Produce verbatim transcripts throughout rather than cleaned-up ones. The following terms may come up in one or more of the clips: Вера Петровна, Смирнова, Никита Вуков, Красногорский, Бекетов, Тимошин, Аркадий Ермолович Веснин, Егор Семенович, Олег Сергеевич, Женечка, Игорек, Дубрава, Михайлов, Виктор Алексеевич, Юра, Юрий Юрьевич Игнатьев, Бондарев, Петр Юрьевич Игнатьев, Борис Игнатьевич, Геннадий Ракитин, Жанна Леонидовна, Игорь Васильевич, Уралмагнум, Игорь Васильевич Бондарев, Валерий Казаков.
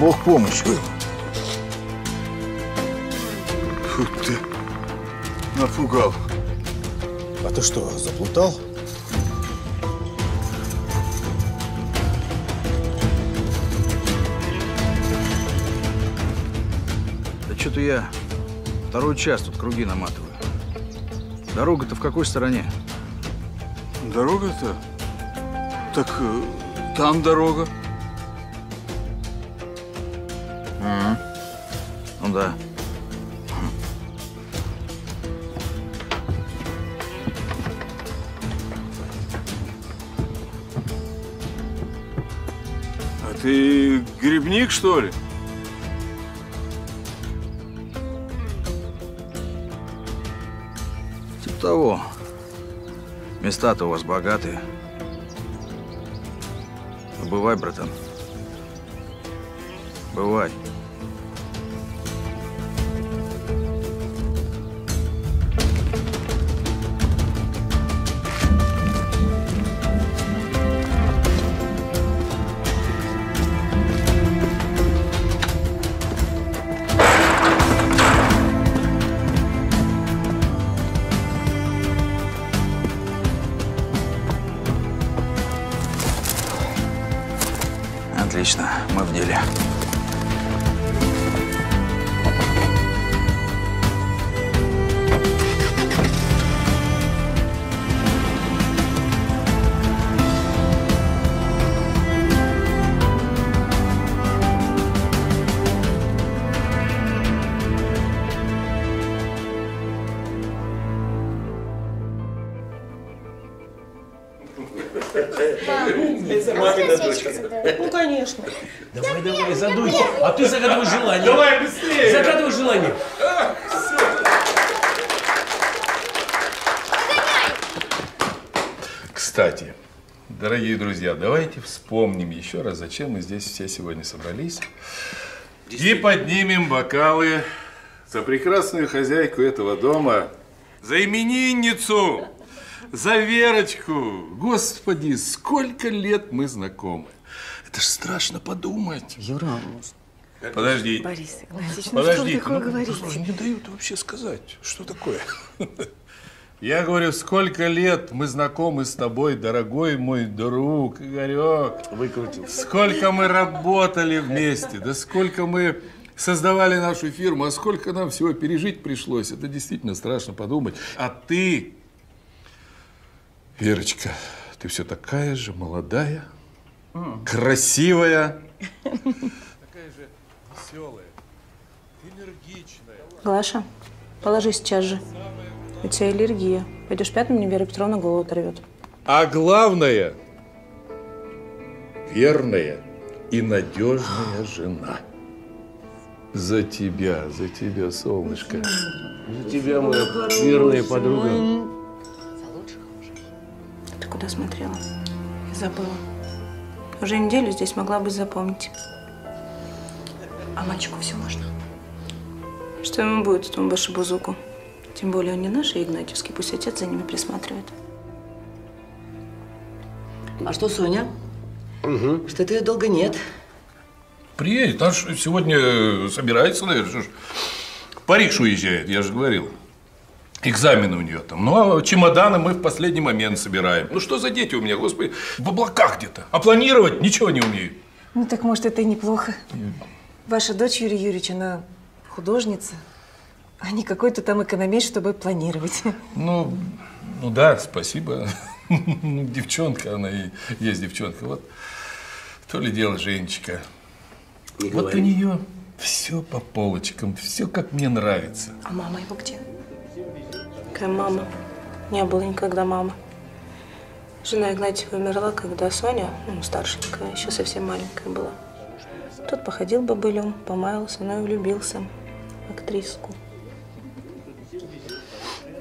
Бог помощь был. Фу ты, напугал. А ты что, заплутал? Да что-то я второй час тут круги наматываю. Дорога-то в какой стороне? Дорога-то? Так там дорога. Ну да. А ты грибник, что ли? Типа того. Места-то у вас богатые. Ну, бывай, братан. Бывай. Отлично, мы в деле. Давай, давай, задуй. А ты загадывай желание. Давай быстрее. Загадывай желание. Кстати, дорогие друзья, давайте вспомним еще раз, зачем мы здесь все сегодня собрались. И поднимем бокалы за прекрасную хозяйку этого дома, за именинницу, за Верочку. Господи, сколько лет мы знакомы. Это ж страшно подумать. Юра, подожди. Борис Игнатьевич, ну что вы такое говорите? Не дают вообще сказать, что такое. Я говорю, сколько лет мы знакомы с тобой, дорогой мой друг, Игорек. Выкрутил. Сколько мы работали вместе, да сколько мы создавали нашу фирму, а сколько нам всего пережить пришлось. Это действительно страшно подумать. А ты, Верочка, ты все такая же молодая. Красивая. Такая же веселая, энергичная. Глаша, положи сейчас же. У тебя аллергия. Пойдешь пятным, не Вера Петровна голову оторвет. А главное, верная и надежная жена. За тебя, за тебя, солнышко. За тебя, моя верная подруга. Ты куда смотрела? Я забыла. Уже неделю здесь могла бы запомнить. А мальчику все можно? Что ему будет, этому башебузуку? Тем более он не наш, и игнатьевский. Пусть отец за ними присматривает. А что, Соня? Угу. Что-то ее долго нет. Приедет. Она же сегодня собирается, наверное. В Париж уезжает, я же говорил. Экзамены у нее там. Ну, а чемоданы мы в последний момент собираем. Ну, что за дети у меня, господи, в облаках где-то. А планировать ничего не умею. Ну, так, может, это и неплохо. Mm. Ваша дочь, Юрий Юрьевич, она художница, а не какой-то там экономист, чтобы планировать. Ну, ну да, спасибо. Девчонка она и есть девчонка. Вот то ли дело Женечка. Вот у нее все по полочкам, все как мне нравится. А мама его где? Мама. Не было никогда мамы. Жена Игнатьева умерла, когда Соня, ну, старшенькая, еще совсем маленькая была. Тот походил бобылем, помаялся, но и влюбился в актриску.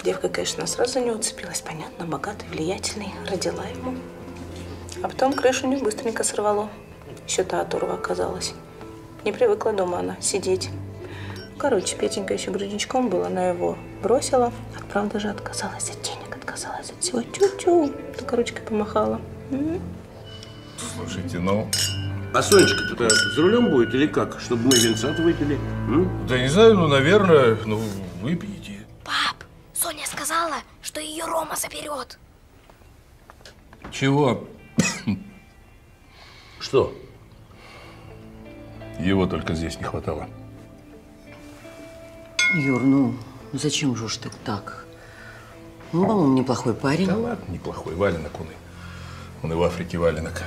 Девка, конечно, сразу не уцепилась, понятно, богатый, влиятельный, родила ему. А потом крышу не быстренько сорвало. Еще та оторва оказалась. Не привыкла дома она сидеть. Короче, Петенька еще грудничком была, она его бросила. А правда же отказалась от денег, отказалась от всего. Тю-тю, только ручкой помахала. М-м. Слушайте, ну… А Сонечка-то за рулем будет или как? Чтобы мы винца-то выпили? М? Да не знаю, ну, наверное, ну, выпьете. Пап, Соня сказала, что ее Рома заберет. Чего? Что? Его только здесь не хватало. Юр, ну зачем же уж ты так? Ну, по-моему, неплохой парень. Да ладно, неплохой. Валенок он и. Он и в Африке валенок.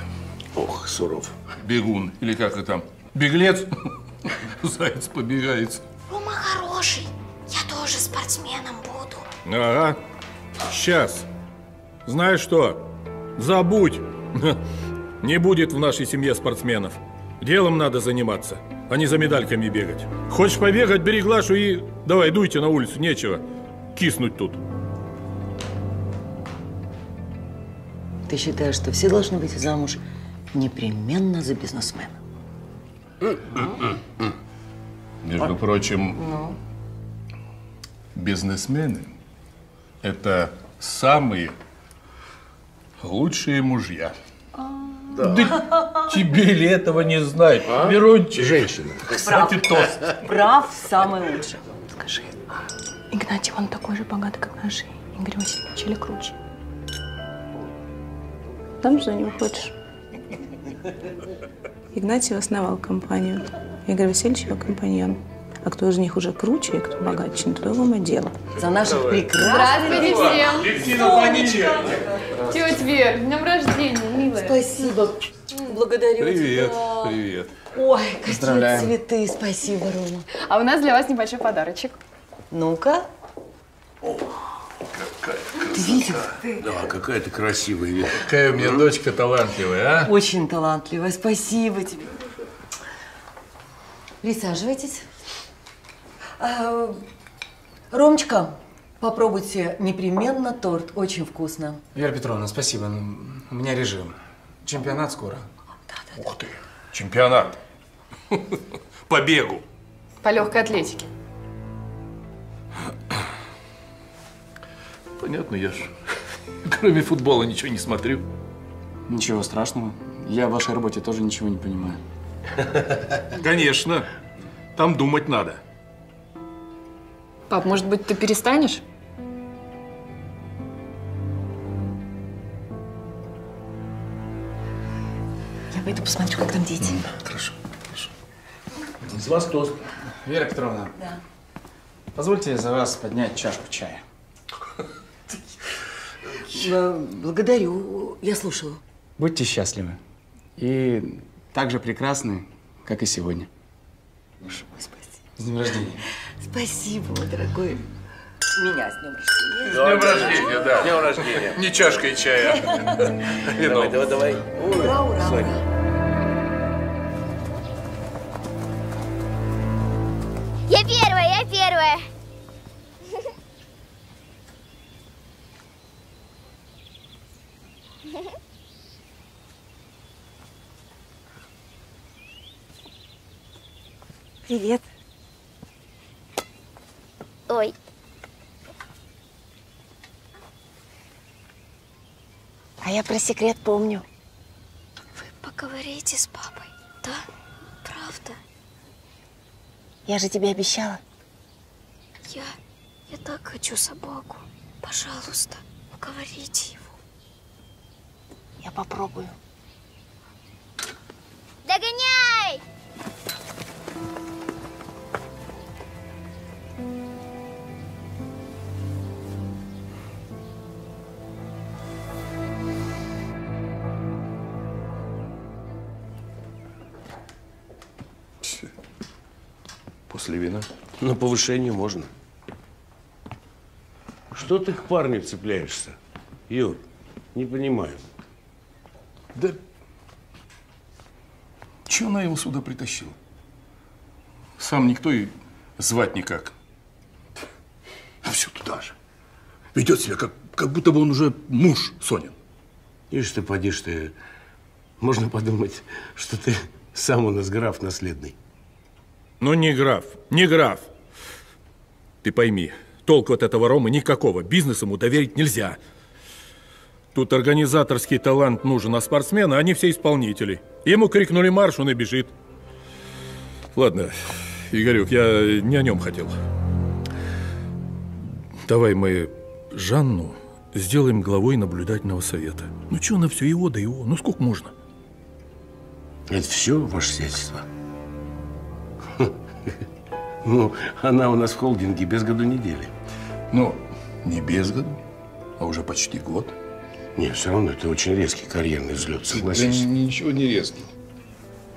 Ох, суров. Бегун. Или как это там? Беглец? Заяц побегается. Рома хороший. Я тоже спортсменом буду. Ага. Сейчас. Знаешь что? Забудь. Не будет в нашей семье спортсменов. Делом надо заниматься, а не за медальками бегать. Хочешь побегать, бери Глашу и давай, дуйте на улицу, нечего киснуть тут. Ты считаешь, что все должны выйти замуж непременно за бизнесмена? Между прочим, бизнесмены – это самые лучшие мужья. Да. Да тебе ли этого не знать, а? Верончик? Женщина. Кстати, прав. Тост. Прав самый лучший. Скажи, Игнатьев, он такой же богатый, как наши Игорь Васильевич, или круче? Там же за него хочешь. Игнатьев основал компанию, Игорь Васильевич его компаньон. А кто из них уже круче и кто богаче, на другом и дело. За наших прекрасных… Здравствуйте всем! Сонечка! Тетя Вер, днем рождения, милая. Спасибо. Благодарю привет, тебя. Привет, привет. Ой, какие цветы. Спасибо, Рома. А у нас для вас небольшой подарочек. Ну-ка. О, какая красота. Ты видел? Да, какая ты красивая. Вера. Какая у меня дочка талантливая, а? Очень талантливая. Спасибо тебе. Присаживайтесь. Ромочка, попробуйте непременно торт. Очень вкусно. Вера Петровна, спасибо. У меня режим. Чемпионат скоро. Да, да, ух да. Ты! Чемпионат. По бегу. По легкой атлетике. Понятно, я же кроме футбола ничего не смотрю. Ничего страшного. Я в вашей работе тоже ничего не понимаю. Конечно. Там думать надо. Пап, может быть, ты перестанешь? Я пойду посмотрю, как там дети. Mm, хорошо, хорошо. Из вас тост. Вера Петровна, да. Позвольте за вас поднять чашку чая. Благодарю. Я слушала. Будьте счастливы. И так же прекрасны, как и сегодня. С днем рождения. Спасибо, дорогой. Меня с днем рождения. С днем рождения, да. С днем рождения. Не чашкой чая. Давай, давай, давай. Ура, ура, ура. Я первая, я первая. Привет. Ой. А я про секрет помню. Вы поговорите с папой, да? Правда? Я же тебе обещала. Я, я так хочу собаку. Пожалуйста, уговорите его. Я попробую. Догоняй! После вина? На повышение можно. Что ты к парню цепляешься? Юр, не понимаю. Да… Чего она его сюда притащила? Сам никто и звать никак. А все туда же. Ведет себя, как, как будто бы он уже муж Сонин. Ишь ты, поди ж ты. Можно подумать, что ты сам у нас граф наследный. Ну, не граф, не граф. Ты пойми, толку от этого Ромы никакого. Бизнес ему доверить нельзя. Тут организаторский талант нужен, а спортсмены, они все исполнители. Ему крикнули марш, он и бежит. Ладно, Игорек, я не о нем хотел. Давай мы Жанну сделаем главой наблюдательного совета. Ну, чё она все его да его? Ну, сколько можно? Это все ваше сельство? Ну, она у нас в холдинге без году недели. Ну, не без году, а уже почти год. Не, все равно это очень резкий карьерный взлет, согласись. Да ничего не резкий.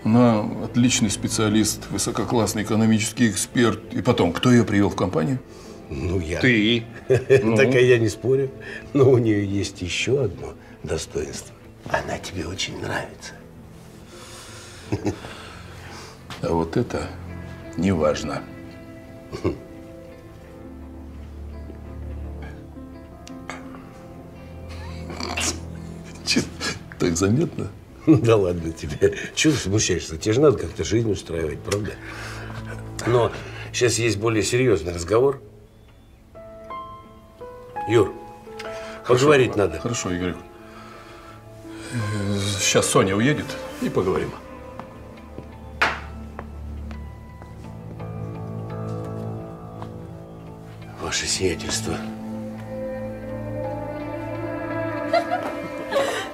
Она отличный специалист, высококлассный экономический эксперт. И потом, кто ее привел в компанию? Ну, я. Ты. Так я не спорю. Но у нее есть еще одно достоинство. Она тебе очень нравится. А вот это не важно. Так заметно? Да ладно тебе. Чего смущаешься? Тебе же надо как-то жизнь устраивать, правда? Но сейчас есть более серьезный разговор. Юр, поговорить надо. Хорошо, Игорек. Сейчас Соня уедет и поговорим. Ваше сиятельство.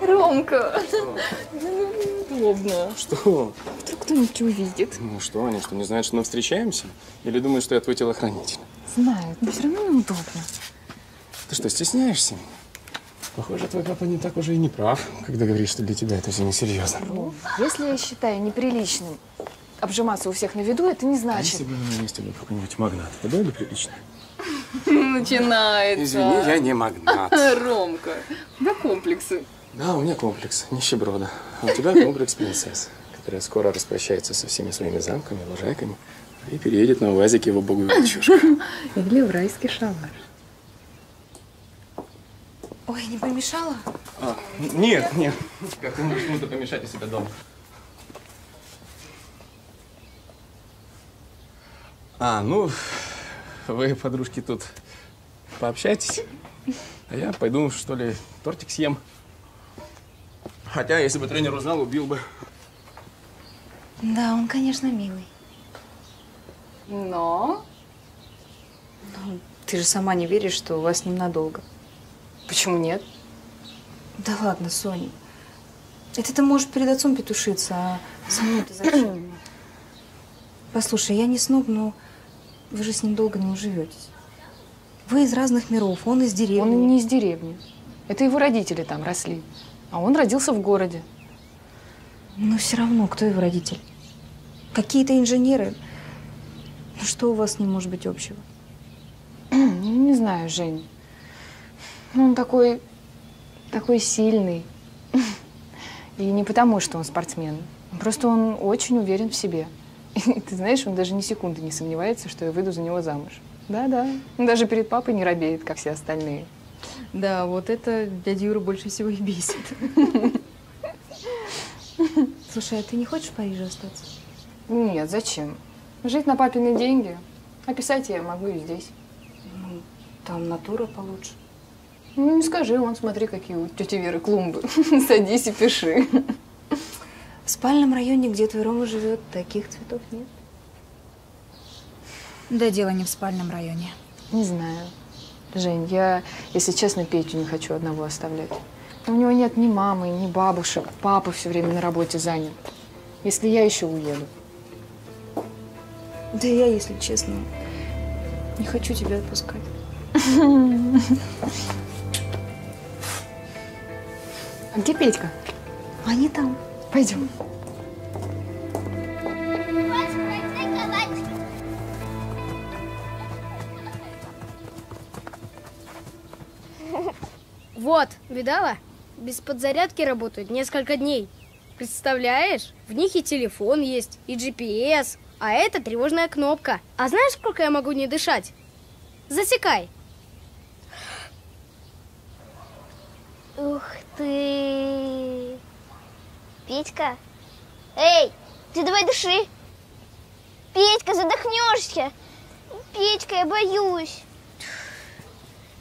Ромка, удобно. Что? Вдруг кто-нибудь увидит. Ну что, они что, не знают, что мы встречаемся? Или думают, что я твой телохранитель? Знают, но все равно неудобно. Ты что, стесняешься? Похоже, твой папа не так уже и не прав, когда говорит, что для тебя это все несерьезно. Ну, если я считаю неприличным обжиматься у всех на виду, это не значит… А если бы на месте был какой-нибудь магнат, это было бы прилично? Начинается. Извини, я не магнат. Ромка, у тебя комплексы. Да, у меня комплекс нищеброда. А у тебя комплекс принцесс, которая скоро распрощается со всеми своими замками, лужайками и переедет на УАЗике в убогую мальчушку. Или в райский шалаш. Ой, не помешала? А, нет, нет. Как ты можешь кому-то помешать у себя дома? А, ну… Вы, подружки, тут пообщайтесь, а я пойду, что ли, тортик съем. Хотя, если бы тренер узнал, убил бы. Да, он, конечно, милый. Но? Ну, ты же сама не веришь, что у вас с ним надолго. Почему нет? Да ладно, Соня. Это ты можешь перед отцом петушиться, а со мной-то зачем? Послушай, я не сноб, но… Вы же с ним долго не уживетесь. Вы из разных миров, он из деревни. Он не из деревни. Это его родители там росли. А он родился в городе. Но все равно, кто его родители? Какие-то инженеры. Ну что у вас с ним может быть общего? Не знаю, Жень. Он такой… такой сильный. И не потому, что он спортсмен. Просто он очень уверен в себе. И, ты знаешь, он даже ни секунды не сомневается, что я выйду за него замуж. Да-да. Он даже перед папой не робеет, как все остальные. Да, вот это дядя Юра больше всего и бесит. Слушай, а ты не хочешь в Париже остаться? Нет, зачем? Жить на папины деньги. А писать я могу и здесь. Ну, там натура получше. Ну, не скажи, вон, смотри, какие у тети Веры клумбы. Садись и пиши. В спальном районе, где твой Рома живет, таких цветов нет. Да дело не в спальном районе. Не знаю. Жень, я, если честно, Петю не хочу одного оставлять. У него нет ни мамы, ни бабушек. Папа все время на работе занят. Если я еще уеду. Да я, если честно, не хочу тебя отпускать. А где Петька? Они там. Пойдем. Вот, видала? Без подзарядки работают несколько дней. Представляешь? В них и телефон есть, и джи пи эс, а это тревожная кнопка. А знаешь, сколько я могу не дышать? Засекай. Ух ты! Петька, эй, ты давай дыши. Петька, задыши. задохнешься. Петька, я боюсь.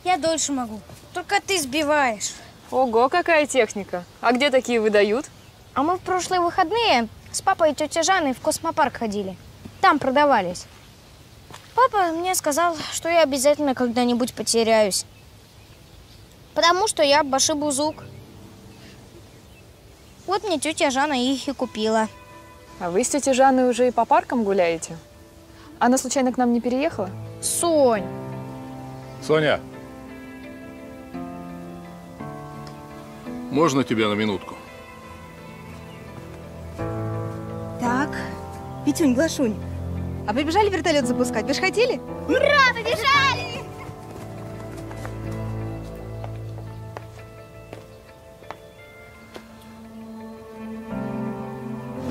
Я дольше могу. Только ты сбиваешь. Ого, какая техника. А где такие выдают? А мы в прошлые выходные с папой и тетей Жанной в космопарк ходили. Там продавались. Папа мне сказал, что я обязательно когда-нибудь потеряюсь. Потому что я башибузук. Вот мне тетя Жанна их и купила. А вы с тетей Жанной уже и по паркам гуляете? Она случайно к нам не переехала? Сонь! Соня! Можно тебя на минутку? Так, Петюнь, Глашунь, а побежали вертолет запускать? Вы же хотели? Ура, побежали!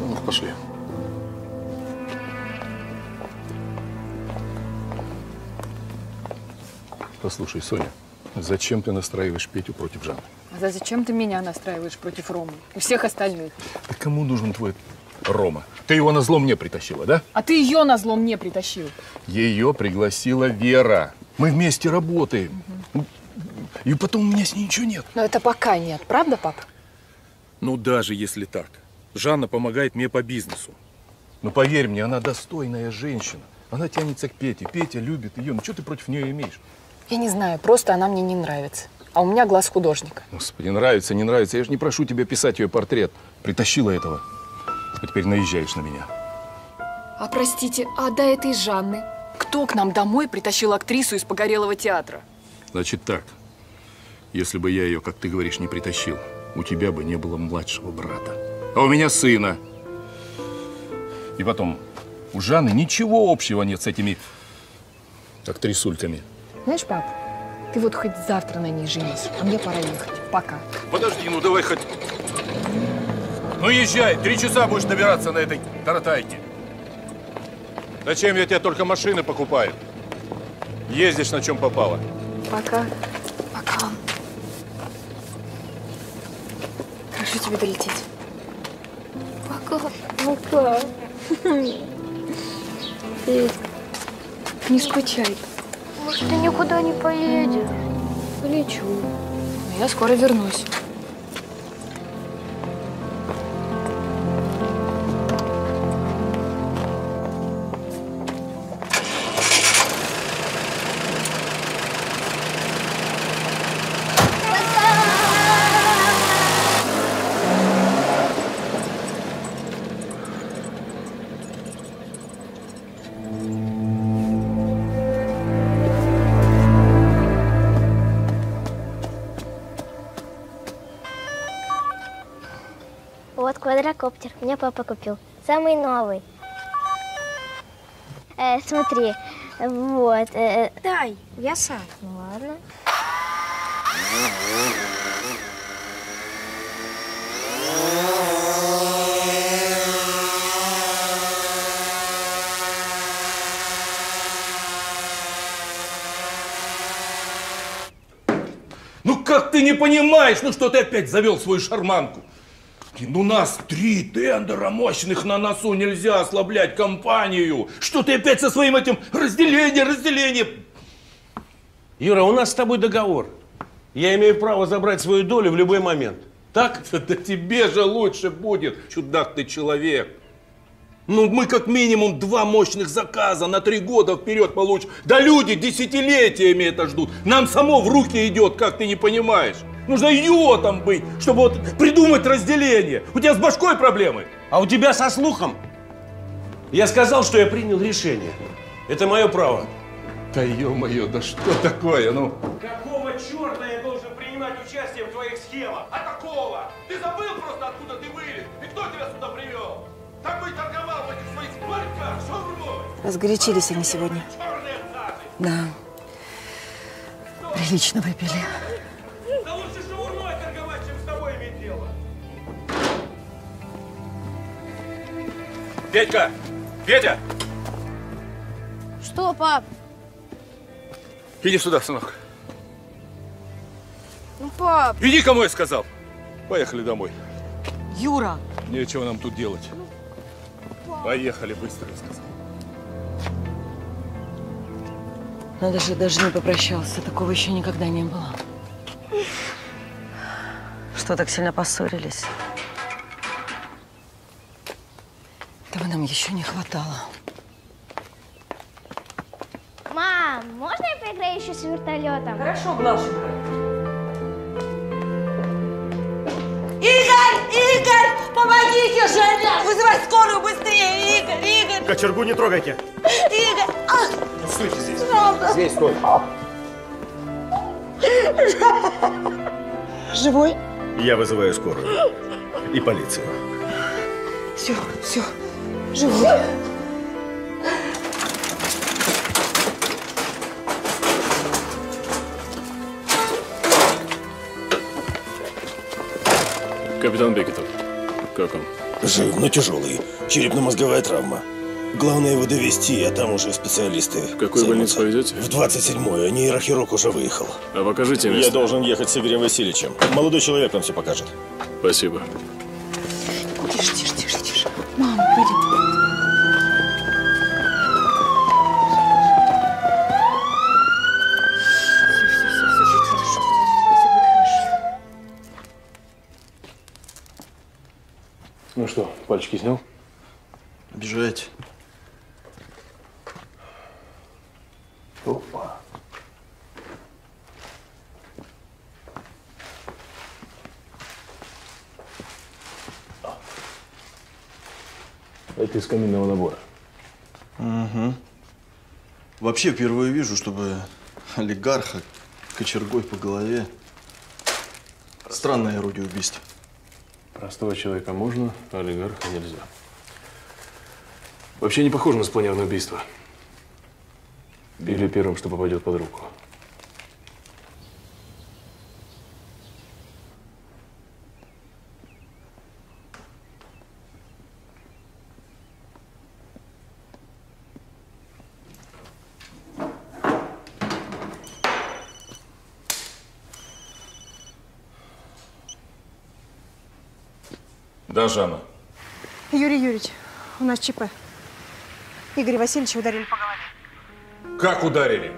Ну, пошли. Послушай, Соня, зачем ты настраиваешь Петю против Жанны? Да зачем ты меня настраиваешь против Ромы и всех остальных? Да кому нужен твой Рома? Ты его на зло мне притащила, да? А ты ее на зло мне притащил. Ее пригласила Вера. Мы вместе работаем. Угу. И потом у меня с ней ничего нет. Но это пока нет, правда, пап? Ну, даже если так. Жанна помогает мне по бизнесу. Ну, поверь мне, она достойная женщина. Она тянется к Пете. Петя любит ее. Ну, что ты против нее имеешь? Я не знаю, просто она мне не нравится. А у меня глаз художника. Господи, нравится, не нравится. Я же не прошу тебя писать ее портрет. Притащила этого. А теперь наезжаешь на меня. А простите, а до этой Жанны? Кто к нам домой притащил актрису из погорелого театра? Значит так. Если бы я ее, как ты говоришь, не притащил, у тебя бы не было младшего брата. А у меня сына. И потом, у Жанны ничего общего нет с этими актрисульками. Знаешь, пап? Ты вот хоть завтра на ней женись, а мне пора ехать. Пока. Подожди, ну давай хоть… Ну езжай, три часа будешь добираться на этой таратайке. Зачем я тебя только машины покупаю? Ездишь на чем попало. Пока. Пока. Хорошо тебе долететь. Пока. Пока. Не скучай. Может, ты никуда не поедешь? Полечу. Я скоро вернусь. Квадрокоптер. Мне папа купил. Самый новый. Э, смотри. Вот. Э, Дай, я сам. Ну ладно. Ну как ты не понимаешь? Ну что ты опять завел свою шарманку? Ну нас три тендера мощных на носу, нельзя ослаблять компанию. Что ты опять со своим этим разделением, разделением? Юра, у нас с тобой договор. Я имею право забрать свою долю в любой момент. Так? Да тебе же лучше будет, чудак ты человек. Ну мы как минимум два мощных заказа на три года вперед получим. Да люди десятилетиями это ждут. Нам само в руки идет, как ты не понимаешь. Нужно идиотом быть, чтобы вот придумать разделение. У тебя с башкой проблемы, а у тебя со слухом. Я сказал, что я принял решение. Это мое право. Да ё-моё, да что такое, ну? Какого черта я должен принимать участие в твоих схемах? А такого? Ты забыл просто, откуда ты вылез? И кто тебя сюда привел? Такой торговал в этих своих спортках, шаурмой. Разгорячились они сегодня. Да. Прилично выпили. Петька! Петя! Что, пап? Иди сюда, сынок. Ну, пап! Иди, кому я сказал! Поехали домой. Юра! Нечего нам тут делать. Ну, поехали быстро, я сказал. Надо же, даже не попрощался. Такого еще никогда не было. Что, так сильно поссорились? Этого нам еще не хватало. Мам, можно я поиграю еще с вертолетом? Хорошо, Глашенька. Игорь! Игорь! Помогите, Женя! Вызывай скорую быстрее! Игорь! Игорь! Кочергу не трогайте! Игорь! Ах! Ну, стойте здесь! Правда. Здесь стой! Живой? Я вызываю скорую. И полицию. Все, все. Живой. Капитан Бекетов, как он? Жив, но тяжелый. Черепно-мозговая травма. Главное его довести, а там уже специалисты. В какую больницу повезете? В двадцать седьмую. Нейрохирург уже выехал. А покажите место. Я должен ехать с Игорем Васильевичем. Молодой человек нам все покажет. Спасибо. Тише, тише, тише, тише. Мама, пойдем. Ну что, пальчики снял? Обижаете. Опа. Это из каминного набора. Угу. Вообще впервые вижу, чтобы олигарха кочергой по голове. Странное орудие убийства. Простого человека можно, а олигарха нельзя. Вообще не похоже на спланированное убийство. Били первым, что попадет под руку. Да, Жанна. Юрий Юрьевич, у нас ЧП. Игоря Васильевича ударили по голове. Как ударили?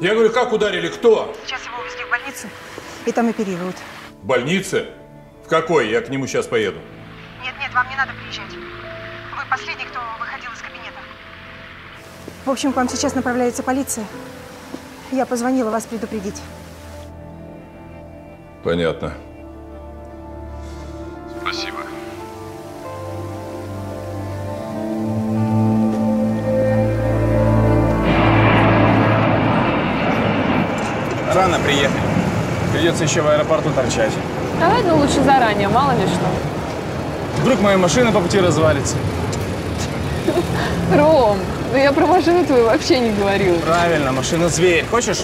Я говорю, как ударили? Кто? Сейчас его увезли в больницу, и там оперируют. В больнице? В какой? Я к нему сейчас поеду. Нет, нет, вам не надо приезжать. Вы последний, кто выходил из кабинета. В общем, к вам сейчас направляется полиция. Я позвонила вас предупредить. Понятно. Спасибо. Рано приехали. Придется еще в аэропорту торчать. Давай, ну лучше заранее, мало ли что. Вдруг моя машина по пути развалится. Ром, ну я про машину твою вообще не говорил. Правильно, машина-зверь. Хочешь?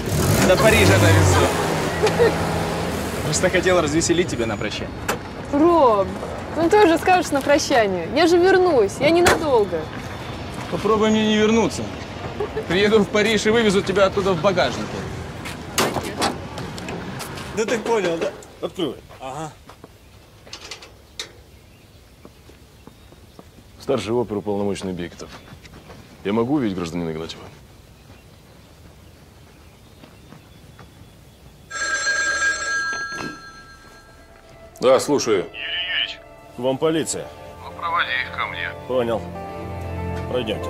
До Парижа довезу. Просто хотел развеселить тебя на прощание. Ром, ну ты уже скажешь на прощание. Я же вернусь, я ненадолго. Попробуй мне не вернуться. Приеду в Париж и вывезу тебя оттуда в багажнике. Да ты понял, да? Открывай. Ага. Старший оперуполномоченный Бекетов. Я могу увидеть гражданина Игнатьева? Да, слушаю. Юрий Юрьевич. К вам полиция. Ну, проводи их ко мне. Понял. Пройдемте.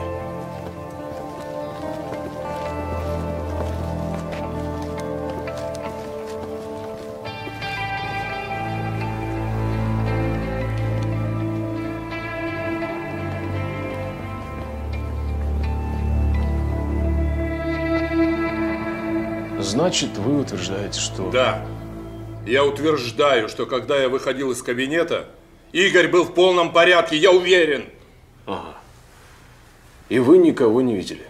Значит, вы утверждаете, что… Да. Я утверждаю, что когда я выходил из кабинета, Игорь был в полном порядке, я уверен. Ага. И вы никого не видели?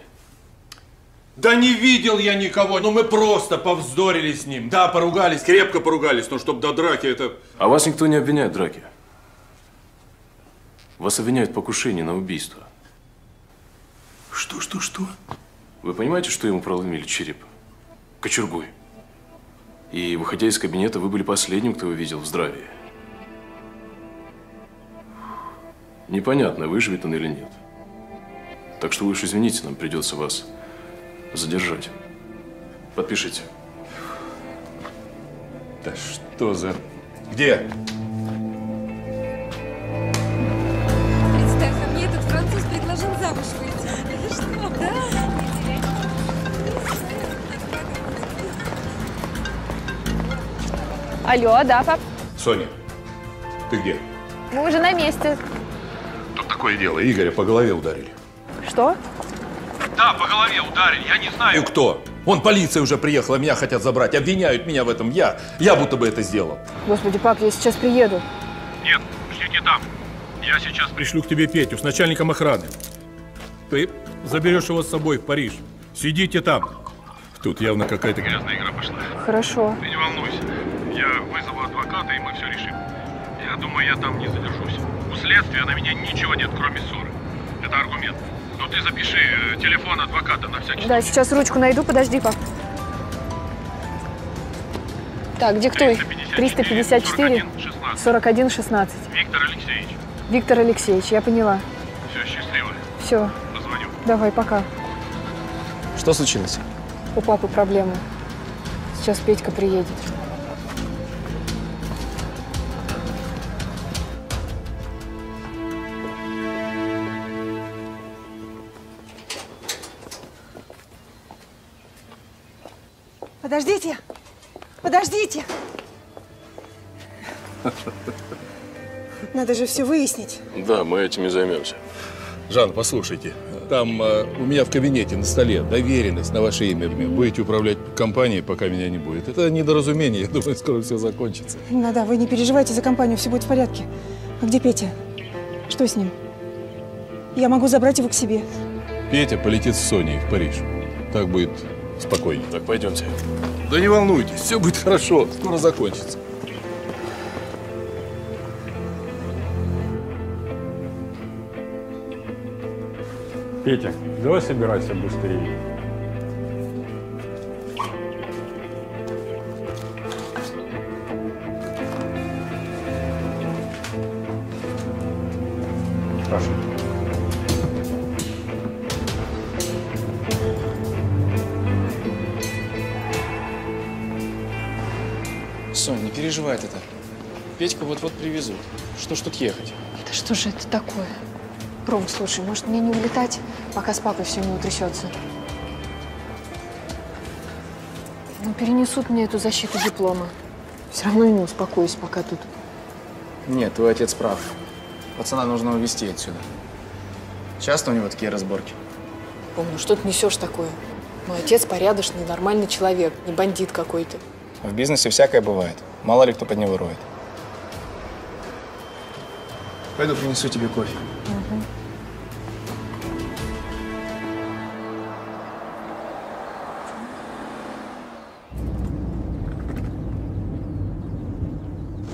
Да не видел я никого, но мы просто повздорили с ним. Да, поругались, крепко поругались, но чтобы до драки это… А вас никто не обвиняет в драке? Вас обвиняют в покушении на убийство. Что, что, что? Вы понимаете, что ему проломили череп? Кочергой. И, выходя из кабинета, вы были последним, кто его видел в здравии. Непонятно, выживет он или нет. Так что вы уж извините, нам придется вас задержать. Подпишите. Да что за… Где? Представь, а мне этот француз предложил замуж выйти. Что? Да? Алло, да, пап? Соня, ты где? Мы уже на месте. Тут такое дело, Игоря по голове ударили. Что? Да, по голове ударили, я не знаю. Ну кто? Вон полиция уже приехала, меня хотят забрать, обвиняют меня в этом, я, я будто бы это сделал. Господи, пап, я сейчас приеду. Нет, жди не там, я сейчас пришлю к тебе Петю с начальником охраны. Ты заберешь его с собой в Париж, сидите там. Тут явно какая-то грязная игра пошла. Хорошо. Ты не волнуйся, я вызову адвоката и мы все решим. Я думаю, я там не задержусь. У следствия на меня ничего нет, кроме ссоры. Это аргумент. Ну ты запиши телефон адвоката на всякий случай. Да, сейчас ручку найду, подожди, пап. Так, диктуй. триста пятьдесят четыре сорок один шестнадцать. Виктор Алексеевич. Виктор Алексеевич, я поняла. Все, счастливо. Все. Позвоню. Давай, пока. Что случилось? У папы проблемы. Сейчас Петька приедет. Подождите! Подождите! Надо же все выяснить. Да, мы этим и займемся. Жан, послушайте, там э, у меня в кабинете на столе доверенность на ваше имя. Будете управлять компанией, пока меня не будет. Это недоразумение, я думаю, скоро все закончится. Ну да, вы не переживайте за компанию, все будет в порядке. А где Петя? Что с ним? Я могу забрать его к себе. Петя полетит с Соней в Париж. Так будет... спокойнее. Так, пойдемте. Да не волнуйтесь, все будет хорошо, скоро закончится. Петя, давай собирайся быстрее. Прошу. Соня, не переживай ты так. Петьку вот-вот привезут. Что ж тут ехать? Да что же это такое? Ром, слушай, может мне не улетать, пока с папой все не утрясется? Ну, перенесут мне эту защиту диплома. Все равно не успокоюсь пока тут. Нет, твой отец прав. Пацана нужно увезти отсюда. Часто у него такие разборки? Ром, ну что ты несешь такое? Мой отец порядочный, нормальный человек, не бандит какой-то. В бизнесе всякое бывает. Мало ли кто под него роет. Пойду принесу тебе кофе. Угу.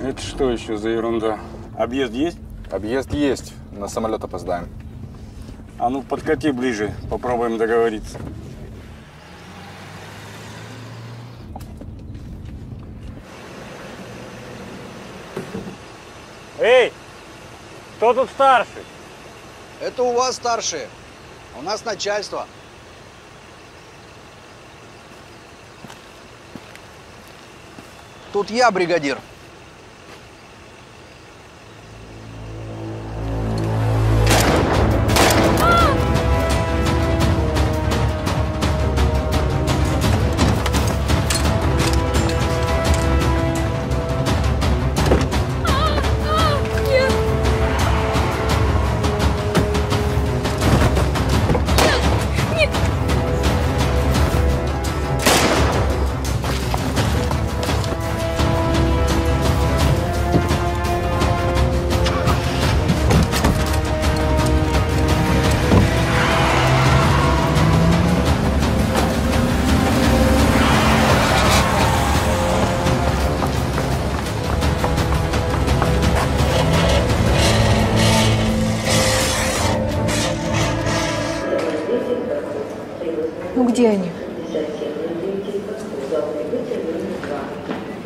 Это что еще за ерунда? Объезд есть? Объезд есть. На самолет опоздаем. А ну подкати ближе, попробуем договориться. Эй, кто тут старший? Это у вас старшие, у нас начальство. Тут я бригадир.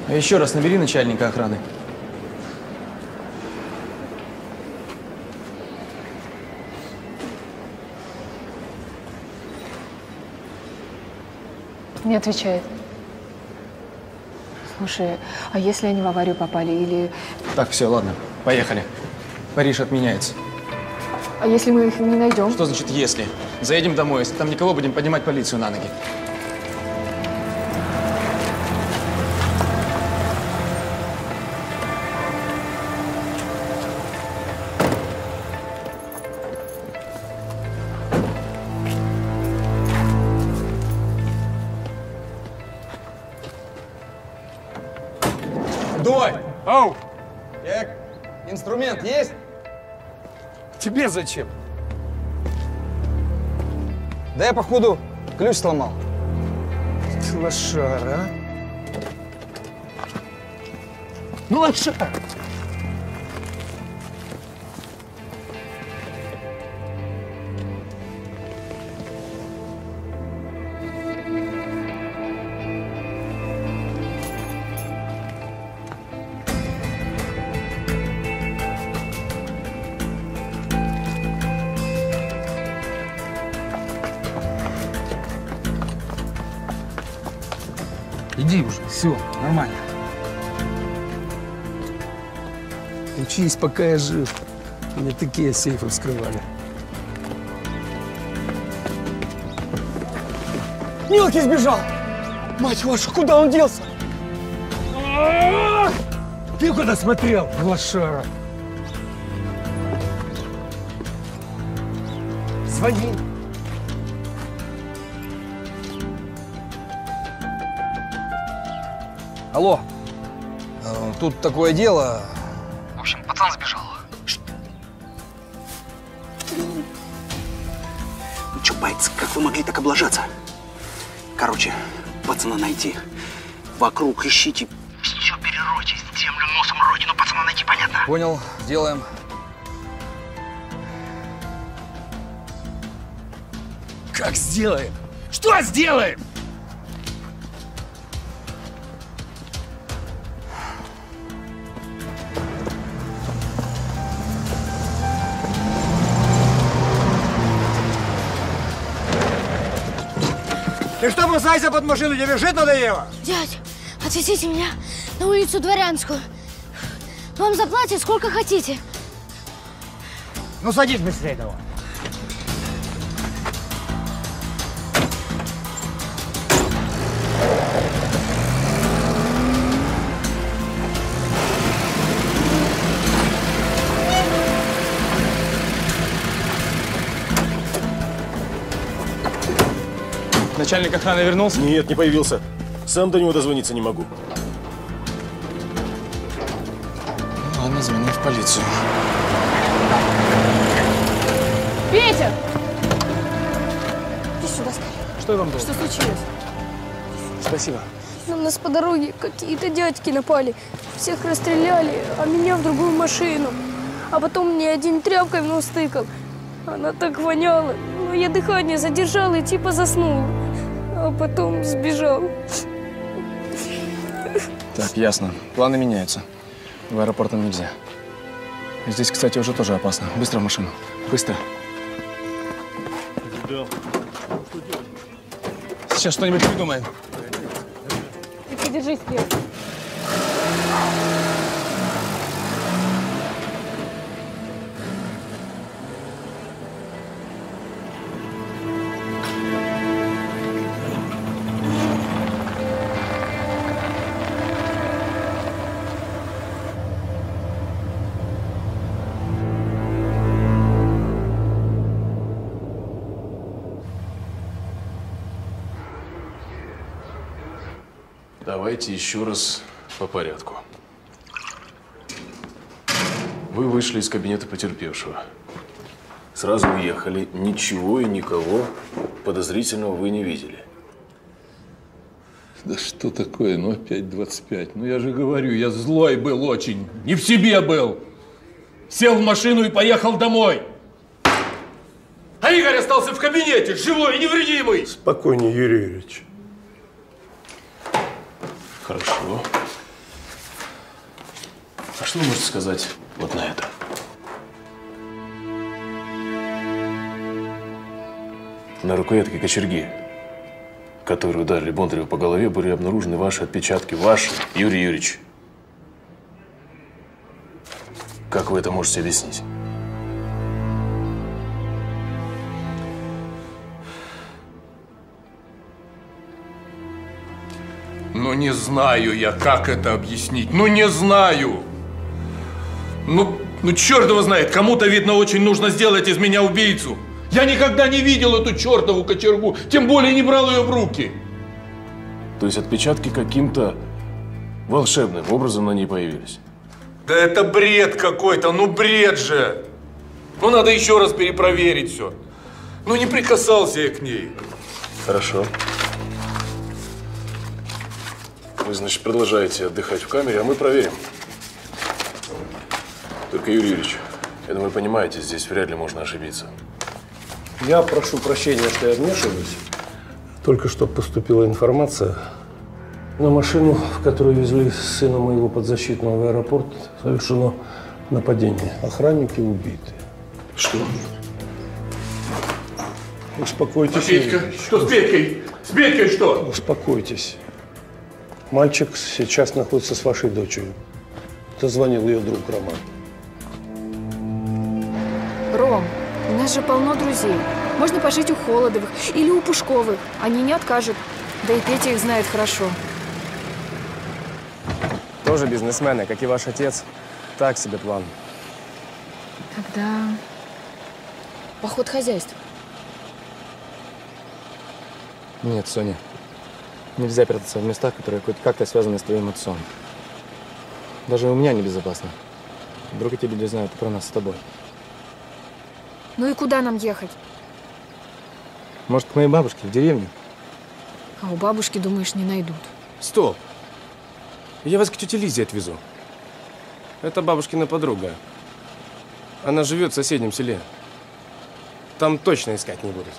Еще раз набери начальника охраны. Не отвечает. Слушай, а если они в аварию попали или… Так, все, ладно, поехали. Париж отменяется. А если мы их не найдем? Что значит «если»? Заедем домой, если там никого, будем поднимать полицию на ноги. Есть? Тебе зачем? Да я, походу, ключ сломал. Ты лошара, а? Ну, лошара! Все, нормально. Учись, пока я жив. Мне такие сейфы вскрывали. Мелкий сбежал! Мать вашу, куда он делся? Ты куда смотрел, лошара? Звони. Алло, э, тут такое дело. В общем, пацан сбежал. Что? Ну чё, бойцы, как вы могли так облажаться? Короче, пацана найти. Вокруг ищите. Все перерочить, землю носом роть. Ну, пацана найти, понятно? Понял, делаем. Как сделаем? Что сделаем? Ты что, бросайся под машину, тебе жить надоело? Дядь, отвезите меня на улицу Дворянскую. Вам заплатят сколько хотите. Ну, садись быстрее давай. Начальник охраны вернулся? Нет, не появился. Сам до него дозвониться не могу. Ну, ладно, звоню в полицию. Петя! Иди сюда скорее. Что я вам должен? Что случилось? Спасибо. На нас по дороге какие-то дядьки напали. Всех расстреляли, а меня в другую машину. А потом мне один тряпкой в нос тыкал. Она так воняла. Но я дыхание задержала и типа заснула. А потом сбежал. Так, ясно. Планы меняются. В аэропорт нам нельзя. Здесь, кстати, уже тоже опасно. Быстро в машину. Быстро. Сейчас что-нибудь придумаем. Ты подержись, Кирилл. Давайте еще раз по порядку. Вы вышли из кабинета потерпевшего. Сразу уехали. Ничего и никого подозрительного вы не видели. Да что такое? Ну опять двадцать пять. Ну я же говорю, я злой был очень. Не в себе был. Сел в машину и поехал домой. А Игорь остался в кабинете, живой и невредимый. Спокойнее, Юрий Юрьевич. Хорошо. А что вы можете сказать вот на это? На рукоятке кочерги. которые ударили Бондарева по голове, были обнаружены ваши отпечатки. Ваши, Юрий Юрьевич. Как вы это можете объяснить? Ну, не знаю я, как это объяснить. Ну, не знаю. Ну, ну черт его знает. Кому-то, видно, очень нужно сделать из меня убийцу. Я никогда не видел эту чертову кочергу. Тем более не брал ее в руки. То есть отпечатки каким-то волшебным образом на ней появились? Да это бред какой-то. Ну, бред же. Ну, надо еще раз перепроверить все. Ну, не прикасался я к ней. Хорошо. Вы, значит, продолжаете отдыхать в камере, а мы проверим. Только, Юрий Юрьевич, я думаю, понимаете, здесь вряд ли можно ошибиться. Я прошу прощения, что я вмешиваюсь. Только что поступила информация. На машину, в которую везли сына моего подзащитного в аэропорт, совершено нападение. Охранники убиты. Что? Успокойтесь. А Петька? Что с Петькой? С Петькой что? Успокойтесь. Мальчик сейчас находится с вашей дочерью. Дозвонил ее друг Рома. Ром, у нас же полно друзей. Можно пожить у Холодовых или у Пушковых. Они не откажут. Да и Петя их знает хорошо. Тоже бизнесмены, как и ваш отец. Так себе план. Тогда поход хозяйства. Нет, Соня. Нельзя прятаться в местах, которые хоть как-то связаны с твоим отцом. Даже у меня небезопасно. Вдруг эти люди знают про нас с тобой. Ну и куда нам ехать? Может, к моей бабушке в деревню? А у бабушки, думаешь, не найдут? Стоп! Я вас к тете Лизе отвезу. Это бабушкина подруга. Она живет в соседнем селе. Там точно искать не будут.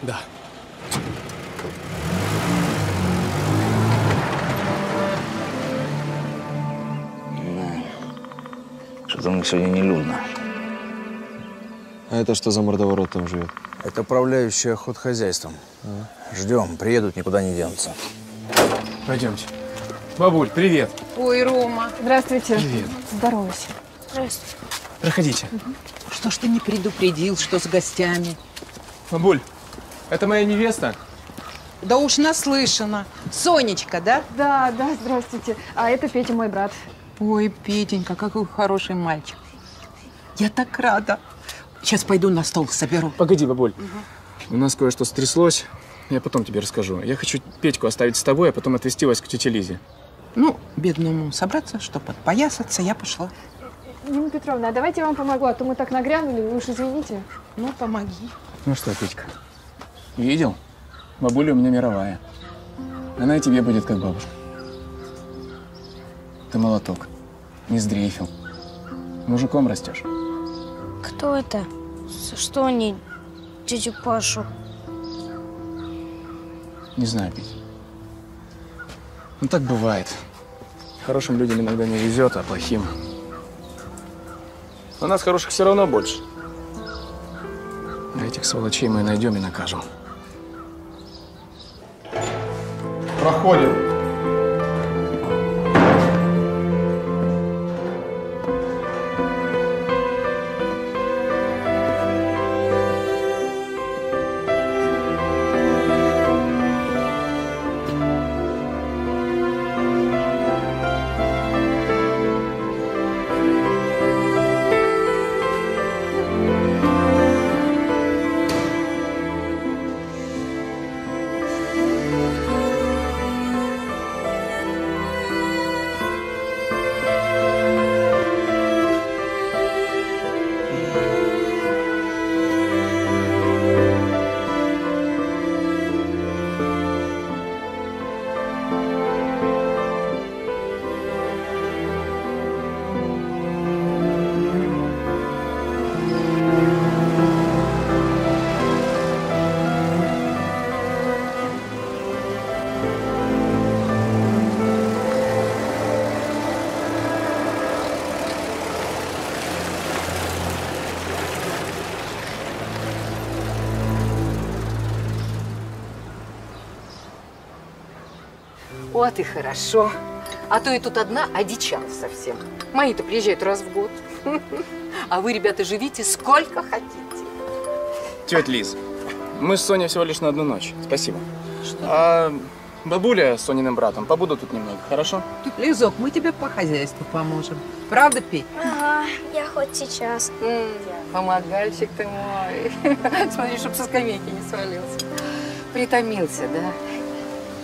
Да. Что-то у них сегодня не людно. А это что за мордоворот там живет? Это управляющий охотхозяйством. А? Ждем, приедут, никуда не денутся. Пойдемте. Бабуль, привет. Ой, Рома. Здравствуйте. Привет. Здоровайся. Здравствуйте. Проходите. Угу. Что ж ты не предупредил, что с гостями? Бабуль, это моя невеста? Да уж наслышана. Сонечка, да? Да, да, здравствуйте. А это Петя, мой брат. Ой, Петенька, какой хороший мальчик. Я так рада. Сейчас пойду на стол соберу. Погоди, бабуль. Угу. У нас кое-что стряслось. Я потом тебе расскажу. Я хочу Петьку оставить с тобой, а потом отвезти вас к тете Лизе. Ну, бедному собраться, что подпоясаться, я пошла. Нина Петровна, а давайте я вам помогу, а то мы так нагрянули, вы уж извините. Ну, помоги. Ну что, Петька, видел? Бабуля у меня мировая. Она и тебе будет как бабушка. Ты молоток. Не сдрейфил. Мужиком растешь. Кто это? Что они, тетю Пашу? Не знаю, Петь. Ну так бывает. Хорошим людям иногда не везет, а плохим. Но нас хороших все равно больше. А этих сволочей мы найдем и накажем. Проходим. Вот и хорошо. А то и тут одна одичала совсем. Мои-то приезжают раз в год. А вы, ребята, живите сколько хотите. Тетя Лиз, мы с Соней всего лишь на одну ночь. Спасибо. Что? А бабуля с Сониным братом побуду тут немного, хорошо? Лизок, мы тебе по хозяйству поможем. Правда, Петь? Ага, я хоть сейчас. Помогальщик ты мой. Смотри, чтоб со скамейки не свалился. Притомился, да?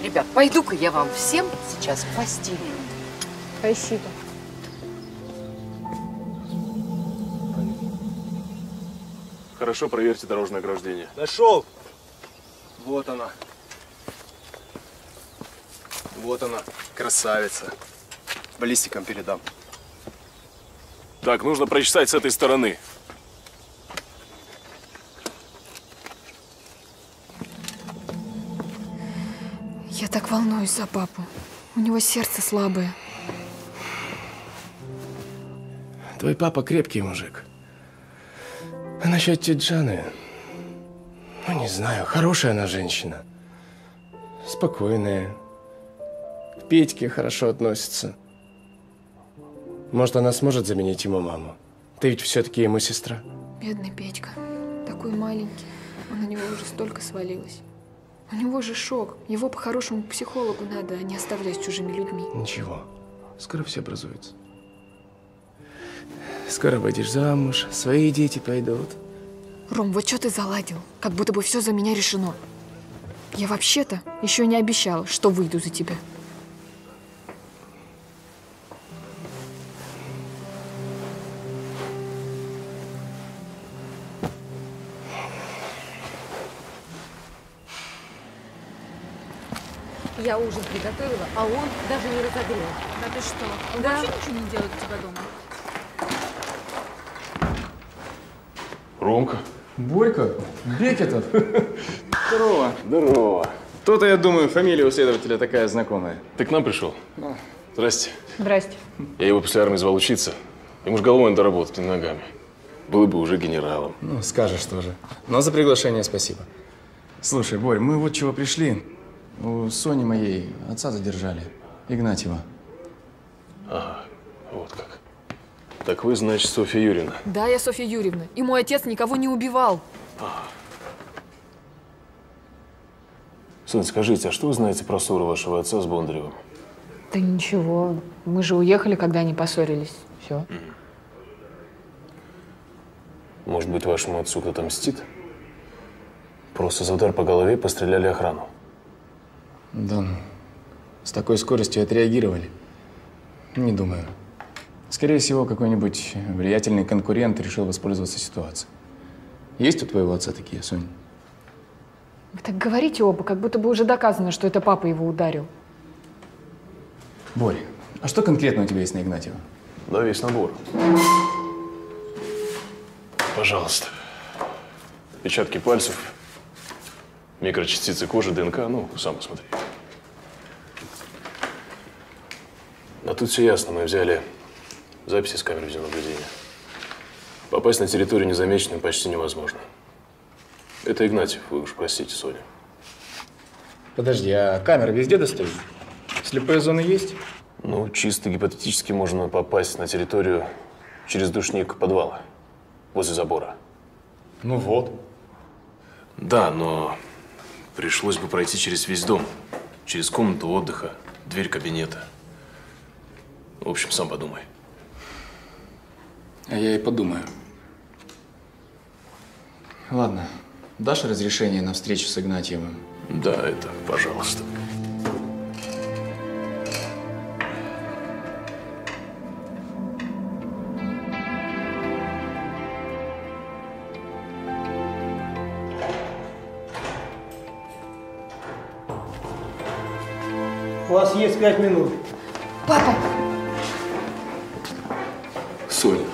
Ребят, пойду-ка я вам всем сейчас постелю. Спасибо. Хорошо, проверьте дорожное ограждение. Нашел! Вот она. Вот она, красавица. Баллистикам передам. Так, нужно прочесать с этой стороны. Я так волнуюсь за папу. У него сердце слабое. Твой папа крепкий мужик. А насчет тети Жанны, ну не знаю, хорошая она женщина. Спокойная. К Петьке хорошо относится. Может, она сможет заменить ему маму? Ты ведь все-таки ему сестра. Бедный Петька. Такой маленький. А на него уже столько свалилось. У него же шок. Его по-хорошему к психологу надо, а не оставлять с чужими людьми. Ничего. Скоро все образуется. Скоро выйдешь замуж, свои дети пойдут. Ром, вот что ты заладил? Как будто бы все за меня решено. Я вообще-то еще не обещала, что выйду за тебя. Я ужин приготовила, а он даже не разогрел. Да ты что? Он да. вообще ничего не делает у тебя дома? Ромка. Борька? Бег этот. Здорово. Здорово. То-то, я думаю, фамилия у следователя такая знакомая. Ты к нам пришел? Да. Здрасте. Здрасте. Я его после армии звал учиться. Ему же головой надо работать, не ногами. Был бы уже генералом. Ну, скажешь тоже. Но за приглашение спасибо. Слушай, Борь, мы вот чего пришли. У Сони моей отца задержали, Игнатьева. Ага, вот как. Так вы, значит, Софья Юрьевна? Да, я Софья Юрьевна. И мой отец никого не убивал. Ага. Сын, скажите, а что вы знаете про ссору вашего отца с Бондаревым? Да ничего. Мы же уехали, когда они поссорились. Все. Может быть, вашему отцу кто-то мстит? Просто за удар по голове постреляли охрану. Да, с такой скоростью отреагировали. Не думаю. Скорее всего, какой-нибудь влиятельный конкурент решил воспользоваться ситуацией. Есть у твоего отца такие, Соня? Вы так говорите оба, как будто бы уже доказано, что это папа его ударил. Боря, а что конкретно у тебя есть на Игнатьева? Да, весь набор. Пожалуйста. Печатки пальцев. Микрочастицы кожи, ДНК, ну, сам посмотри. А тут все ясно, мы взяли записи с камер видеонаблюдения. Попасть на территорию незамеченным почти невозможно. Это Игнатьев, вы уж простите, Соня. Подожди, а камера везде доступна? Слепые зоны есть? Ну, чисто гипотетически можно попасть на территорию через душник подвала, возле забора. Ну вот. Да, но... Пришлось бы пройти через весь дом, через комнату отдыха, дверь кабинета. В общем, сам подумай. А я и подумаю. Ладно, дашь разрешение на встречу с Игнатьевым? Да, это пожалуйста. У вас есть пять минут. Папа! Соня.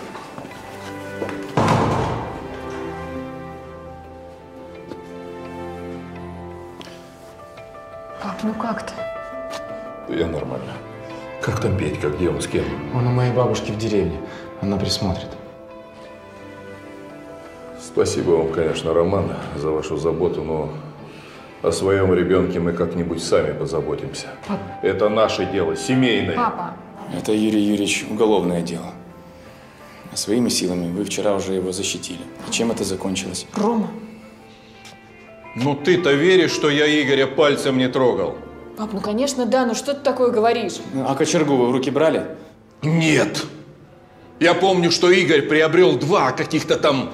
Пап, ну как ты? Я нормально. Как там Петька? Где он? С кем? Он у моей бабушки в деревне. Она присмотрит. Спасибо вам, конечно, Роман, за вашу заботу, но О своем ребенке мы как-нибудь сами позаботимся. Папа. Это наше дело, семейное. Папа. Это, Юрий Юрьевич, уголовное дело. А своими силами вы вчера уже его защитили. И чем это закончилось? Рома. Ну ты-то веришь, что я Игоря пальцем не трогал? Пап, ну конечно, да, но что ты такое говоришь? А кочергу вы в руки брали? Нет. Я помню, что Игорь приобрел два каких-то там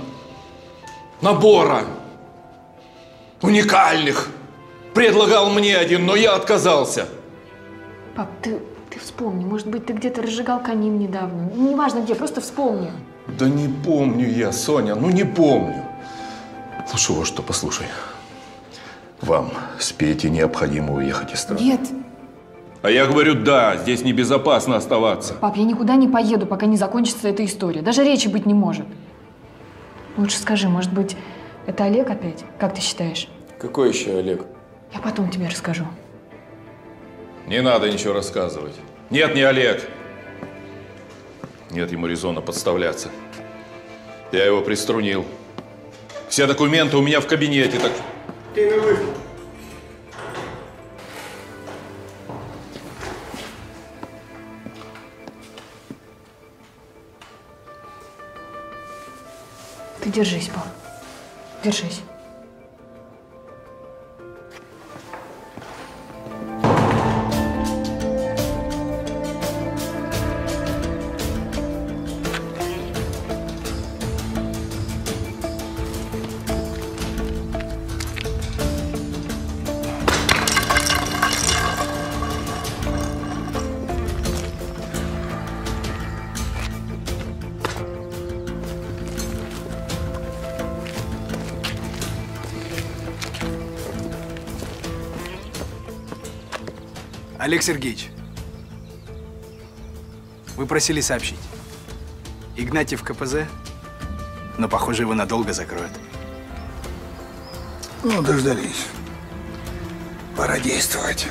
набора уникальных. Предлагал мне один, но я отказался. Пап, ты, ты вспомни, может быть, ты где-то разжигал камин недавно. Неважно где, просто вспомни. Да не помню я, Соня, ну не помню. Слушай, вот что, послушай. Вам с Петей необходимо уехать из страны. Нет. А я говорю, да, здесь небезопасно оставаться. Пап, я никуда не поеду, пока не закончится эта история. Даже речи быть не может. Лучше скажи, может быть, это Олег опять? Как ты считаешь? Какой еще Олег? Я потом тебе расскажу. Не надо ничего рассказывать. Нет, не Олег. Нет ему резона подставляться. Я его приструнил. Все документы у меня в кабинете, так... Ты на выход. Ты держись, пап. Держись. Олег Сергеевич, вы просили сообщить. Игнатьев ка пэ зэ, но, похоже, его надолго закроют. Ну, дождались. Пора действовать.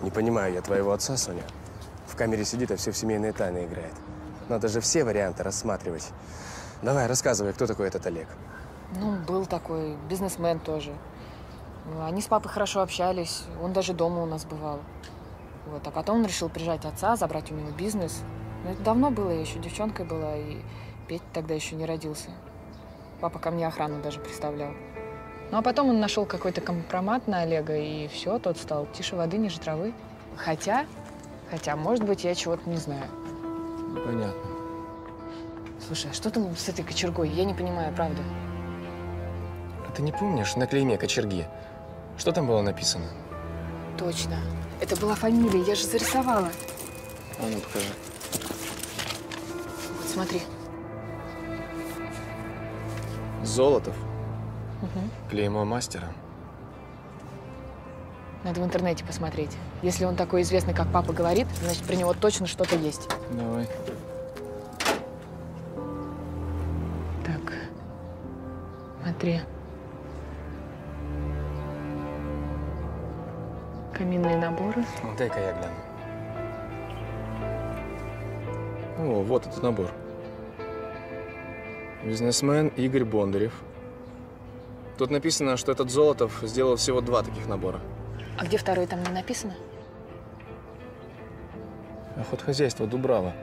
Не понимаю я твоего отца, Соня. В камере сидит, а все в семейные тайны играет. Надо же все варианты рассматривать. Давай, рассказывай, кто такой этот Олег? Ну, был такой, бизнесмен тоже. Они с папой хорошо общались, он даже дома у нас бывал. Вот. А потом он решил прижать отца, забрать у него бизнес. Но это давно было, я еще девчонкой была, и Петя тогда еще не родился. Папа ко мне охрану даже представлял. Ну, а потом он нашел какой-то компромат на Олега, и все, тот стал тише воды, ниже травы. Хотя, хотя, может быть, я чего-то не знаю. Понятно. Слушай, а что там с этой кочергой? Я не понимаю, правда. А ты не помнишь на клейме кочерги? Что там было написано? Точно. Это была фамилия, я же зарисовала. А ну, покажи. Вот, смотри. Золотов. Угу. Клеймо мастера. Надо в интернете посмотреть. Если он такой известный, как папа говорит, значит, про него точно что-то есть. Давай. Так. Смотри. Каминные наборы. Ну, дай-ка я гляну. О, вот этот набор. Бизнесмен Игорь Бондарев. Тут написано, что этот Золотов сделал всего два таких набора. А где второй, там не написано? Охотхозяйство Дубрава.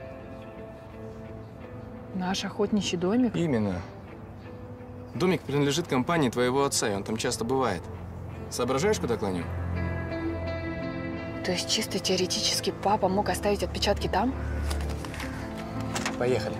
Наш охотничий домик? Именно. Домик принадлежит компании твоего отца, и он там часто бывает. Соображаешь, куда клоню? То есть чисто теоретически папа мог оставить отпечатки там? Поехали.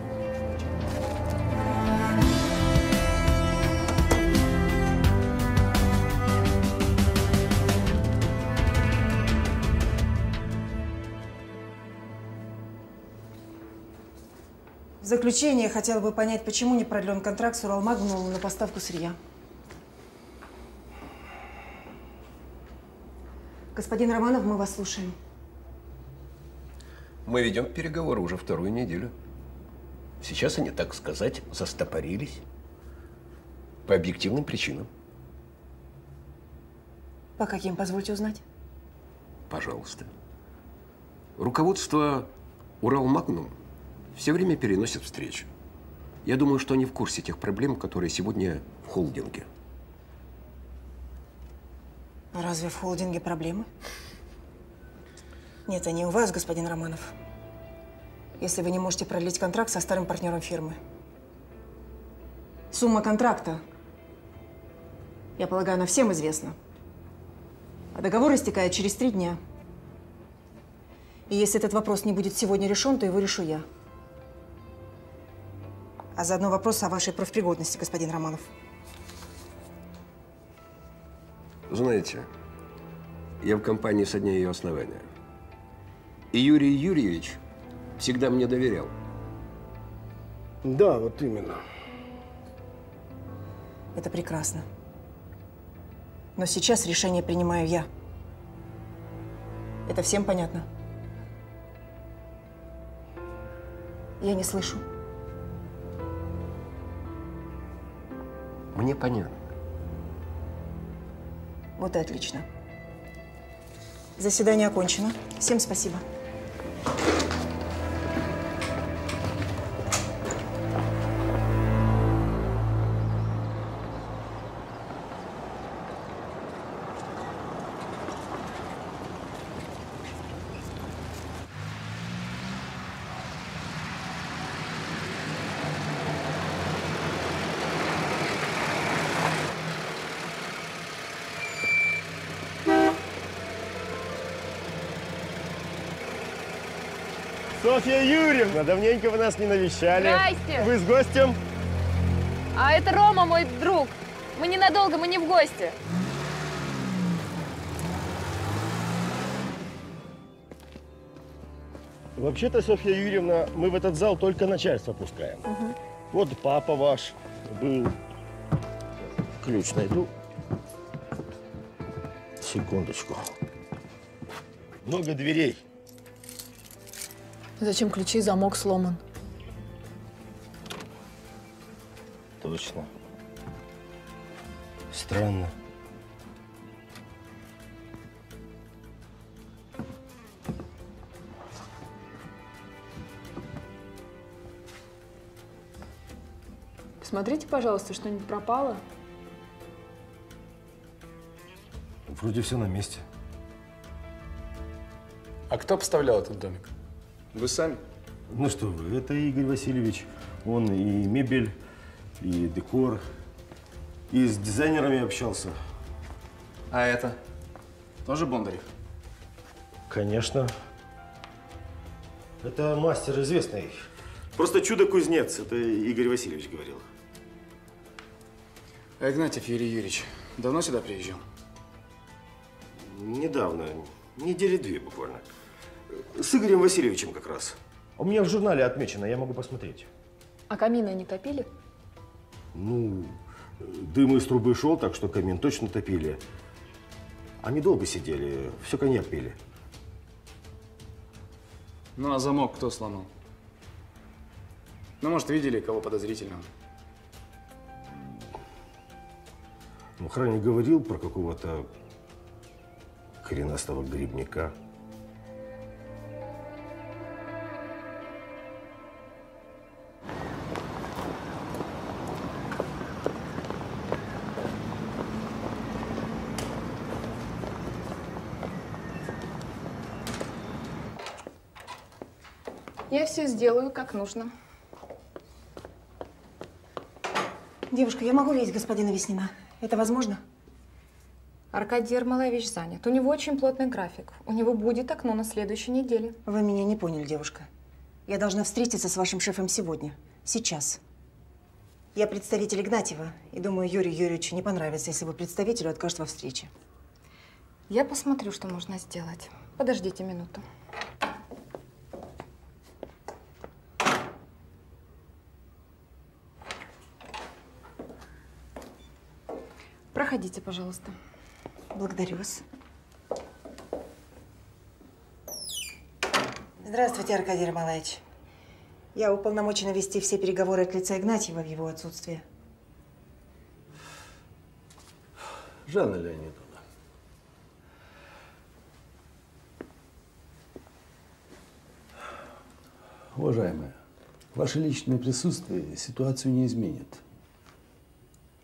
В заключение хотела бы понять, почему не продлен контракт с Уралмагнумом на поставку сырья. Господин Романов, мы вас слушаем. Мы ведем переговоры уже вторую неделю. Сейчас они, так сказать, застопорились по объективным причинам. По каким, позвольте узнать? Пожалуйста. Руководство Уралмагнум все время переносят встречу. Я думаю, что они в курсе тех проблем, которые сегодня в холдинге. Разве в холдинге проблемы? Нет, они у вас, господин Романов. Если вы не можете продлить контракт со старым партнером фирмы. Сумма контракта, я полагаю, она всем известна. А договор истекает через три дня. И если этот вопрос не будет сегодня решен, то его решу я. А заодно вопрос о вашей профпригодности, господин Романов. Знаете, я в компании со дня ее основания. И Юрий Юрьевич всегда мне доверял. Да, вот именно. Это прекрасно. Но сейчас решение принимаю я. Это всем понятно? Я не слышу. Мне понятно. Вот и отлично. Заседание окончено. Всем спасибо. Софья Юрьевна, давненько вы нас не навещали. Здрасте. Вы с гостем? А это Рома, мой друг. Мы ненадолго, мы не в гости. Вообще-то, Софья Юрьевна, мы в этот зал только начальство пускаем. Угу. Вот папа ваш был. Ключ найду. Секундочку. Много дверей. Зачем ключи? Замок сломан. Точно. Странно. Посмотрите, пожалуйста, что-нибудь пропало. Вроде все на месте. А кто поставлял этот домик? Вы сами? Ну что вы, это Игорь Васильевич. Он и мебель, и декор, и с дизайнерами общался. А это? Тоже Бондарев? Конечно. Это мастер известный. Просто чудо-кузнец. Это Игорь Васильевич говорил. А Игнатьев Юрий Юрьевич давно сюда приезжал? Недавно. Недели две буквально. С Игорем Васильевичем как раз. У меня в журнале отмечено, я могу посмотреть. А камина не топили? Ну, дым из трубы шел, так что камин точно топили. Они долго сидели, все коньяк пили. Ну, а замок кто сломал? Ну, может, видели кого подозрительного? Ну, охранник говорил про какого-то хренастого грибника. Я все сделаю, как нужно. Девушка, я могу видеть господина Веснина? Это возможно? Аркадий Ермолович занят. У него очень плотный график. У него будет окно на следующей неделе. Вы меня не поняли, девушка. Я должна встретиться с вашим шефом сегодня. Сейчас. Я представитель Игнатьева, и думаю, Юрию Юрьевичу не понравится, если вы представителю откажете во встрече. Я посмотрю, что можно сделать. Подождите минуту. Проходите, пожалуйста. Благодарю вас. Здравствуйте, Аркадий Ермолович. Я уполномочена вести все переговоры от лица Игнатьева в его отсутствие. Жанна Леонидовна. Уважаемая, ваше личное присутствие ситуацию не изменит.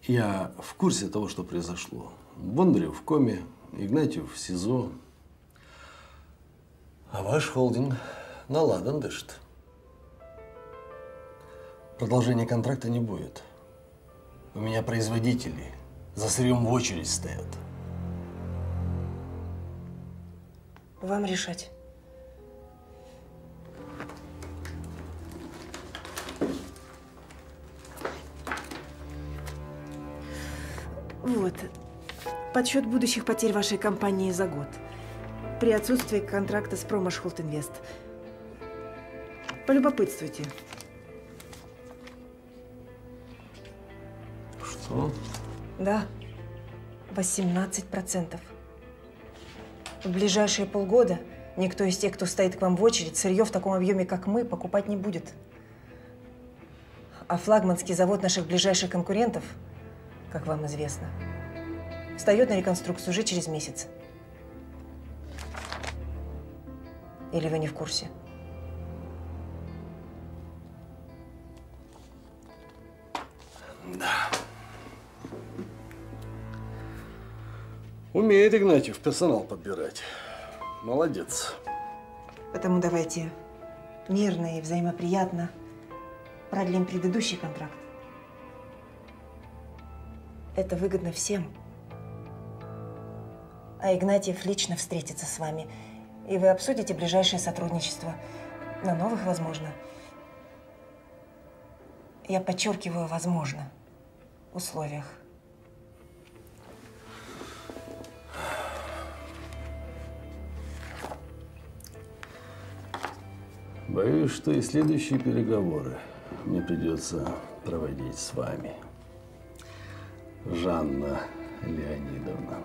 Я в курсе того, что произошло. Бондарев в коме, Игнатьев в СИЗО. А ваш холдинг на ладан дышит. Продолжения контракта не будет. У меня производители за сырьем в очередь стоят. Вам решать. Вот. Подсчет будущих потерь вашей компании за год. При отсутствии контракта с промашхолд инвест. Полюбопытствуйте. Что? Да. восемнадцать процентов. В ближайшие полгода никто из тех, кто стоит к вам в очередь, сырье в таком объеме, как мы, покупать не будет. А флагманский завод наших ближайших конкурентов, как вам известно, встает на реконструкцию уже через месяц. Или вы не в курсе? Да. Умеет Игнатьев персонал подбирать. Молодец. Потому давайте мирно и взаимоприятно продлим предыдущий контракт. Это выгодно всем. А Игнатьев лично встретится с вами. И вы обсудите ближайшее сотрудничество. На новых, возможно. Я подчеркиваю, возможно, условиях. Боюсь, что и следующие переговоры мне придется проводить с вами, Жанна Леонидовна.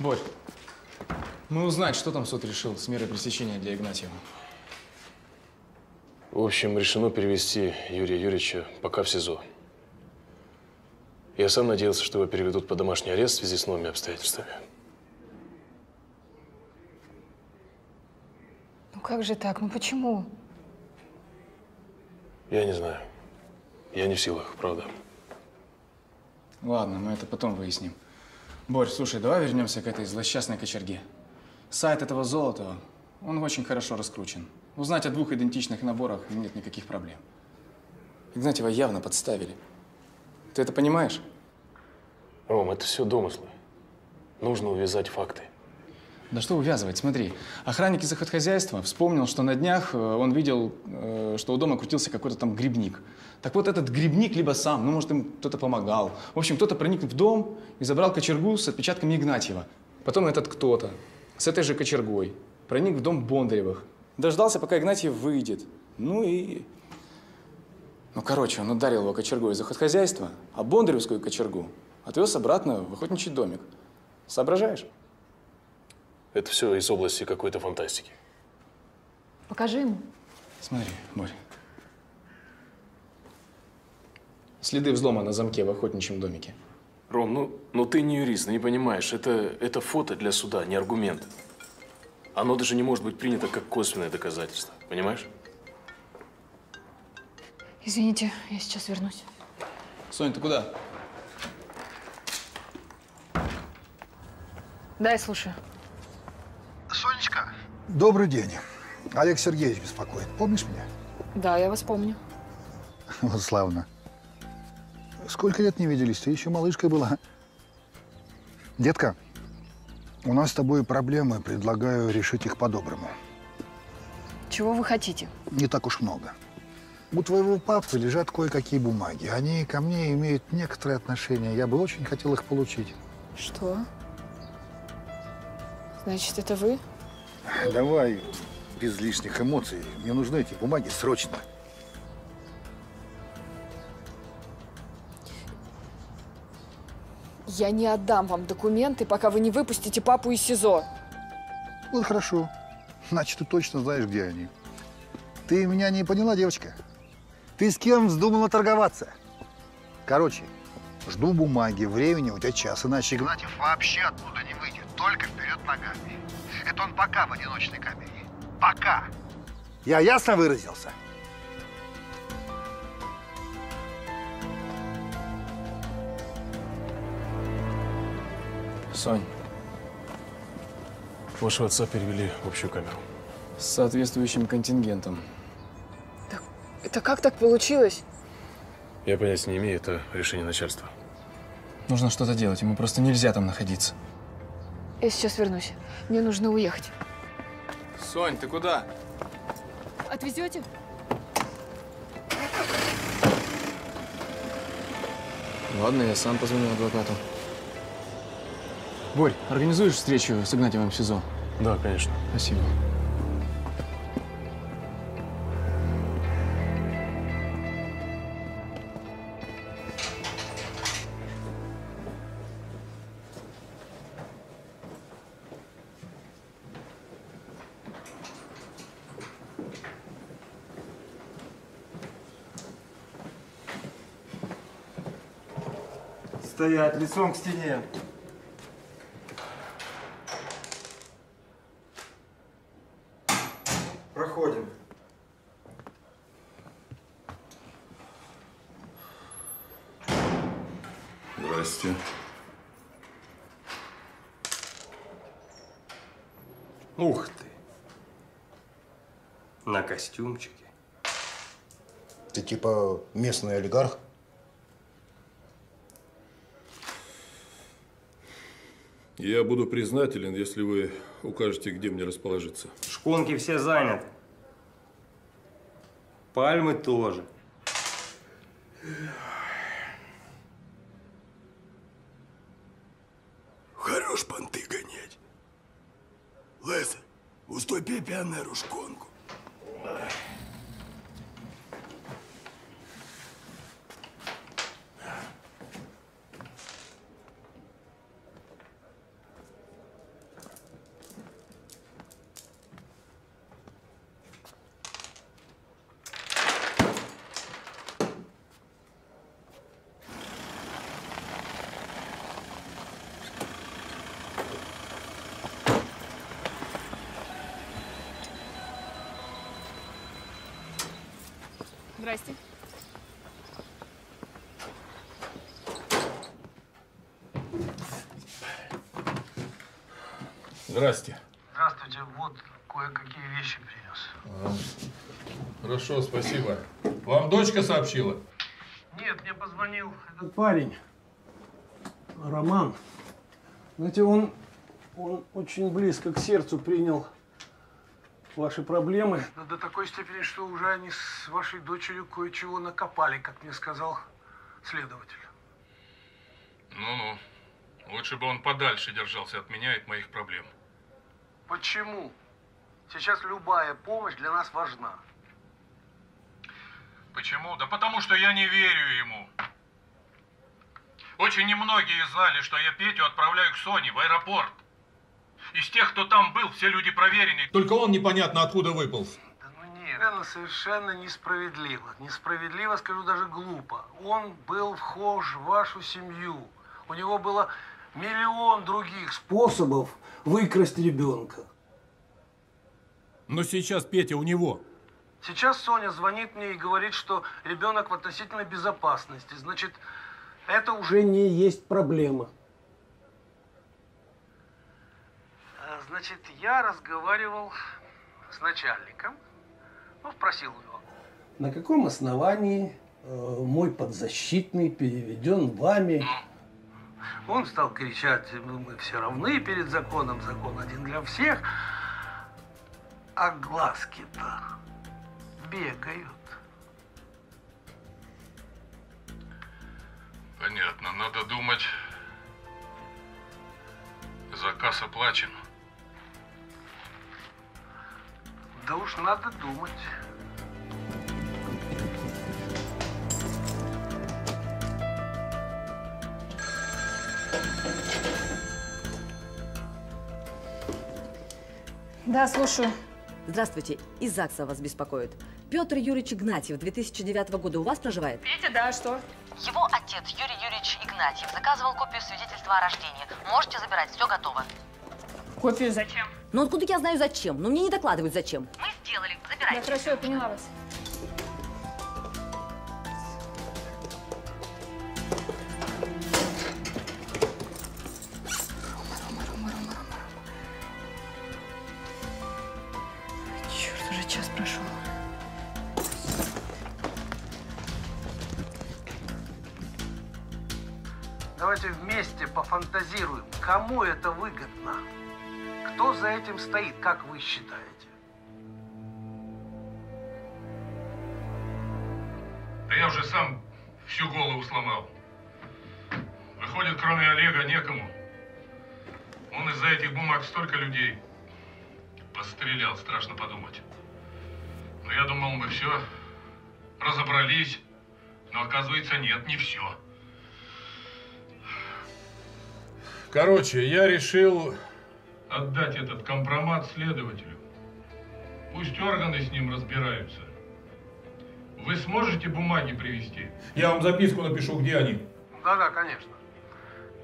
Борь, мы узнаем, что там суд решил с мерой пресечения для Игнатьева. В общем, решено перевести Юрия Юрьевича пока в СИЗО. Я сам надеялся, что его переведут под домашний арест в связи с новыми обстоятельствами. Ну как же так? Ну почему? Я не знаю. Я не в силах, правда. Ладно, мы это потом выясним. Борь, слушай, давай вернемся к этой злосчастной кочерге. Сайт этого Золотова, он очень хорошо раскручен. Узнать о двух идентичных наборах нет никаких проблем. Игнатьева явно подставили. Ты это понимаешь? Ром, это все домыслы. Нужно увязать факты. Да что увязывать, смотри. Охранник из хозяйства вспомнил, что на днях он видел, что у дома крутился какой-то там грибник. Так вот этот грибник либо сам, ну может им кто-то помогал. В общем, кто-то проник в дом и забрал кочергу с отпечатками Игнатьева. Потом этот кто-то с этой же кочергой проник в дом Бондаревых. Дождался, пока Игнатьев выйдет. Ну и… Ну, короче, он ударил его кочергой из хозяйства, а бондаревскую кочергу отвез обратно в охотничий домик. Соображаешь? Это все из области какой-то фантастики. Покажи ему. Смотри, Борь. Следы взлома на замке в охотничьем домике. Ром, ну, ну ты не юрист, не понимаешь. Это, это фото для суда, не аргумент. Оно даже не может быть принято как косвенное доказательство. Понимаешь? Извините, я сейчас вернусь. Соня, ты куда? Да, я слушаю. Сонечка. Добрый день. Олег Сергеевич беспокоит. Помнишь меня? Да, я вас помню. Вот славно. Сколько лет не виделись? Ты еще малышкой была. Детка, у нас с тобой проблемы. Предлагаю решить их по-доброму. Чего вы хотите? Не так уж много. У твоего папы лежат кое-какие бумаги. Они ко мне имеют некоторые отношения. Я бы очень хотел их получить. Что? Значит, это вы? Давай, без лишних эмоций. Мне нужны эти бумаги срочно. Я не отдам вам документы, пока вы не выпустите папу из СИЗО. Ну, хорошо. Значит, ты точно знаешь, где они. Ты меня не поняла, девочка? Ты с кем вздумала торговаться? Короче, жду бумаги, времени у тебя час, иначе Игнатьев вообще оттуда не выйдет, только вперед ногами. Это он пока в одиночной камере. Пока! Я ясно выразился? Сонь, вашего отца перевели в общую камеру. С соответствующим контингентом. Это как так получилось? Я понятия не имею, это решение начальства. Нужно что-то делать, ему просто нельзя там находиться. Я сейчас вернусь. Мне нужно уехать. Сонь, ты куда? Отвезете? Ладно, я сам позвоню адвокату. Борь, организуешь встречу с Игнатьевым в СИЗО? Да, конечно. Спасибо. Стоять лицом к стене. Проходим. Здрасте. Ух ты. На костюмчике. Ты типа местный олигарх? Я буду признателен, если вы укажете, где мне расположиться. Шконки все заняты. Пальмы тоже. Хорош понты гонять. Леса, уступи пионеру шконку. Здрасте. Здрасте. Здравствуйте. Вот кое-какие вещи принес. А. Хорошо, спасибо. Вам дочка сообщила? Нет, мне позвонил этот парень. Роман. Знаете, он Он очень близко к сердцу принял ваши проблемы. Но до такой степени, что уже они с вашей дочерью кое-чего накопали, как мне сказал следователь. Ну-ну. Лучше бы он подальше держался от меня и от моих проблем. Почему? Сейчас любая помощь для нас важна. Почему? Да потому что я не верю ему. Очень немногие знали, что я Петю отправляю к Соне в аэропорт. Из тех, кто там был, все люди проверенные. Только он непонятно откуда выполз. Да ну нет, это совершенно несправедливо. Несправедливо, скажу даже глупо. Он был вхож в вашу семью. У него было миллион других способов выкрасть ребенка. Но сейчас Петя у него. Сейчас Соня звонит мне и говорит, что ребенок в относительной безопасности. Значит, это уже не есть проблема. Значит, я разговаривал с начальником, ну, спросил его. На каком основании э, мой подзащитный переведен вами? Он стал кричать, мы все равны перед законом, закон один для всех. А глазки-то бегают. Понятно, надо думать, заказ оплачен. Да уж надо думать. Да, слушаю. Здравствуйте, из ЗАГСа вас беспокоит. Петр Юрьевич Игнатьев, две тысячи девятого года, у вас проживает? Петя, да, что? Его отец, Юрий Юрьевич Игнатьев, заказывал копию свидетельства о рождении. Можете забирать, все готово. Копию зачем? Ну откуда я знаю зачем? Ну мне не докладывают зачем. Мы сделали, забирайте. Да, хорошо, я поняла вас. Давайте вместе пофантазируем, кому это выгодно, кто за этим стоит, как вы считаете? Да я уже сам всю голову сломал. Выходит, кроме Олега некому. Он из-за этих бумаг столько людей пострелял, страшно подумать. Но я думал, мы все разобрались, но оказывается нет, не все. Короче, я решил отдать этот компромат следователю. Пусть органы с ним разбираются. Вы сможете бумаги привезти? Я вам записку напишу, где они. Да-да, конечно.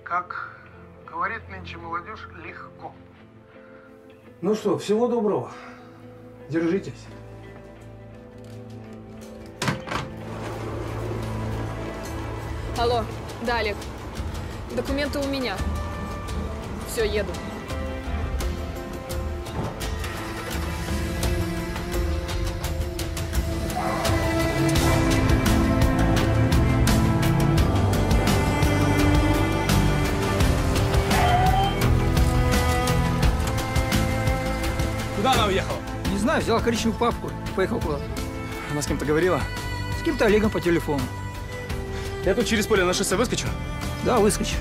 Как говорит нынче молодежь, легко. Ну что, всего доброго. Держитесь. Алло, да, Олег. Документы у меня. Все, еду. Куда она уехала? Не знаю, взяла коричневую папку, поехала куда-то. Она с кем-то говорила? С кем-то Олегом по телефону. Я тут через поле на шоссе выскочу? Да, выскочу.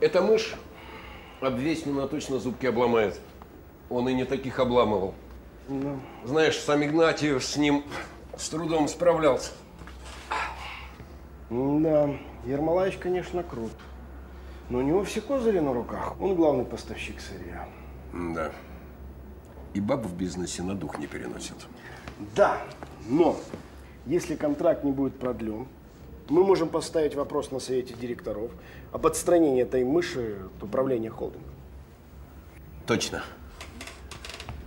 Эта мышь об Веснина точно зубки обломает. Он и не таких обламывал. Да. Знаешь, сам Игнатьев с ним с трудом справлялся. Да, Ермолаевич, конечно, крут. Но у него все козыри на руках. Он главный поставщик сырья. Да. И баб в бизнесе на дух не переносит. Да, но если контракт не будет продлен, мы можем поставить вопрос на совете директоров об отстранении этой мыши от управления холдингом. Точно.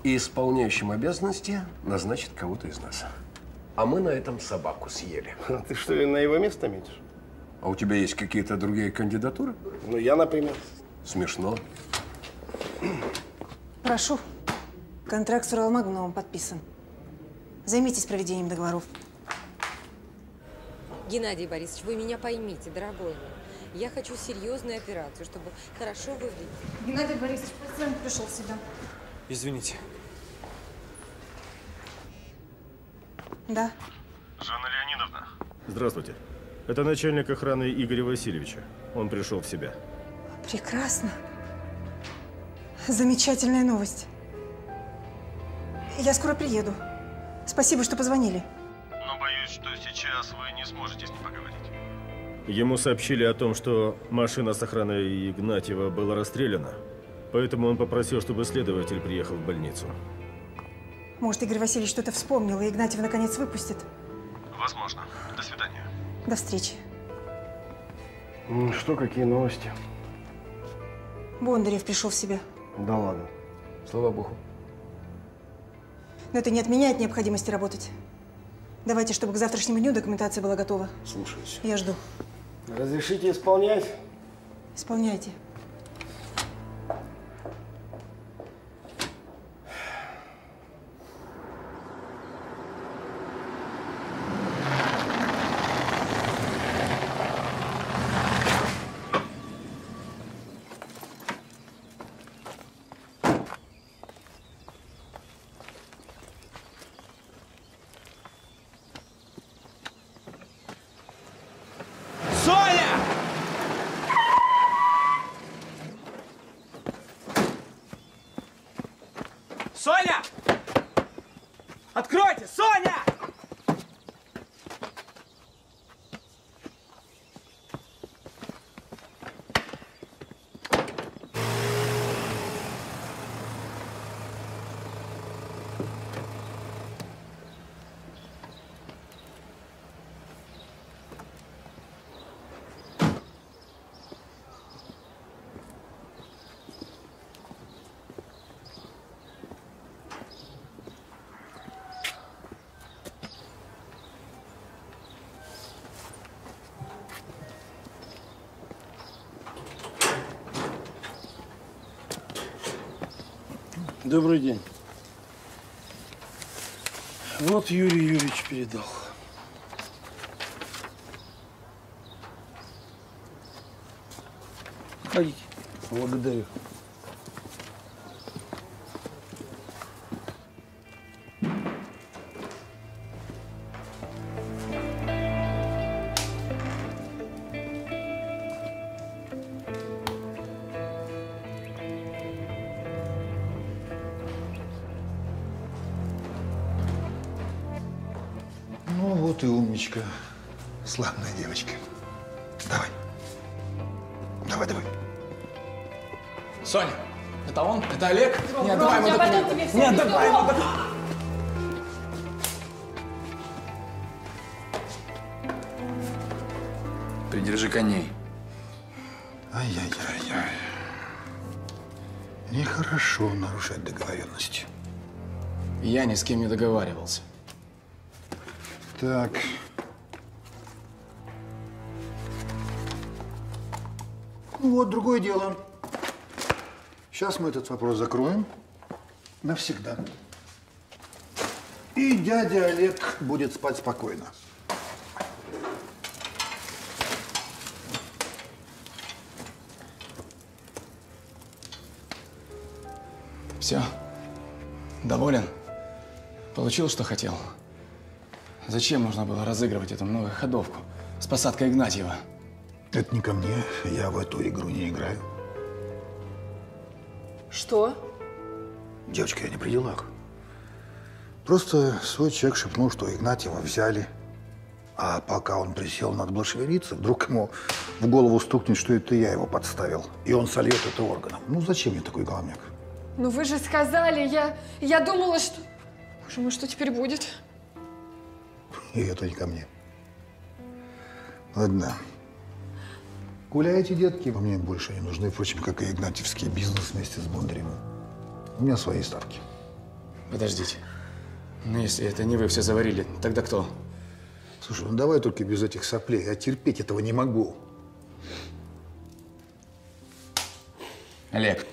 И исполняющим обязанности назначит кого-то из нас. А мы на этом собаку съели. А ты что ли на его место метишь? А у тебя есть какие-то другие кандидатуры? Ну, я, например. Смешно. Прошу. Контракт с Уралмагнумом подписан. Займитесь проведением договоров. Геннадий Борисович, вы меня поймите, дорогой мой. Я хочу серьезную операцию, чтобы хорошо выглядеть. Геннадий Борисович, пациент пришел в себя. Извините. Да. Жанна Леонидовна. Здравствуйте. Это начальник охраны Игоря Васильевича. Он пришел в себя. Прекрасно. Замечательная новость. Я скоро приеду. Спасибо, что позвонили. Но боюсь, что сейчас вы не сможете с ним поговорить. Ему сообщили о том, что машина с охраной Игнатьева была расстреляна. Поэтому он попросил, чтобы следователь приехал в больницу. Может, Игорь Васильевич что-то вспомнил, и Игнатьев наконец выпустит? Возможно. До свидания. До встречи. Ну что, какие новости? Бондарев пришел в себя. Да ладно. Слава Богу. Но это не отменяет необходимости работать. Давайте, чтобы к завтрашнему дню документация была готова. Слушаюсь. Я жду. Разрешите исполнять? Исполняйте. Соня! Откройте! Соня! Добрый день. Вот Юрий Юрьевич передал. Ходите. Благодарю. Славная девочка. Давай. Давай, давай. Соня, это он? Это Олег? Ром, не отдавай ему документы. Не отдавай ему документы. Придержи коней. Ай-яй-яй-яй. Нехорошо нарушать договоренности. Я ни с кем не договаривался. Так. Ну вот, другое дело. Сейчас мы этот вопрос закроем навсегда. И дядя Олег будет спать спокойно. Все. Доволен? Получил, что хотел? Зачем нужно было разыгрывать эту многоходовку с посадкой Игнатьева? Это не ко мне. Я в эту игру не играю. Что? Девочка, я не при делах. Просто свой человек шепнул, что Игнатьева взяли. А пока он присел, надо было шевелиться. Вдруг ему в голову стукнет, что это я его подставил. И он сольет это органом. Ну зачем мне такой головняк? Ну вы же сказали, я, я думала, что… Боже мой, что теперь будет? И это не ко мне. Ладно. Гуляйте, детки, вы мне больше не нужны, впрочем, как и игнатьевский бизнес вместе с Бондаревым. У меня свои ставки. Подождите. Но если это не вы все заварили, тогда кто? Слушай, ну давай только без этих соплей, я терпеть этого не могу. Олег,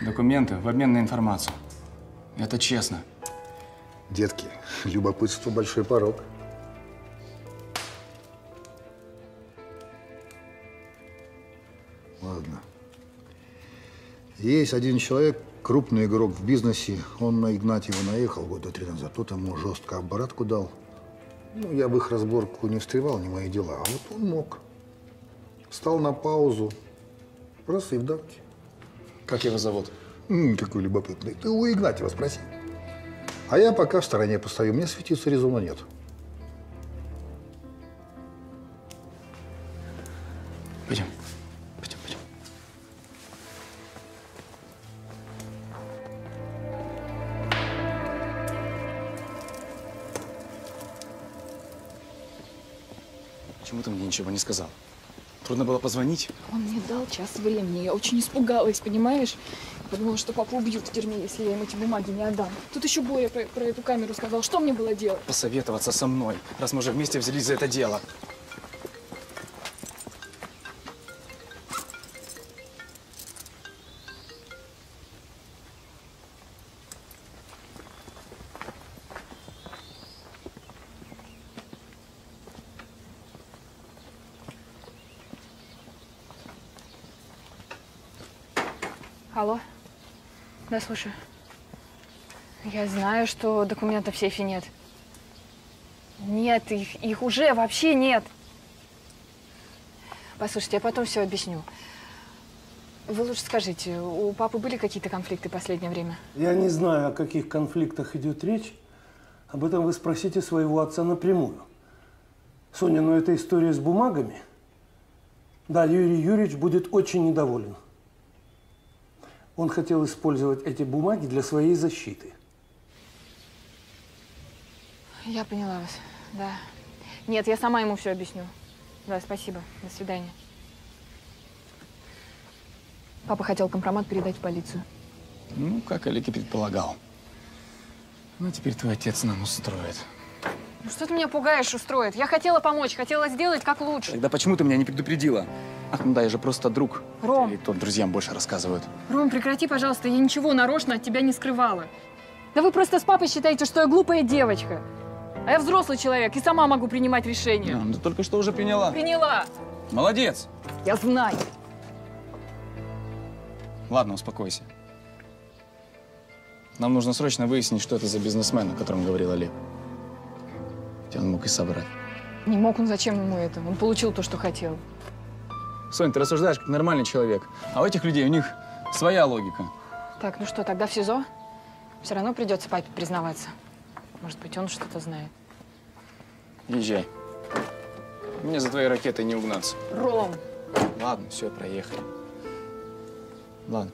документы в обмен на информацию. Это честно. Детки, любопытство – большой порог. Ладно. Есть один человек, крупный игрок в бизнесе. Он на Игнатьева наехал года три назад. Тот ему жестко обратку дал. Ну, я в их разборку не встревал, не мои дела. А вот он мог. Встал на паузу. Просто и вдавки. Как его зовут? М-м, какой любопытный. Ты у Игнатьева спроси. А я пока в стороне постою. Мне светиться резона нет. Пойдем. Пойдем, пойдем. Почему ты мне ничего не сказал? Трудно было позвонить? Он мне дал час времени. Я очень испугалась, понимаешь? Подумала, что папу убьют в тюрьме, если я им эти бумаги не отдам. Тут еще Боря про, про эту камеру сказал. Что мне было делать? Посоветоваться со мной, раз мы уже вместе взялись за это дело. Алло. Да, слушай. Я знаю, что документов в сейфе нет. Нет, их, их уже вообще нет. Послушайте, я потом все объясню. Вы лучше скажите, у папы были какие-то конфликты в последнее время? Я не знаю, о каких конфликтах идет речь. Об этом вы спросите своего отца напрямую. Соня, но эта история с бумагами? Да, Юрий Юрьевич будет очень недоволен. Он хотел использовать эти бумаги для своей защиты. Я поняла вас, да. Нет, я сама ему все объясню. Да, спасибо. До свидания. Папа хотел компромат передать в полицию. Ну, как Олег и предполагал. Ну, теперь твой отец нам устроит. Ну, что ты меня пугаешь, устроит? Я хотела помочь, хотела сделать как лучше. Тогда почему ты меня не предупредила? Ах, ну да, я же просто друг. Ром. И то друзьям больше рассказывают. Ром, прекрати, пожалуйста, я ничего нарочно от тебя не скрывала. Да вы просто с папой считаете, что я глупая девочка. А я взрослый человек и сама могу принимать решения. Да, ну, только что уже приняла. Приняла. Молодец. Я знаю. Ладно, успокойся. Нам нужно срочно выяснить, что это за бизнесмен, о котором говорил Олег. Он мог и собрать. Не мог он, зачем ему это? Он получил то, что хотел. Сонь, ты рассуждаешь как нормальный человек. А у этих людей, у них своя логика. Так, ну что, тогда в СИЗО? Все равно придется папе признаваться. Может быть, он что-то знает. Езжай. Мне за твоей ракетой не угнаться. Ром! Ладно, все, проехали. Ладно,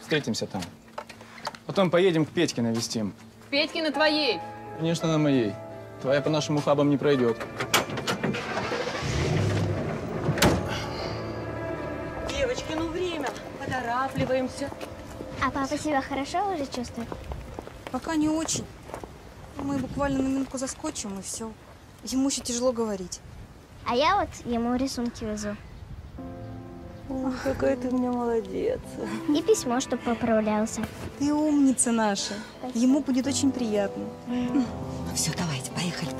встретимся там. Потом поедем к Петьке навестим. Петьке на твоей? Конечно, на моей. Твоя по нашим ухабам не пройдет. Девочки, ну время. Поторапливаемся. А папа себя хорошо уже чувствует? Пока не очень. Мы буквально на минутку заскочим, и все. Ему еще тяжело говорить. А я вот ему рисунки везу. Ох, какая ты у меня молодец. И письмо, чтобы поправлялся. Ты умница наша. Спасибо. Ему будет очень приятно. Mm. Ну все, давайте, поехали.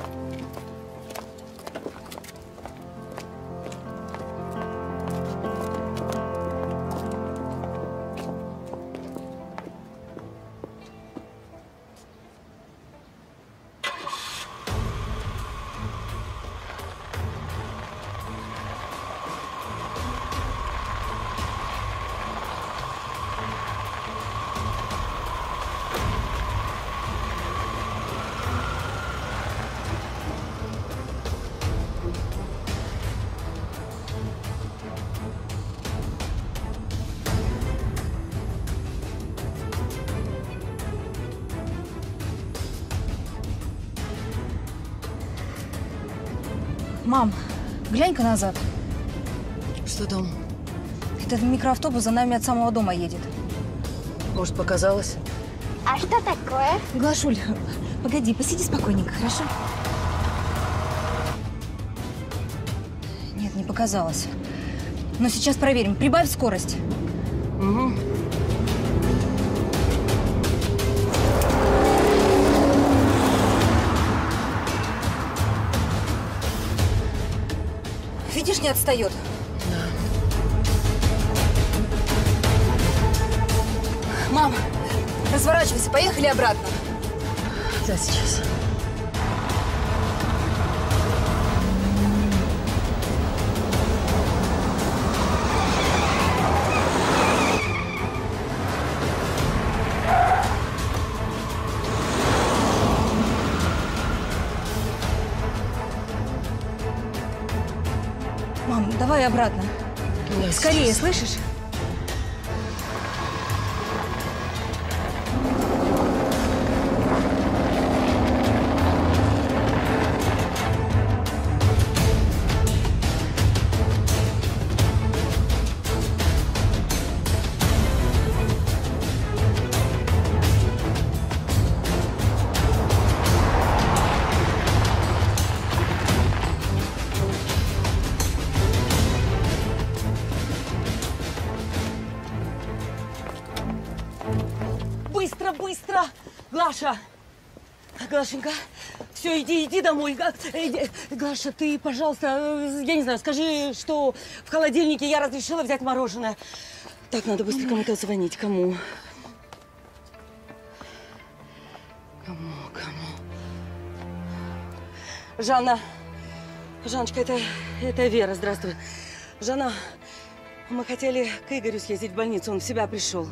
Мам, глянь-ка назад. Что там? Этот микроавтобус за нами от самого дома едет. Может, показалось? А что такое? Глашуль, погоди, посиди спокойненько, хорошо? показалось. Но сейчас проверим. Прибавь скорость. Угу. Видишь, не отстает. Да. Мам, разворачивайся, поехали обратно. Да, сейчас. Давай обратно. Я Скорее, сейчас. Слышишь? Глаша, Глашенька, все, иди, иди домой. Иди. Глаша, ты, пожалуйста, я не знаю, скажи, что в холодильнике я разрешила взять мороженое. Так, надо быстро кому-то звонить. Кому? Кому, кому? Жанна, Жанночка, это, это Вера, здравствуй. Жанна, мы хотели к Игорю съездить в больницу, он в себя пришел.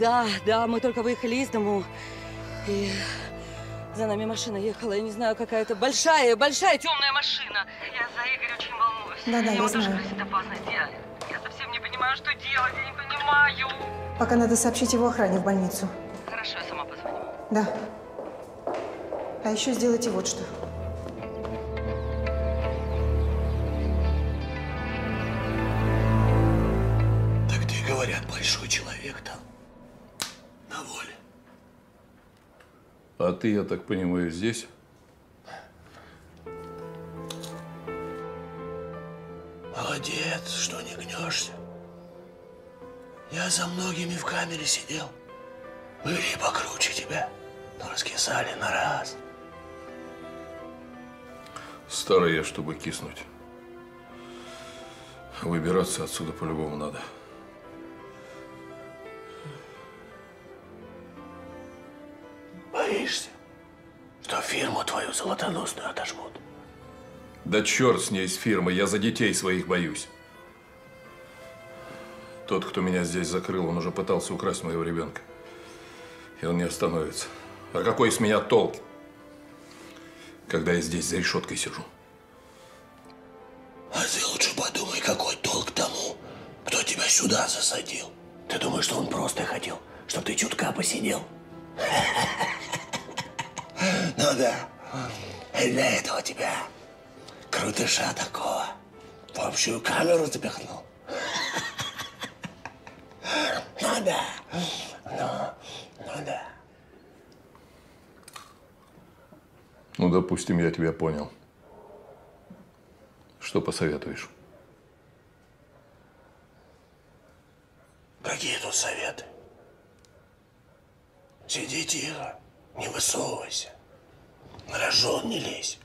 Да, да, мы только выехали из дому. И за нами машина ехала, я не знаю, какая-то большая, большая темная машина. Я за Игоря очень волнуюсь. Да, да, я знаю. Я, я совсем не понимаю, что делать, я не понимаю. Пока надо сообщить его охране в больницу. Хорошо, я сама позвоню. Да. А еще сделайте вот что. Так-то и говорят, большой человек-то на воле. А ты, я так понимаю, здесь? Молодец, что не гнешься. Я за многими в камере сидел. Были покруче тебя, но раскисали на раз. Старый я, чтобы киснуть. Выбираться отсюда по-любому надо. Боишься, что фирму твою золотоносную отожмут? Да черт с ней, с фирмой, я за детей своих боюсь. Тот, кто меня здесь закрыл, он уже пытался украсть моего ребенка. И он не остановится. А какой с меня толк, когда я здесь за решеткой сижу? А ты лучше подумай, какой толк тому, кто тебя сюда засадил. Ты думаешь, что он просто хотел, чтобы ты чутка посидел? Ну да, для этого тебя, крутыша такого, в общую камеру запихнул. Ну да, ну, ну да. Ну, допустим, я тебя понял. Что посоветуешь? Какие тут советы? Сиди тихо, не высовывайся, на рожон не лезь.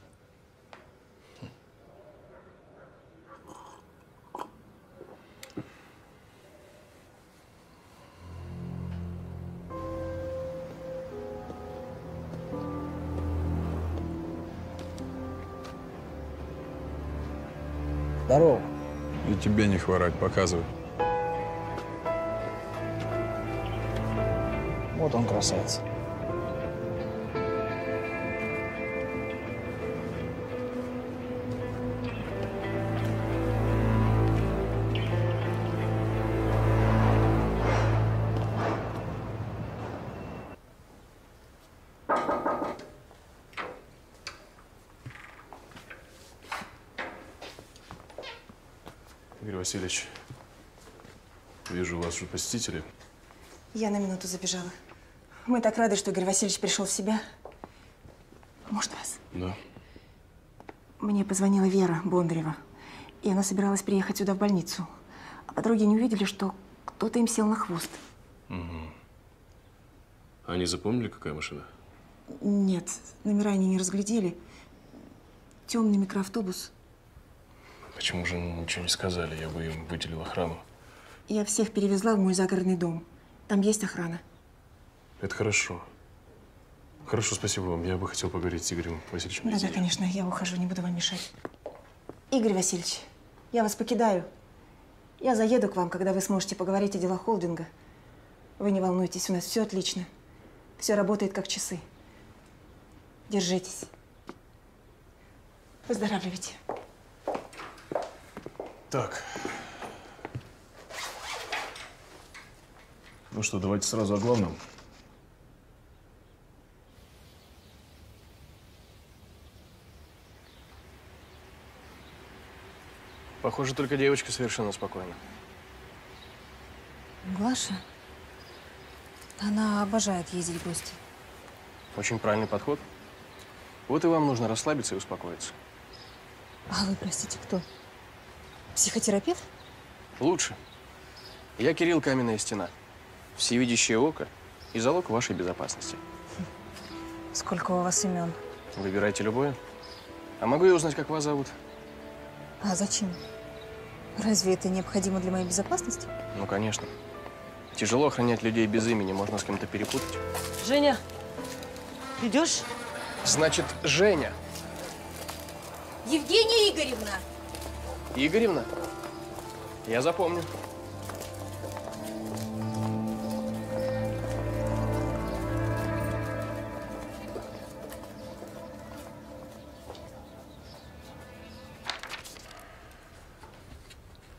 Здорово. И тебе не хворать, показывай. Вот он, красавец. Игорь Васильевич, вижу, у вас же посетители. Я на минуту забежала. Мы так рады, что Игорь Васильевич пришел в себя. Может, вас? Да. Мне позвонила Вера Бондарева. И она собиралась приехать сюда в больницу. А подруги не увидели, что кто-то им сел на хвост. Угу. Они запомнили, какая машина? Нет, номера они не разглядели. Темный микроавтобус. Почему же ничего не сказали? Я бы им выделил охрану. Я всех перевезла в мой загородный дом. Там есть охрана. Это хорошо. Хорошо, спасибо вам. Я бы хотел поговорить с Игорем Васильевичем. Да-да, конечно. Я ухожу, не буду вам мешать. Игорь Васильевич, я вас покидаю. Я заеду к вам, когда вы сможете поговорить о делах холдинга. Вы не волнуйтесь, у нас все отлично. Все работает как часы. Держитесь. Выздоравливайте. Так. Ну что, давайте сразу о главном. Похоже, только девочка совершенно спокойна. Глаша? Она обожает ездить в гости. Очень правильный подход. Вот и вам нужно расслабиться и успокоиться. А вы, простите, кто? Психотерапевт? Лучше. Я Кирилл, каменная стена. Всевидящее око и залог вашей безопасности. Сколько у вас имен? Выбирайте любое. А могу я узнать, как вас зовут? А зачем? Разве это необходимо для моей безопасности? Ну, конечно. Тяжело охранять людей без имени, можно с кем-то перепутать. Женя, идешь? Значит, Женя. Евгения Игоревна. Игоревна? Я запомню.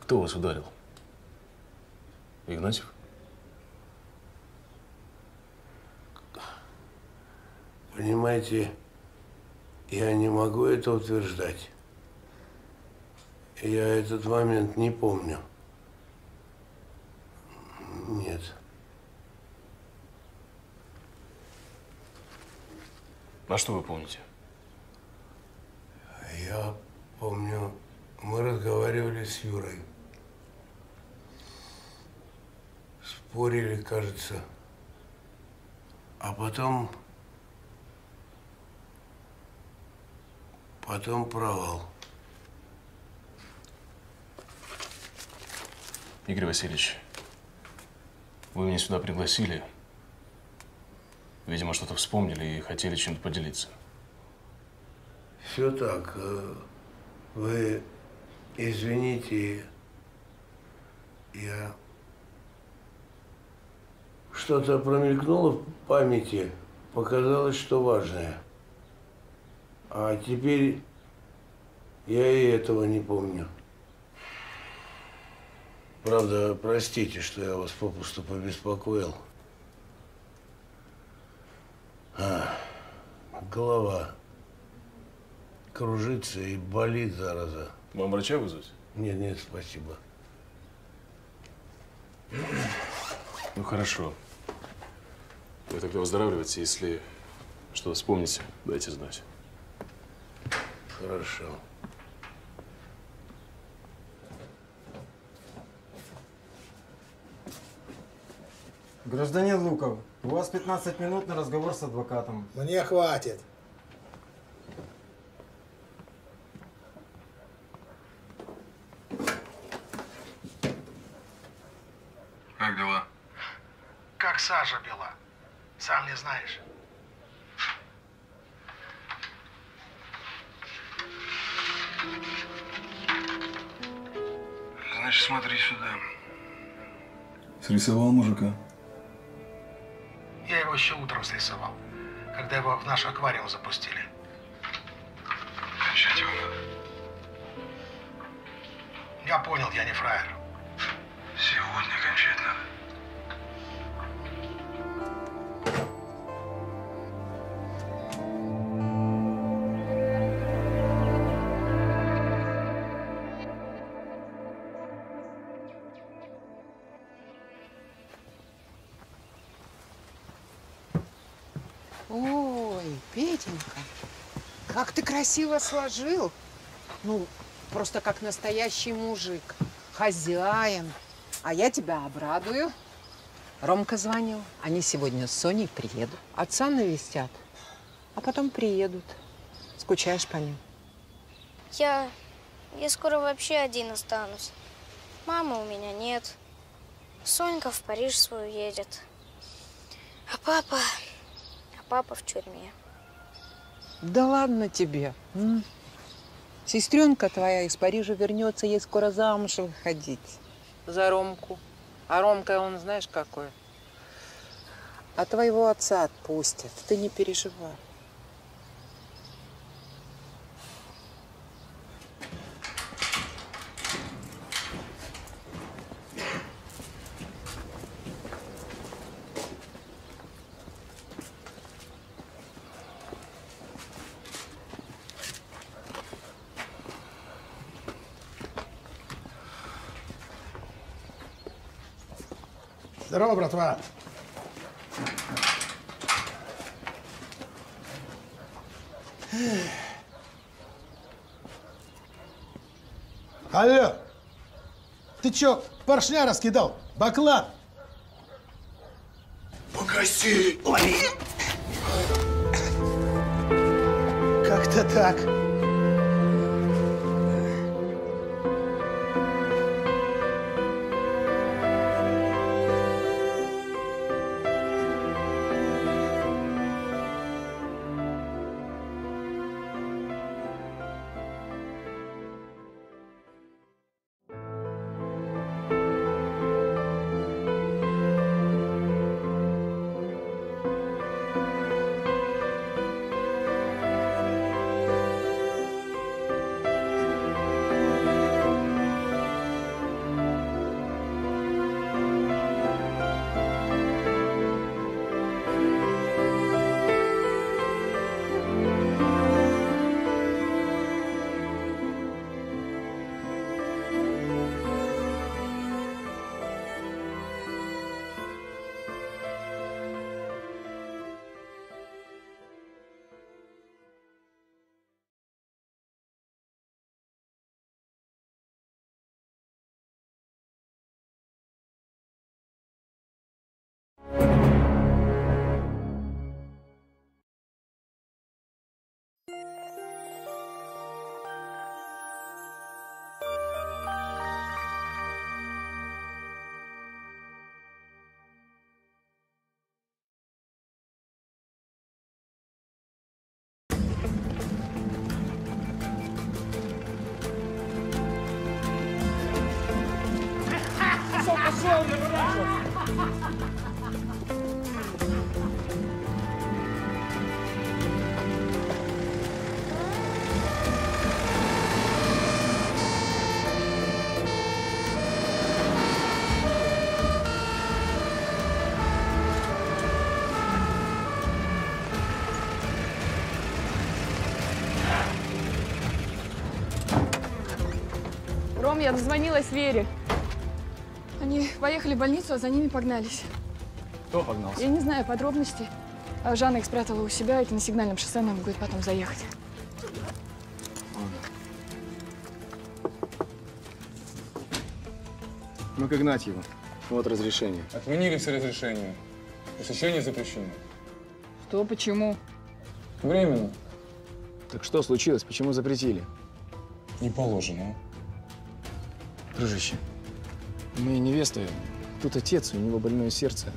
Кто вас ударил? Игнатьев? Понимаете, я не могу это утверждать. Я этот момент не помню. Нет. А что вы помните? Я помню, мы разговаривали с Юрой. Спорили, кажется. А потом… Потом провал. Игорь Васильевич, вы меня сюда пригласили. Видимо, что-то вспомнили и хотели чем-то поделиться. Все так. Вы извините, я… Что-то промелькнуло в памяти, показалось, что важное. А теперь я и этого не помню. Правда, простите, что я вас попусту побеспокоил. А, голова кружится и болит, зараза. Вам врача вызвать? Нет, нет, спасибо. Ну, хорошо. Вы тогда выздоравливайте, если что вспомните, дайте знать. Хорошо. Гражданин Луков, у вас пятнадцать минут на разговор с адвокатом. Мне хватит. Как дела? Как сажа бела. Сам не знаешь. Значит, смотри сюда. Срисовал мужика? Я его еще утром срисовал, когда его в наш аквариум запустили. Кончать его надо. Я понял, я не фраер. Сегодня кончать надо. Ой, Петенька, как ты красиво сложил. Ну, просто как настоящий мужик, хозяин. А я тебя обрадую. Ромка звонил. Они сегодня с Соней приедут. Отца навестят, а потом приедут. Скучаешь по ним? Я... я скоро вообще один останусь. Мамы у меня нет. Сонька в Париж свою едет. А папа... а папа в тюрьме. Да ладно тебе. М? Сестренка твоя из Парижа вернется, ей скоро замуж выходить. За Ромку. А Ромка, он знаешь какой? А твоего отца отпустят. Ты не переживай. Здорово, братва! Алло! Ты чё, поршня раскидал? Баклан! Погаси! Ой! Как-то так. Ром, я дозвонилась Вере. Они поехали в больницу, а за ними погнались. Кто погнался? Я не знаю подробностей. А Жанна их спрятала у себя, это на Сигнальном шоссе, нам будет потом заехать. Мы к Игнатьеву. Вот разрешение. Отменили все разрешения. Посещение запрещено. Что? Почему? Временно. Так что случилось? Почему запретили? Не положено. Дружище. Моей невесты, тут отец, у него больное сердце.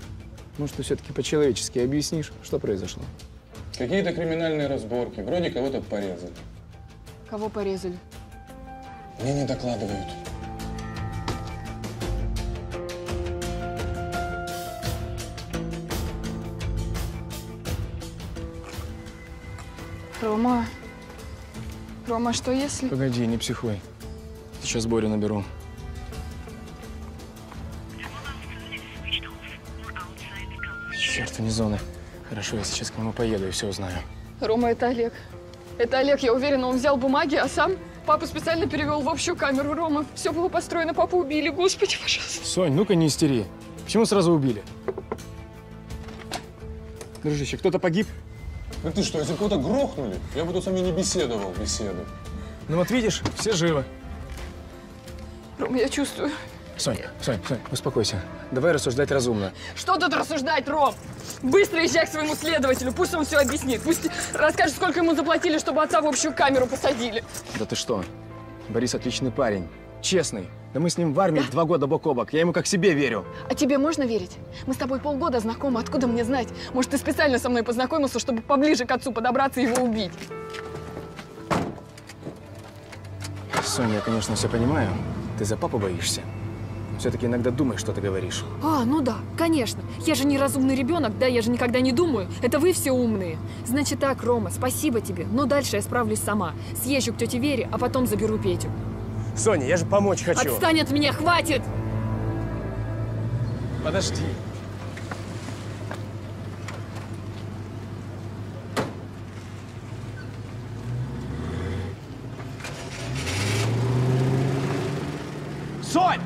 Может, ты все-таки по-человечески объяснишь, что произошло? Какие-то криминальные разборки. Вроде кого-то порезали. Кого порезали? Мне не докладывают. Рома. Рома, что если… Погоди, не психуй. Сейчас Борю наберу. Черт, вне зоны. Хорошо, я сейчас к нему поеду и все узнаю. Рома, это Олег. Это Олег, я уверена, он взял бумаги, а сам папу специально перевел в общую камеру. Рома, все было построено, папу убили. Господи, пожалуйста. Сонь, ну-ка не истери. Почему сразу убили? Дружище, кто-то погиб? Да ты что, если кого-то грохнули, я бы тут с вами не беседовал беседу. Ну вот видишь, все живы. по-другому, я чувствую. Соня, Соня, Соня, успокойся. Давай рассуждать разумно. Что тут рассуждать, Ром? Быстро езжай к своему следователю, пусть он все объяснит. Пусть расскажет, сколько ему заплатили, чтобы отца в общую камеру посадили. Да ты что? Борис отличный парень, честный. Да мы с ним в армии да. два года бок о бок. Я ему как себе верю. А тебе можно верить? Мы с тобой полгода знакомы, откуда мне знать? Может, ты специально со мной познакомился, чтобы поближе к отцу подобраться и его убить? Соня, я, конечно, все понимаю. Ты за папу боишься. Все-таки иногда думаешь, что ты говоришь. А, ну да, конечно. Я же неразумный ребенок, да, я же никогда не думаю. Это вы все умные. Значит так, Рома, спасибо тебе, но дальше я справлюсь сама. Съезжу к тете Вере, а потом заберу Петю. Соня, я же помочь хочу. Отстань от меня, хватит! Подожди. Сонь!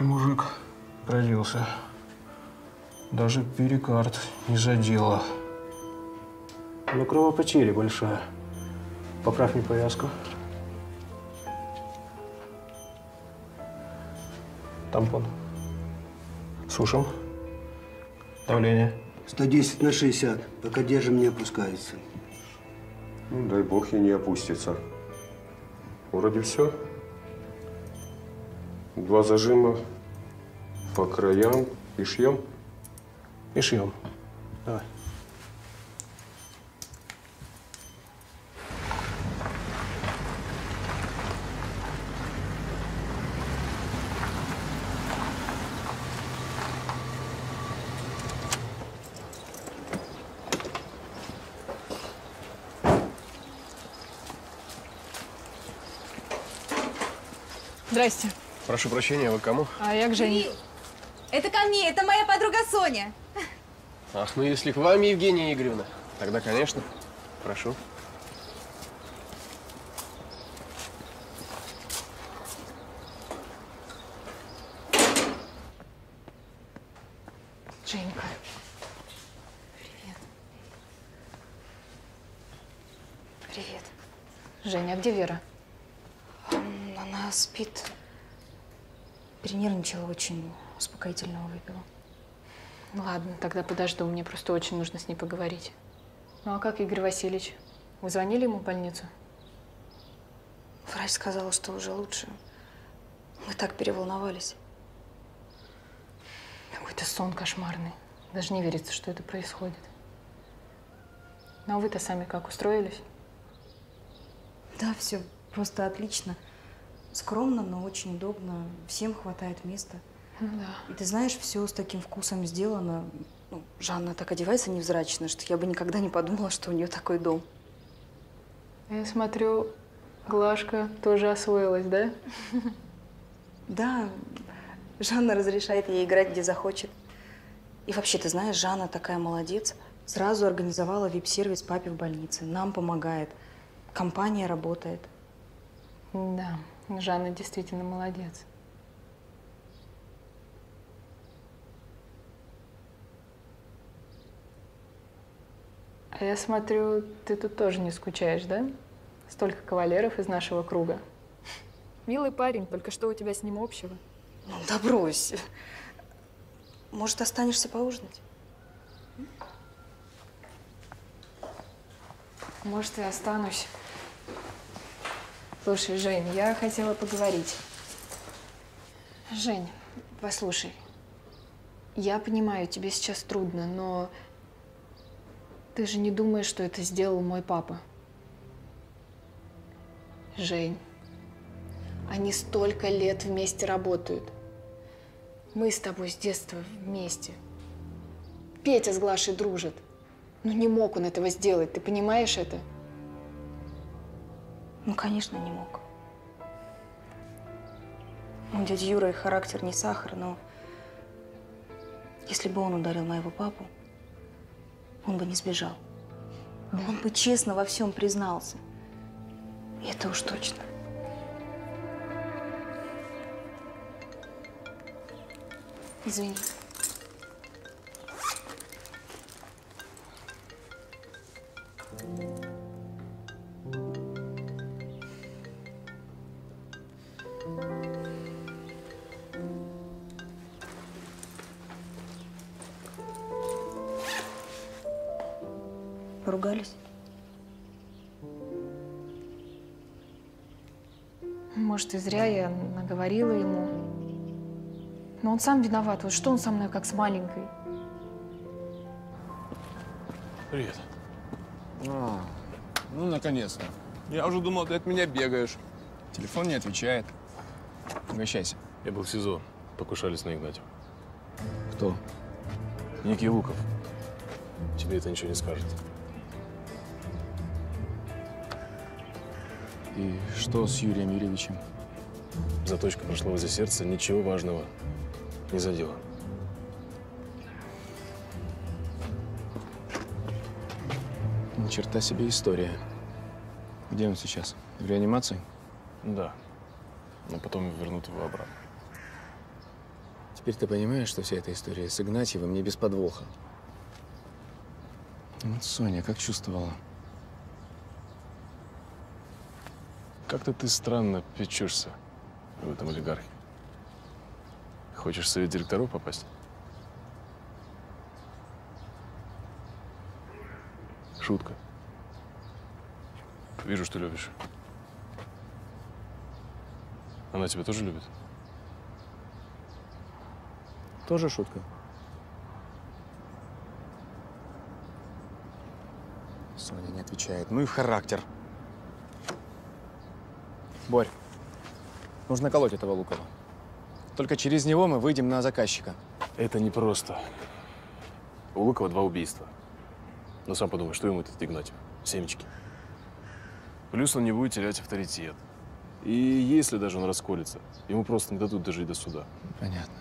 Мужик пролился. Даже перекарт не задела. Но кровопотеря большая. Поправь мне повязку. Тампон. Сушим. Давление. сто десять на шестьдесят. Пока держим, не опускается. Ну, дай бог и не опустится. Вроде все. Два зажима по краям и шьем. И шьем. Давай. Здрасте. Прошу прощения, вы к кому? А я к Жене. И... Это ко мне, это моя подруга Соня. Ах, ну если к вам, Евгения Игоревна, тогда, конечно, прошу. Женька. Привет. Привет. Женя, а где Вера? Она спит. Перенервничала очень, успокоительного выпила. Ладно, тогда подожду, мне просто очень нужно с ней поговорить. Ну а как Игорь Васильевич? Вы звонили ему в больницу? Врач сказала, что уже лучше. Мы так переволновались. Какой-то сон кошмарный. Даже не верится, что это происходит. Ну а вы-то сами как, устроились? Да, все просто отлично. Скромно, но очень удобно. Всем хватает места. Ну, да. И ты знаешь, все с таким вкусом сделано. Ну, Жанна так одевается невзрачно, что я бы никогда не подумала, что у нее такой дом. Я смотрю, Глашка тоже освоилась, да? Да. Жанна разрешает ей играть, где захочет. И вообще, ты знаешь, Жанна такая молодец. Сразу организовала вип-сервис папе в больнице. Нам помогает. Компания работает. Да. Жанна действительно молодец. А я смотрю, ты тут тоже не скучаешь, да? Столько кавалеров из нашего круга. Милый парень, только что у тебя с ним общего? Ну, да брось. Может, останешься поужинать? Может, и останусь. Слушай, Жень, я хотела поговорить. Жень, послушай, я понимаю, тебе сейчас трудно, но ты же не думаешь, что это сделал мой папа. Жень, они столько лет вместе работают. Мы с тобой с детства вместе. Петя с Глашей дружит. Но не мог он этого сделать, ты понимаешь это? Ну, конечно, не мог. У дяди Юры характер не сахар, но если бы он ударил моего папу, он бы не сбежал. Да. Он бы честно во всем признался. И это уж точно. Извини. Поругались? Может, и зря я наговорила ему. Но он сам виноват. Вот что он со мной, как с маленькой? Привет. А, ну, наконец-то. Я уже думал, ты от меня бегаешь. Телефон не отвечает. Угощайся. Я был в СИЗО. Покушались на Игнатьева. Кто? Никита Вуков. Тебе это ничего не скажет. И что с Юрием Юрьевичем? Заточка прошла возле сердца, ничего важного не задела. Ни черта себе история. Где он сейчас? В реанимации? Да. Но потом вернут его обратно. Теперь ты понимаешь, что вся эта история с Игнатьевым не без подвоха. Вот Соня как чувствовала? Как-то ты странно печешься в этом олигархе. Хочешь в совет директоров попасть? Шутка. Вижу, что любишь. Она тебя тоже любит? Тоже шутка. Соня не отвечает. Ну и характер. Борь, нужно колоть этого Лукова. Только через него мы выйдем на заказчика. Это непросто. У Лукова два убийства. Но сам подумай, что ему этот Игнатьев? Семечки. Плюс он не будет терять авторитет. И если даже он расколется, ему просто не дадут дожить до суда. Понятно.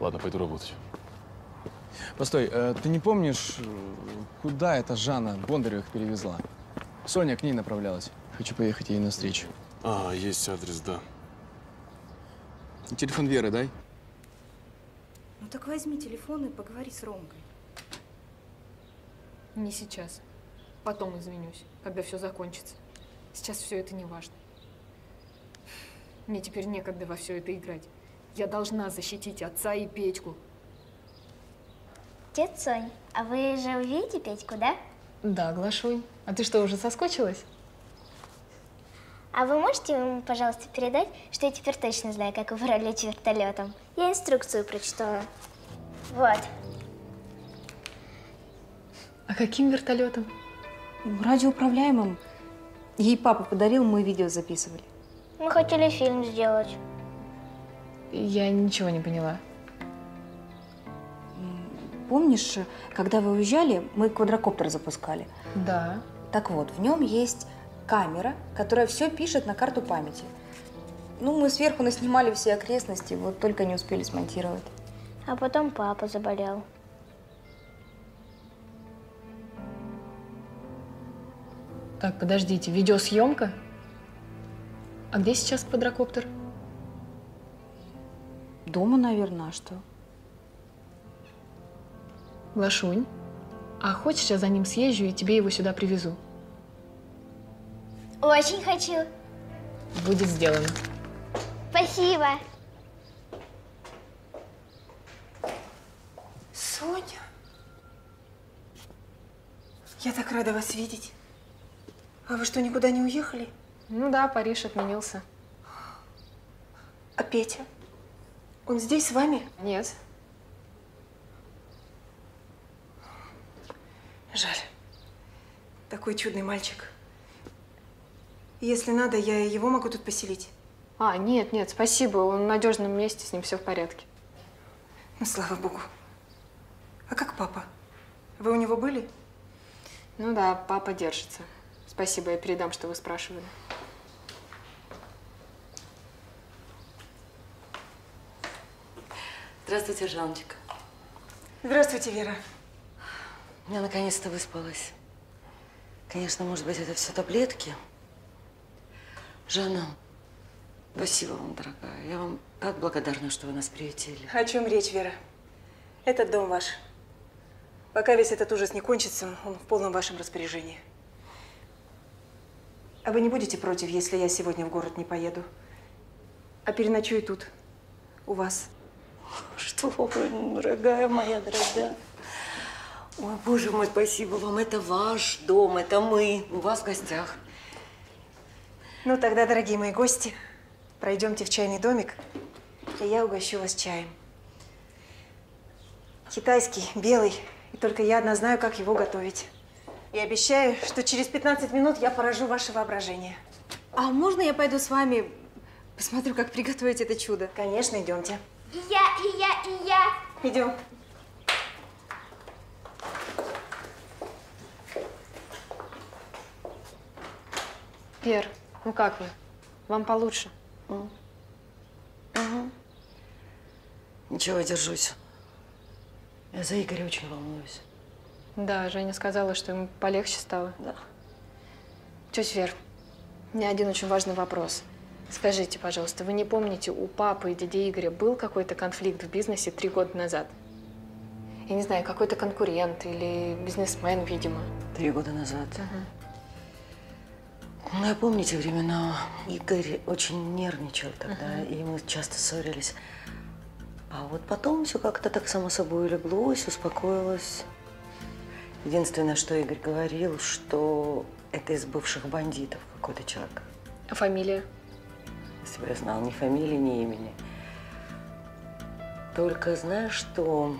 Ладно, пойду работать. Постой, а ты не помнишь, куда эта Жанна Бондаревых перевезла? Соня к ней направлялась. Хочу поехать ей навстречу. А, есть адрес, да. И телефон Веры дай. Ну так возьми телефон и поговори с Ромкой. Не сейчас. Потом извинюсь, когда все закончится. Сейчас все это не важно. Мне теперь некогда во все это играть. Я должна защитить отца и Петьку. Дед Сонь, а вы же увидите Петьку, да? Да, Глашунь. А ты что, уже соскучилась? А вы можете ему, пожалуйста, передать, что я теперь точно знаю, как управлять вертолетом? Я инструкцию прочитала. Вот. А каким вертолетом? Радиоуправляемым. Ей папа подарил, мы видео записывали. Мы хотели фильм сделать. Я ничего не поняла. Помнишь, когда вы уезжали, мы квадрокоптер запускали? Да. Так вот, в нем есть камера, которая все пишет на карту памяти. Ну, мы сверху наснимали все окрестности, вот только не успели смонтировать. А потом папа заболел. Так, подождите, видеосъемка? А где сейчас квадрокоптер? Дома, наверное, а что? Глашунь, а хочешь, я за ним съезжу и тебе его сюда привезу? Очень хочу. Будет сделано. Спасибо. Соня, я так рада вас видеть. А вы что, никуда не уехали? Ну да, Париж отменился. А Петя? Он здесь с вами? Нет. Жаль. Такой чудный мальчик. Если надо, я его могу тут поселить. А, нет, нет, спасибо. Он в надежном месте, с ним все в порядке. Ну, слава богу. А как папа? Вы у него были? Ну да, папа держится. Спасибо, я передам, что вы спрашивали. Здравствуйте, Жанночка. Здравствуйте, Вера. Я наконец-то выспалась. Конечно, может быть, это все таблетки. Жанна, спасибо вам, дорогая. Я вам так благодарна, что вы нас приютили. О чем речь, Вера? Этот дом ваш. Пока весь этот ужас не кончится, он в полном вашем распоряжении. А вы не будете против, если я сегодня в город не поеду, а переночую тут, у вас? Что вы, дорогая моя, дорогая. Ой, боже мой, спасибо вам. Это ваш дом, это мы, у вас в гостях. Ну тогда, дорогие мои гости, пройдемте в чайный домик, и я угощу вас чаем. Китайский, белый, и только я одна знаю, как его готовить. Я обещаю, что через пятнадцать минут я поражу ваше воображение. А можно я пойду с вами, посмотрю, как приготовить это чудо? Конечно, идемте. И я, и я, и я. Идем. Вер, ну как вы? Вам получше? Mm. Угу. Ничего, я держусь. Я за Игоря очень волнуюсь. Да, Женя сказала, что ему полегче стало. Да. Тетя Вер, у меня один очень важный вопрос. Скажите, пожалуйста, вы не помните, у папы и дяди Игоря был какой-то конфликт в бизнесе три года назад? Я не знаю, какой-то конкурент или бизнесмен, видимо. Три года назад? Угу. Ну, я помню те времена. Игорь очень нервничал тогда, uh-huh. и мы часто ссорились. А вот потом все как-то так само собой леглось, успокоилось. Единственное, что Игорь говорил, что это из бывших бандитов какой-то человек. А фамилия? Если бы я знал ни фамилии, ни имени. Только знаешь, что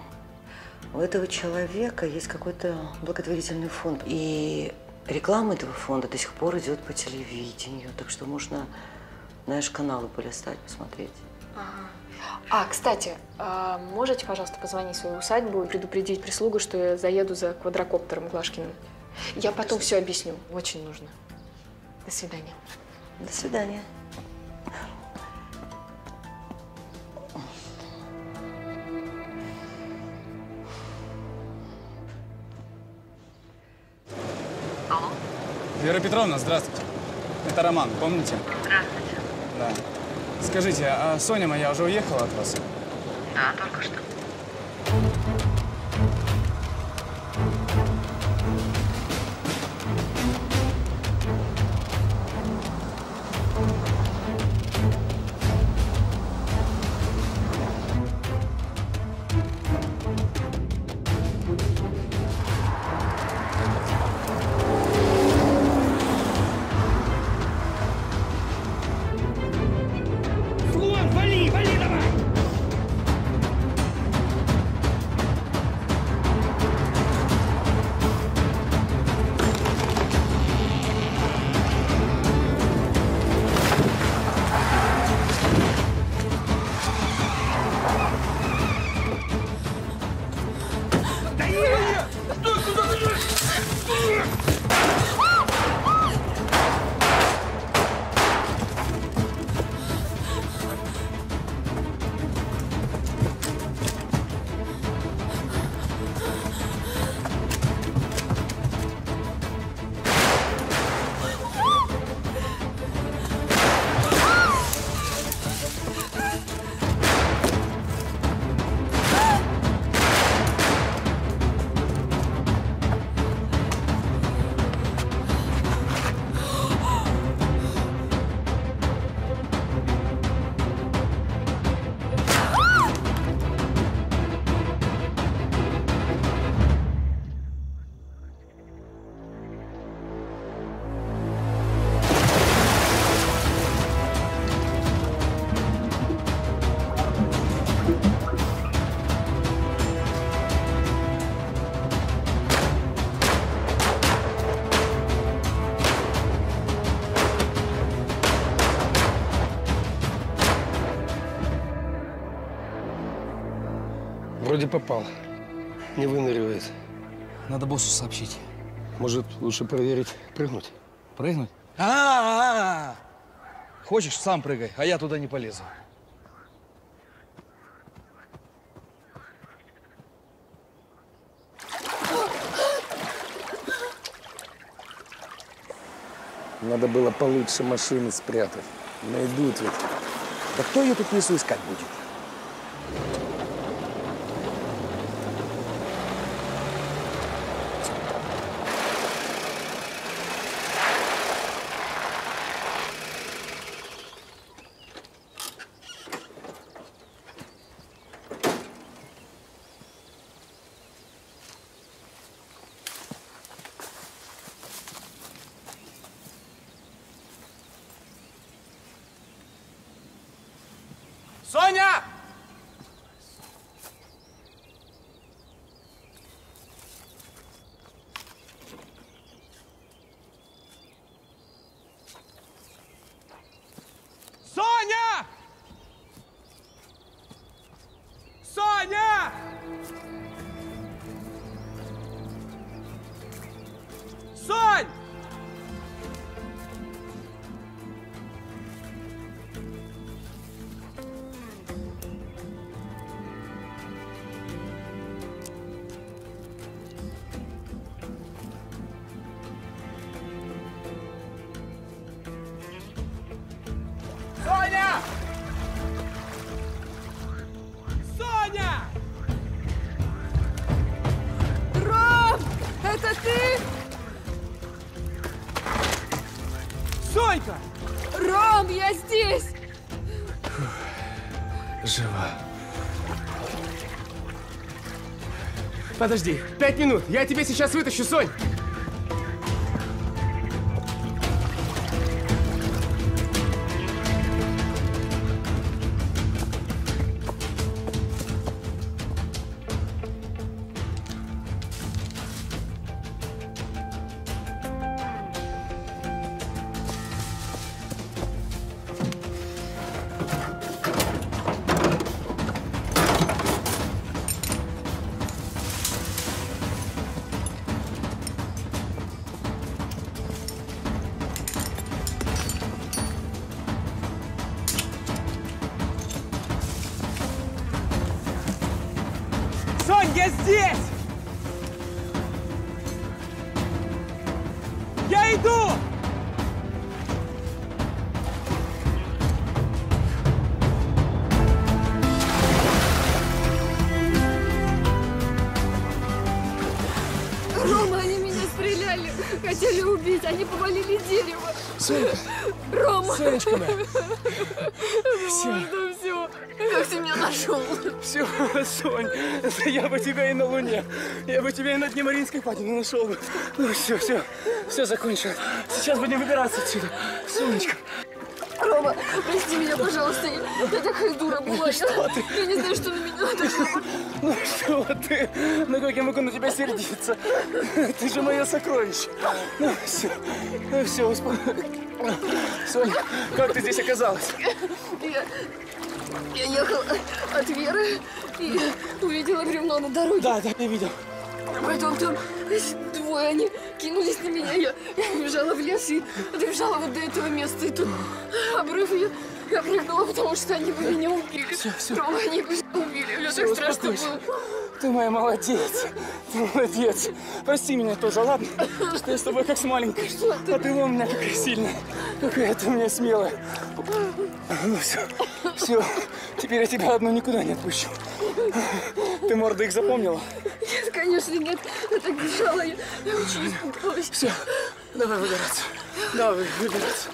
у этого человека есть какой-то благотворительный фонд. И реклама этого фонда до сих пор идет по телевидению, так что можно, знаешь, каналы полистать, посмотреть. Ага. А, кстати, можете, пожалуйста, позвонить в свою усадьбу и предупредить прислугу, что я заеду за квадрокоптером Глашкиным? Я потом все объясню. Очень нужно. До свидания. До свидания. Вера Петровна, здравствуйте. Это Роман, помните? Здравствуйте. Да. Скажите, а Соня моя уже уехала от вас? Да, только что. Вроде попал. Не выныривает. Надо боссу сообщить. Может, лучше проверить, прыгнуть? Прыгнуть? А-а-а! Хочешь, сам прыгай, а я туда не полезу. Надо было получше машины спрятать. Найдут ведь. Да кто ее тут внизу искать будет? Соня! Соня! Соня! Сонь! Подожди, пять минут, я тебя сейчас вытащу, Сонь! Сонь, я бы тебя и на Луне, я бы тебя и на дне Мариинской впадины нашел бы. Ну все, все, все закончил. Сейчас будем выбираться отсюда, Сонечка. Рома, прости меня, пожалуйста, я такая дура была. Что ты? Я не знаю, что на меня нашло. Ну что ты? Ну как я могу на тебя сердиться? Ты же мое сокровище. Ну все, ну все, успокойся. Соня, как ты здесь оказалась? Я, я ехала от Веры. И увидела бревно на дороге. Да, да, я видел. Потом там двое, они кинулись на меня. Я, я бежала в лес и добежала вот до этого места. И тут обрыв, я, я прыгнула, потому что они бы меня убили. Все, все. Рома, они бы убили. Мне так страшно было. Ты моя молодец. Ты молодец. Прости меня тоже, ладно? Что я с тобой как с маленькой. Что ты? А ты у меня какая сильная. Какая ты у меня смелая. Ну все, все. Теперь я тебя одну никуда не отпущу. Ты морды их запомнила? Нет, конечно, нет. Я так бежала, я, я очень испугалась. Все, давай выбираться. Давай выбираться.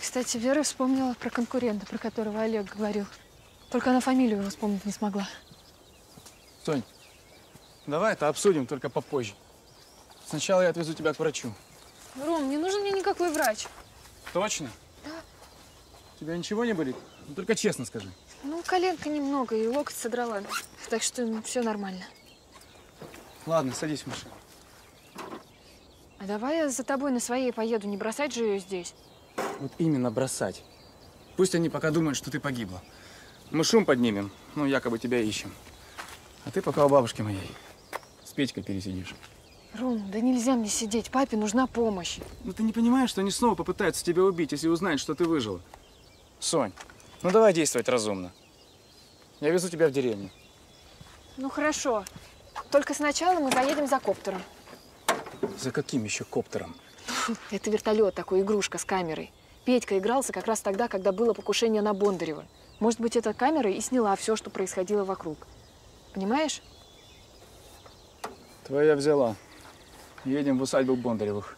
Кстати, Вера вспомнила про конкурента, про которого Олег говорил. Только она фамилию его вспомнить не смогла. Сонь, давай это обсудим, только попозже. Сначала я отвезу тебя к врачу. Ром, не нужен мне никакой врач. Точно? Да. Тебя ничего не болит? Ну, только честно скажи. Ну, коленка немного и локоть содрала. Так что ну, все нормально. Ладно, садись в машину. А давай я за тобой на своей поеду, не бросать же ее здесь. Вот именно бросать. Пусть они пока думают, что ты погибла. Мы шум поднимем, ну, якобы тебя ищем. А ты пока у бабушки моей. С Петькой пересидишь. Ром, да нельзя мне сидеть. Папе нужна помощь. Ну, ты не понимаешь, что они снова попытаются тебя убить, если узнают, что ты выжила? Сонь, ну, давай действовать разумно. Я везу тебя в деревню. Ну, хорошо. Только сначала мы поедем за коптером. За каким еще коптером? Это вертолет такой, игрушка с камерой. Петька игрался как раз тогда, когда было покушение на Бондарева. Может быть, эта камера и сняла все, что происходило вокруг. Понимаешь? Твоя взяла. Едем в усадьбу Бондаревых.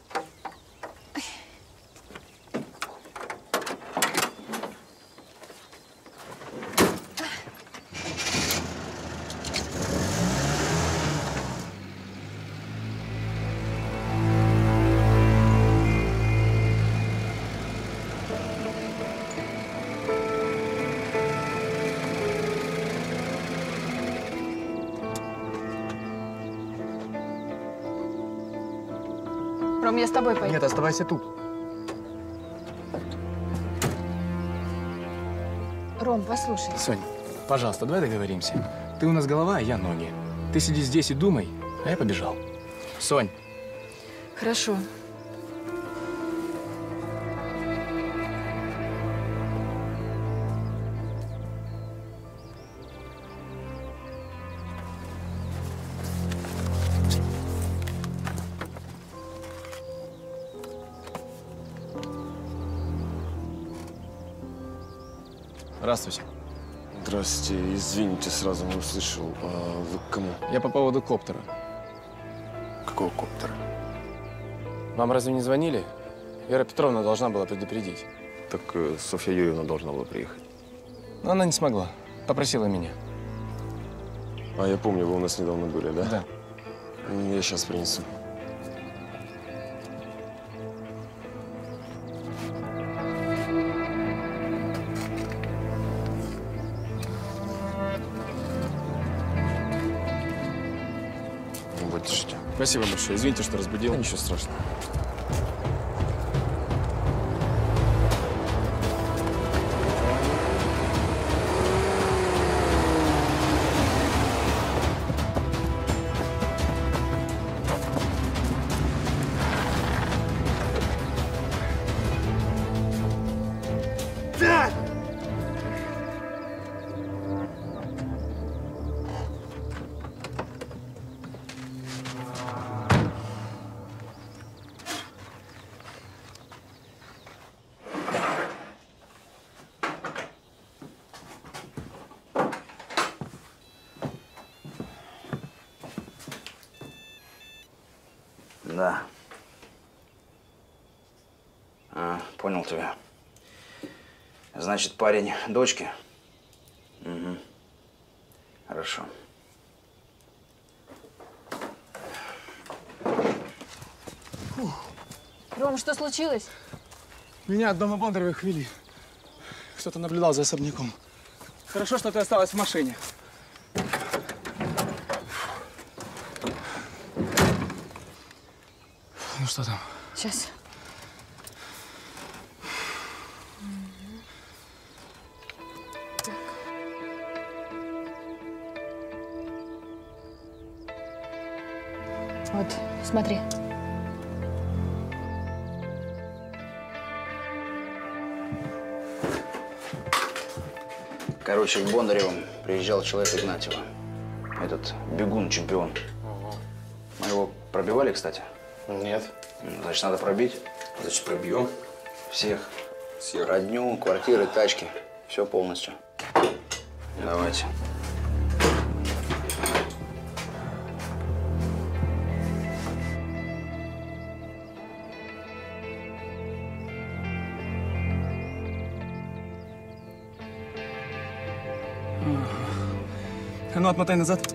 Ром, я с тобой пойду. Нет, оставайся тут. Ром, послушай. Соня, пожалуйста, давай договоримся. Ты у нас голова, а я ноги. Ты сиди здесь и думай, а я побежал. Сонь. Хорошо. Здравствуйте. Здравствуйте. Извините, сразу не услышал. А вы к кому? Я по поводу коптера. Какого коптера? Вам разве не звонили? Вера Петровна должна была предупредить. Так э, Софья Юрьевна должна была приехать. Но она не смогла. Попросила меня. А я помню, вы у нас недавно были, да? Да. Я сейчас принесу. Спасибо большое. Извините, что разбудил. Да, ничего страшного. Да. А, понял тебя. Значит, парень дочки? Угу. Хорошо. Ром, что случилось? Меня от дома Бондаревых вели. Кто-то наблюдал за особняком. Хорошо, что ты осталась в машине. Что там? Сейчас. Так. Вот, смотри. Короче, к Бондаревым приезжал человек Игнатьева. Этот бегун-чемпион. Угу. Мы его пробивали, кстати? Нет. Значит, надо пробить. Значит, пробьем. Всех. Всех. Родню, квартиры, тачки. Все полностью. Давайте. А ну, отмотай назад.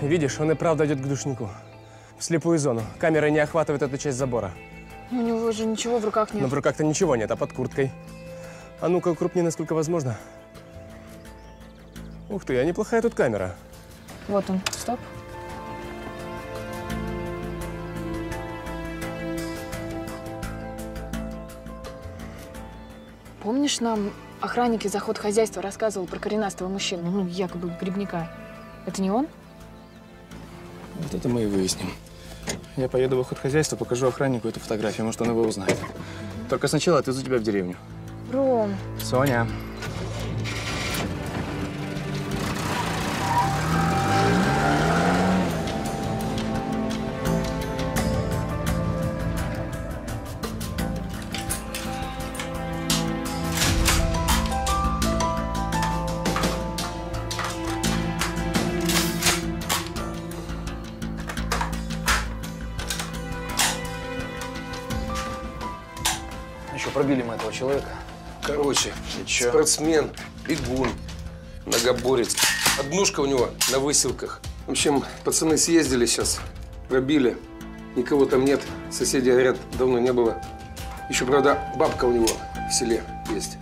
Видишь, он и правда идет к душнику. В слепую зону. Камера не охватывает эту часть забора. У него же ничего в руках нет. Но в руках-то ничего нет, а под курткой. А ну-ка, укрупни, насколько возможно. Ух ты, а неплохая тут камера. Вот он. Стоп. Помнишь, нам охранники за ход хозяйства рассказывал про коренастого мужчину, ну, якобы грибника. Это не он? Вот это мы и выясним. Я поеду в охотхозяйство, покажу охраннику эту фотографию, может, он его узнает. Mm-hmm. Только сначала отвезу тебя в деревню. Ром. Соня. Человека. Короче, ничего. Спортсмен, бегун, многоборец. Однушка у него на выселках. В общем, пацаны съездили сейчас, пробили. Никого там нет. Соседи говорят, давно не было. Еще, правда, бабка у него в селе есть.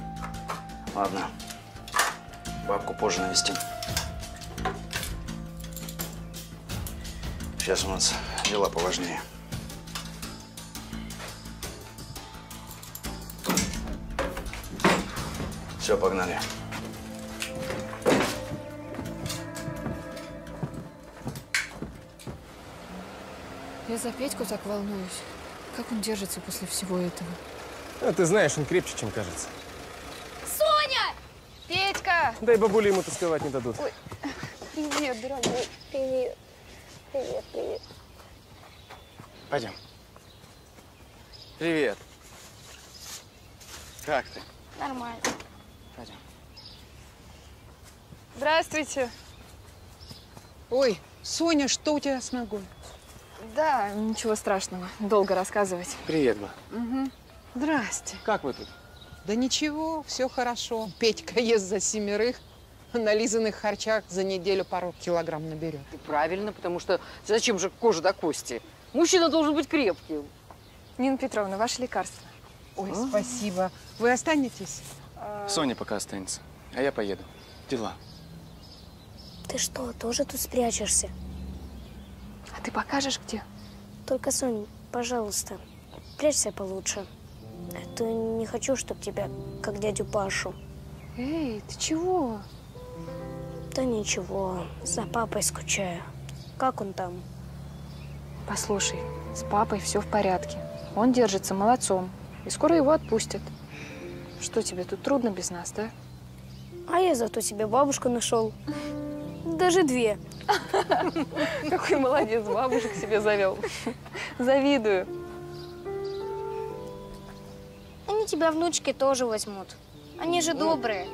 Ладно. Бабку позже навестим. Сейчас у нас дела поважнее. Все, погнали. Я за Петьку так волнуюсь. Как он держится после всего этого? А ты знаешь, он крепче, чем кажется. Соня! Петька! Дай бабуле ему тосковать не дадут. Ой. Привет, дорогой. Привет. Привет, привет. Пойдем. Привет. Как ты? Нормально. Пойдем. Здравствуйте. Ой, Соня, что у тебя с ногой? Да, ничего страшного. Долго рассказывать. Привет, ба. Угу. Здрасте. Как вы тут? Да ничего, все хорошо. Петька ест за семерых, на лизаных харчах за неделю пару килограмм наберет. И правильно, потому что зачем же кожа до кости? Мужчина должен быть крепким. Нина Петровна, ваше лекарство. Ой, а-а-а, спасибо. Вы останетесь? Соня пока останется, а я поеду. Дела. Ты что, тоже тут спрячешься? А ты покажешь, где? Только, Соня, пожалуйста, прячься получше. А то не хочу, чтобы тебя, как дядю Пашу. Эй, ты чего? Да ничего, за папой скучаю. Как он там? Послушай, с папой все в порядке. Он держится молодцом, и скоро его отпустят. Что тебе тут трудно без нас, да? А я зато себе бабушку нашел. Даже две. Какой молодец, бабушек себе завел. Завидую. Они тебя, внучки, тоже возьмут. Они же добрые.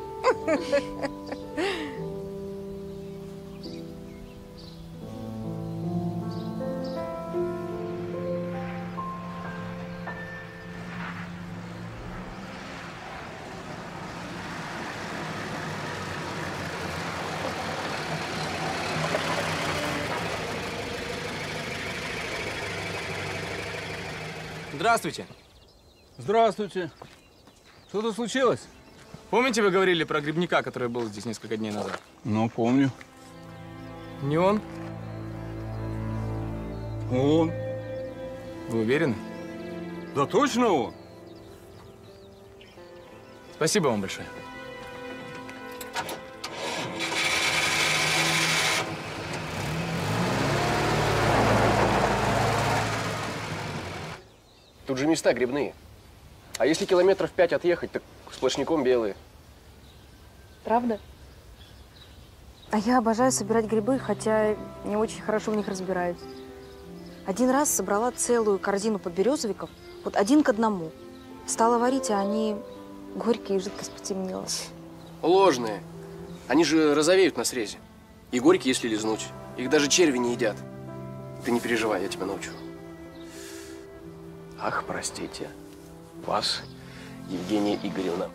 Здравствуйте. Здравствуйте. Что-то случилось? Помните, вы говорили про грибника, который был здесь несколько дней назад? Ну, помню. Не он? Он. Вы уверены? Да точно он. Спасибо вам большое. Тут же места грибные. А если километров пять отъехать, так сплошняком белые. Правда? А я обожаю собирать грибы, хотя не очень хорошо в них разбираюсь. Один раз собрала целую корзину подберезовиков, вот один к одному. Стала варить, а они горькие, и жидкость потемнела. Ложные. Они же розовеют на срезе. И горькие, если лизнуть. Их даже черви не едят. Ты не переживай, я тебя научу. Ах, простите, вас, Евгения Игоревна.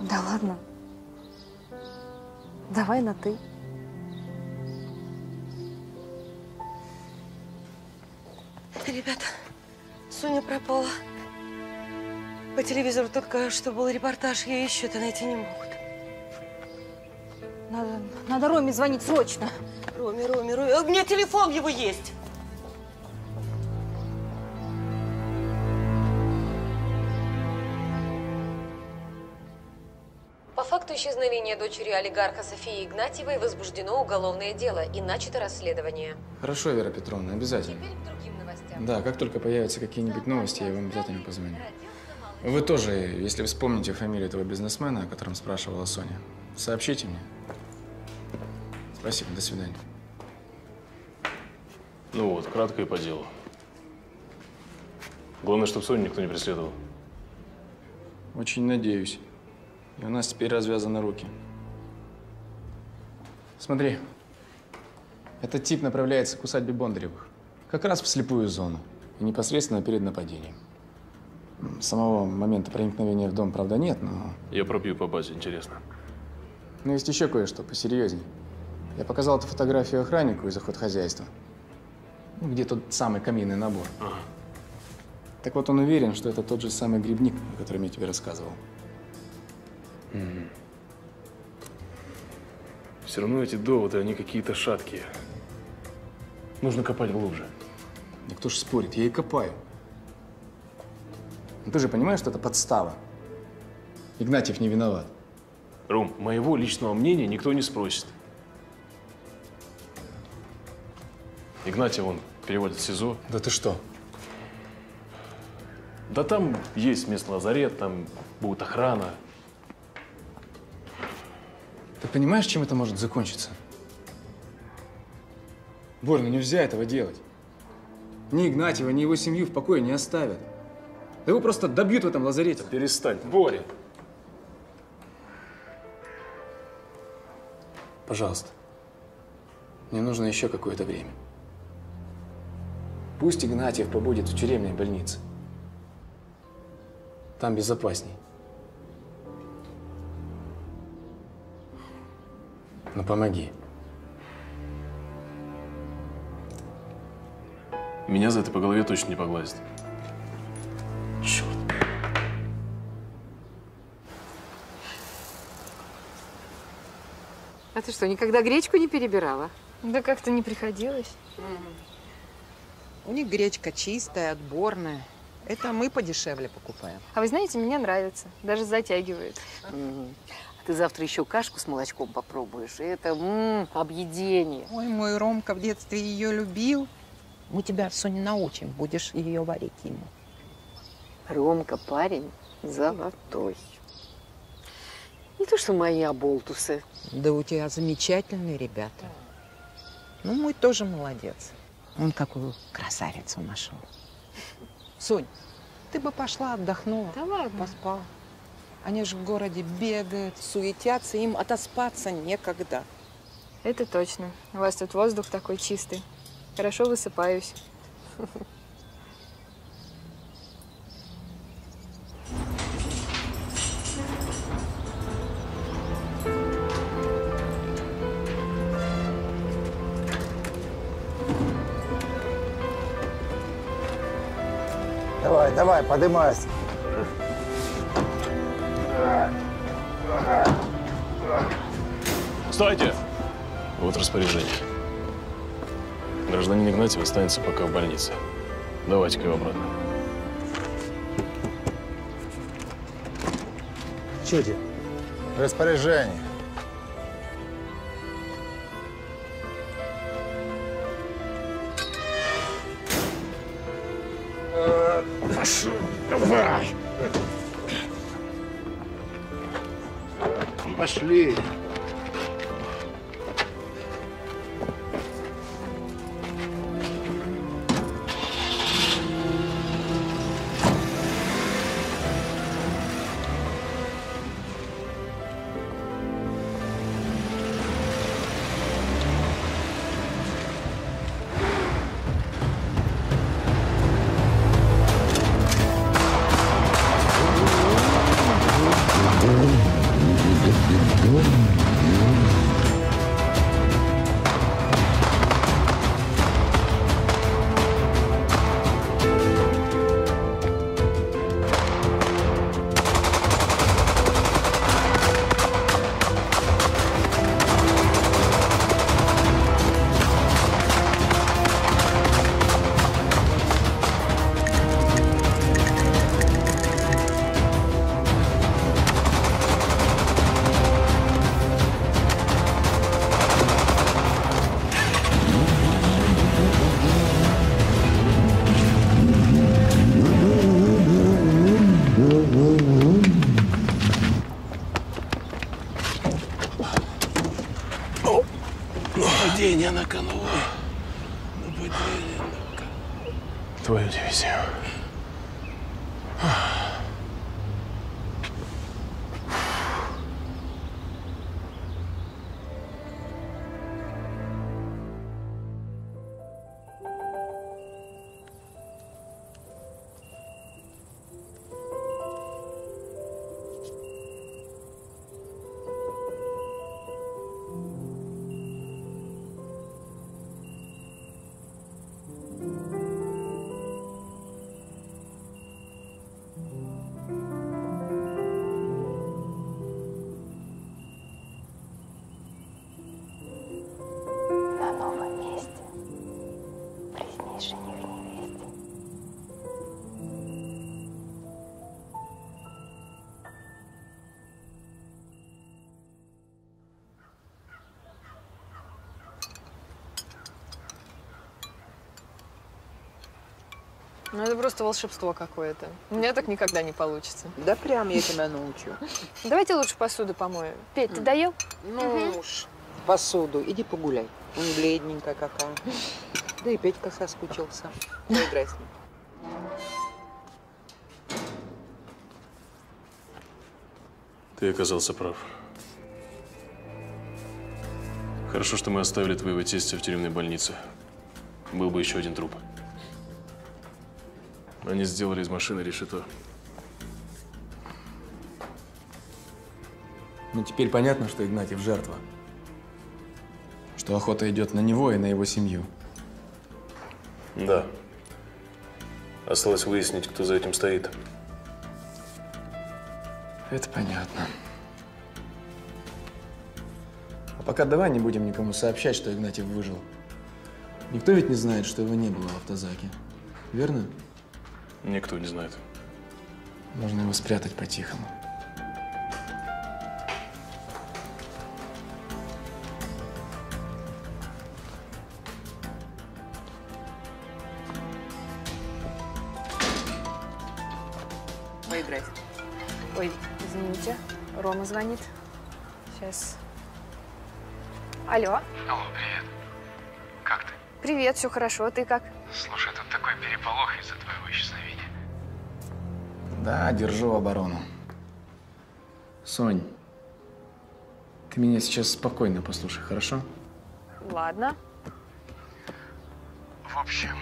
Да ладно. Давай на ты. Ребята, Соня пропала. По телевизору только что был репортаж, ее ищут, а найти не могут. Надо, надо Роме звонить срочно. Роме, Роме, Роме. У меня телефон его есть. Исчезновение дочери олигарха Софии Игнатьевой возбуждено уголовное дело и начато расследование. Хорошо, Вера Петровна, обязательно. Теперь к другим новостям. Да, как только появятся какие-нибудь новости, я вам обязательно позвоню. Вы тоже, если вспомните фамилию этого бизнесмена, о котором спрашивала Соня, сообщите мне. Спасибо, до свидания. Ну вот, кратко и по делу. Главное, чтобы Соню никто не преследовал. Очень надеюсь. И у нас теперь развязаны руки. Смотри, этот тип направляется к усадьбе Бондаревых. Как раз в слепую зону. И непосредственно перед нападением. Самого момента проникновения в дом, правда, нет, но… Я пробью по базе, интересно. Но есть еще кое-что посерьезнее. Я показал эту фотографию охраннику из охотхозяйства. Где тот самый каминный набор. Ага. Так вот, он уверен, что это тот же самый грибник, о котором я тебе рассказывал. Все равно эти доводы, они какие-то шаткие. Нужно копать глубже. Ну кто ж спорит, я и копаю. Но ты же понимаешь, что это подстава. Игнатьев не виноват. Ром, моего личного мнения никто не спросит. Игнатьев, он переводит в СИЗО. Да ты что? Да там есть местный лазарет, там будет охрана. Ты понимаешь, чем это может закончиться? Борь, ну нельзя этого делать. Ни Игнатьева, ни его семью в покое не оставят. Да его просто добьют в этом лазарете. Да перестань, Боря. Пожалуйста, мне нужно еще какое-то время. Пусть Игнатьев побудет в тюремной больнице. Там безопасней. Но помоги. Меня за это по голове точно не погладит. Черт. А ты что, никогда гречку не перебирала? Да как-то не приходилось. У них гречка чистая, отборная. Это мы подешевле покупаем. А вы знаете, мне нравится. Даже затягивает. Mm-hmm. Ты завтра еще кашку с молочком попробуешь. И это м-м, объедение. Ой, мой Ромка в детстве ее любил. Мы тебя, Соня, научим. Будешь ее варить ему. Ромка парень золотой. Не то, что мои оболтусы. Да у тебя замечательные ребята. Ну, мой тоже молодец. Он какую красавицу нашел. Сонь, ты бы пошла отдохнула. Да ладно. Поспала. Они же в городе бегают, суетятся, им отоспаться некогда. Это точно. У вас тут воздух такой чистый. Хорошо высыпаюсь. Давай, давай, поднимайся. Стойте! Вот распоряжение. Гражданин Игнатьев останется пока в больнице. Давайте-ка его обратно. Чуди. Распоряжение. Давай. Пошли. Ну, это просто волшебство какое-то. У меня так никогда не получится. Да прям я тебя научу. Давайте лучше посуду помою. Петь, ты доел? Ну уж. Посуду. Иди погуляй. Он бледненькая какая. Да и Петька соскучился. Поиграй с ним. Ты оказался прав. Хорошо, что мы оставили твоего тестя в тюремной больнице. Был бы еще один труп. Они сделали из машины решето. Ну, теперь понятно, что Игнатьев жертва. Что охота идет на него и на его семью. Да. Осталось выяснить, кто за этим стоит. Это понятно. А пока давай не будем никому сообщать, что Игнатьев выжил. Никто ведь не знает, что его не было в автозаке. Верно? Никто не знает. Можно его спрятать по-тихому. Поиграть. Ой, извините, Рома звонит. Сейчас. Алло. Алло, привет. Как ты? Привет, все хорошо. Ты как? Слушай, тут такой переполох из-за твоего исчезновения. Да, держу оборону. Сонь, ты меня сейчас спокойно послушай, хорошо? Ладно. В общем…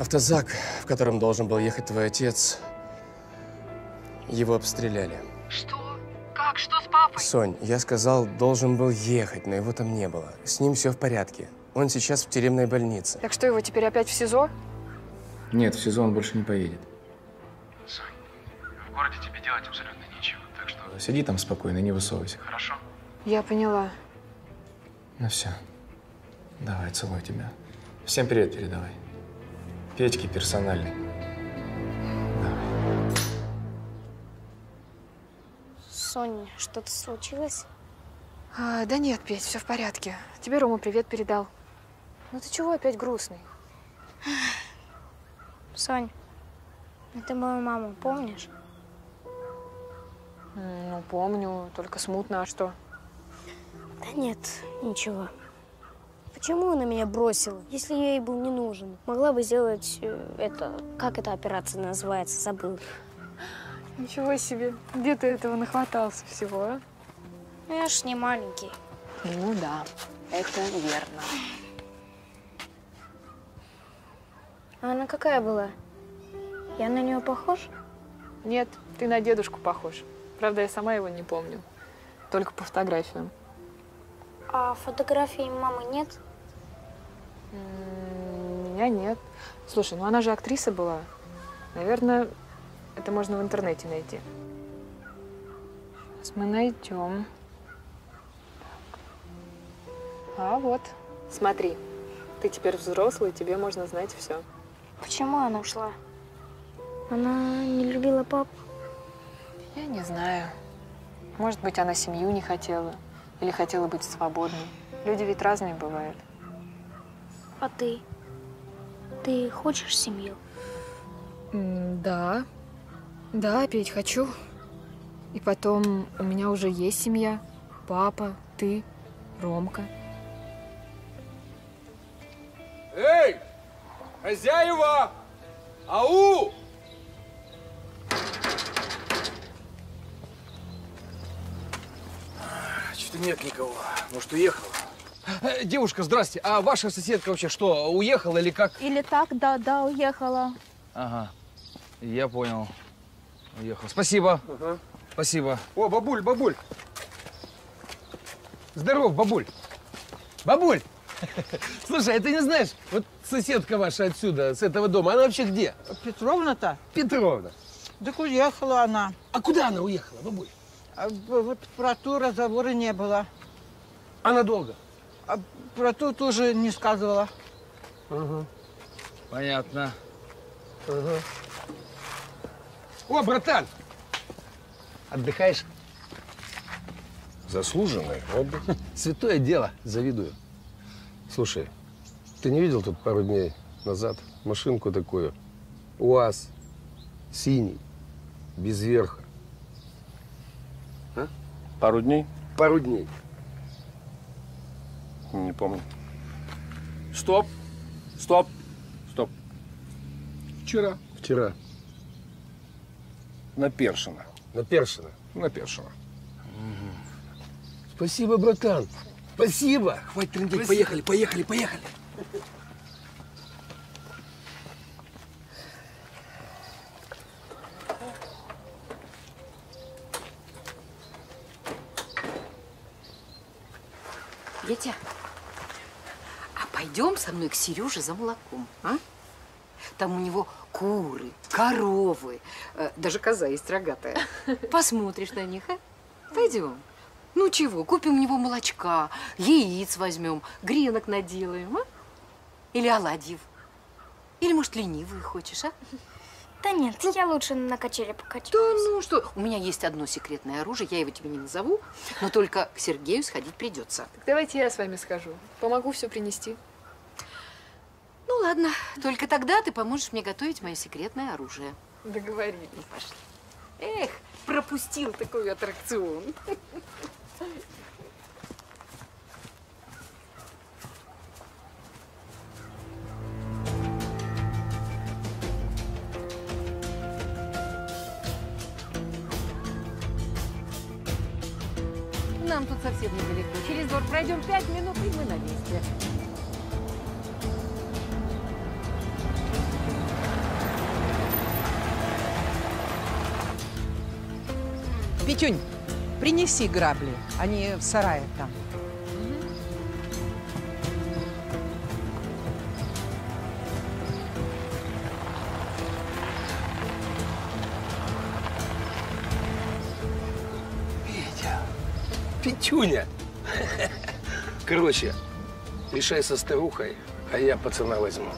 Автозак, в котором должен был ехать твой отец, его обстреляли. Что? Как? Что с папой? Сонь, я сказал, должен был ехать, но его там не было. С ним все в порядке. Он сейчас в тюремной больнице. Так что, его теперь опять в СИЗО? Нет, в СИЗО он больше не поедет. Сонь, в городе тебе делать абсолютно нечего, так что… Сиди там спокойно, не высовывайся. Хорошо? Я поняла. Ну все. Давай, целую тебя. Всем привет передавай. Петьке персональный. Давай. Соня, что-то случилось? А, да нет, Петь, все в порядке. Тебе Рома привет передал. Ну ты чего опять грустный? Сонь, ну ты мою маму помнишь? Ну, помню, только смутно, а что? Да нет, ничего. Почему она меня бросила, если я ей был не нужен? Могла бы сделать это… Как эта операция называется? Забыл. Ничего себе. Где ты этого нахватался всего, а? Я ж не маленький. Ну да, это верно. А она какая была? Я на нее похож? Нет, ты на дедушку похож. Правда, я сама его не помню. Только по фотографиям. А фотографий мамы нет? Меня нет. Слушай, ну она же актриса была. Наверное, это можно в интернете найти. Сейчас мы найдем. А вот, смотри, ты теперь взрослый, тебе можно знать все. Почему она ушла? Она не любила папу? Я не знаю. Может быть, она семью не хотела или хотела быть свободной. Люди ведь разные бывают. А ты? Ты хочешь семью? Да. Да, Петь, хочу. И потом, у меня уже есть семья. Папа, ты, Ромка. Эй, хозяева! Ау! Что-то нет никого. Может, уехала? Девушка, здрасте. А ваша соседка вообще что, уехала или как? Или так, да, да, уехала. Ага, я понял. Уехала. Спасибо. Ага. Спасибо. О, бабуль, бабуль. Здоров, бабуль. Бабуль! Слушай, а ты не знаешь, вот соседка ваша отсюда, с этого дома, она вообще где? Петровна-то? Петровна. Так уехала она. А куда она уехала, бабуль? А, вот про ту разговора не было. Она долго? А про ту тоже не сказывала. Угу. Понятно. Угу. О, братан! Отдыхаешь? Заслуженный отдых. Святое дело, завидую. Слушай, ты не видел тут пару дней назад машинку такую УАЗ синий, без верха. А? Пару дней? Пару дней. Не помню. Стоп. Стоп. Стоп. Вчера. Вчера. На Першина. На Першина. На Першина. Угу. Спасибо, братан. Спасибо. Хватит трындеть. Поехали, поехали, поехали. Петя, а пойдем со мной к Сереже за молоком, а? Там у него куры, коровы, даже коза есть рогатая. Посмотришь на них, а? Пойдем. Ну чего, купим у него молочка, яиц возьмем, гренок наделаем, а? Или оладьев. Или, может, ленивые хочешь, а? Да нет, я лучше на качели покачаюсь. Да ну что, у меня есть одно секретное оружие, я его тебе не назову, но только к Сергею сходить придется. Так давайте я с вами схожу, помогу все принести. Ну ладно, только тогда ты поможешь мне готовить мое секретное оружие. Договорились. Ну, пошли. Эх, пропустил такой аттракцион. Нам тут совсем недалеко. Через двор пройдем пять минут, и мы на месте. Петюнь, принеси грабли, они в сарае там. Петюня! Короче, решай со старухой, а я пацана возьму.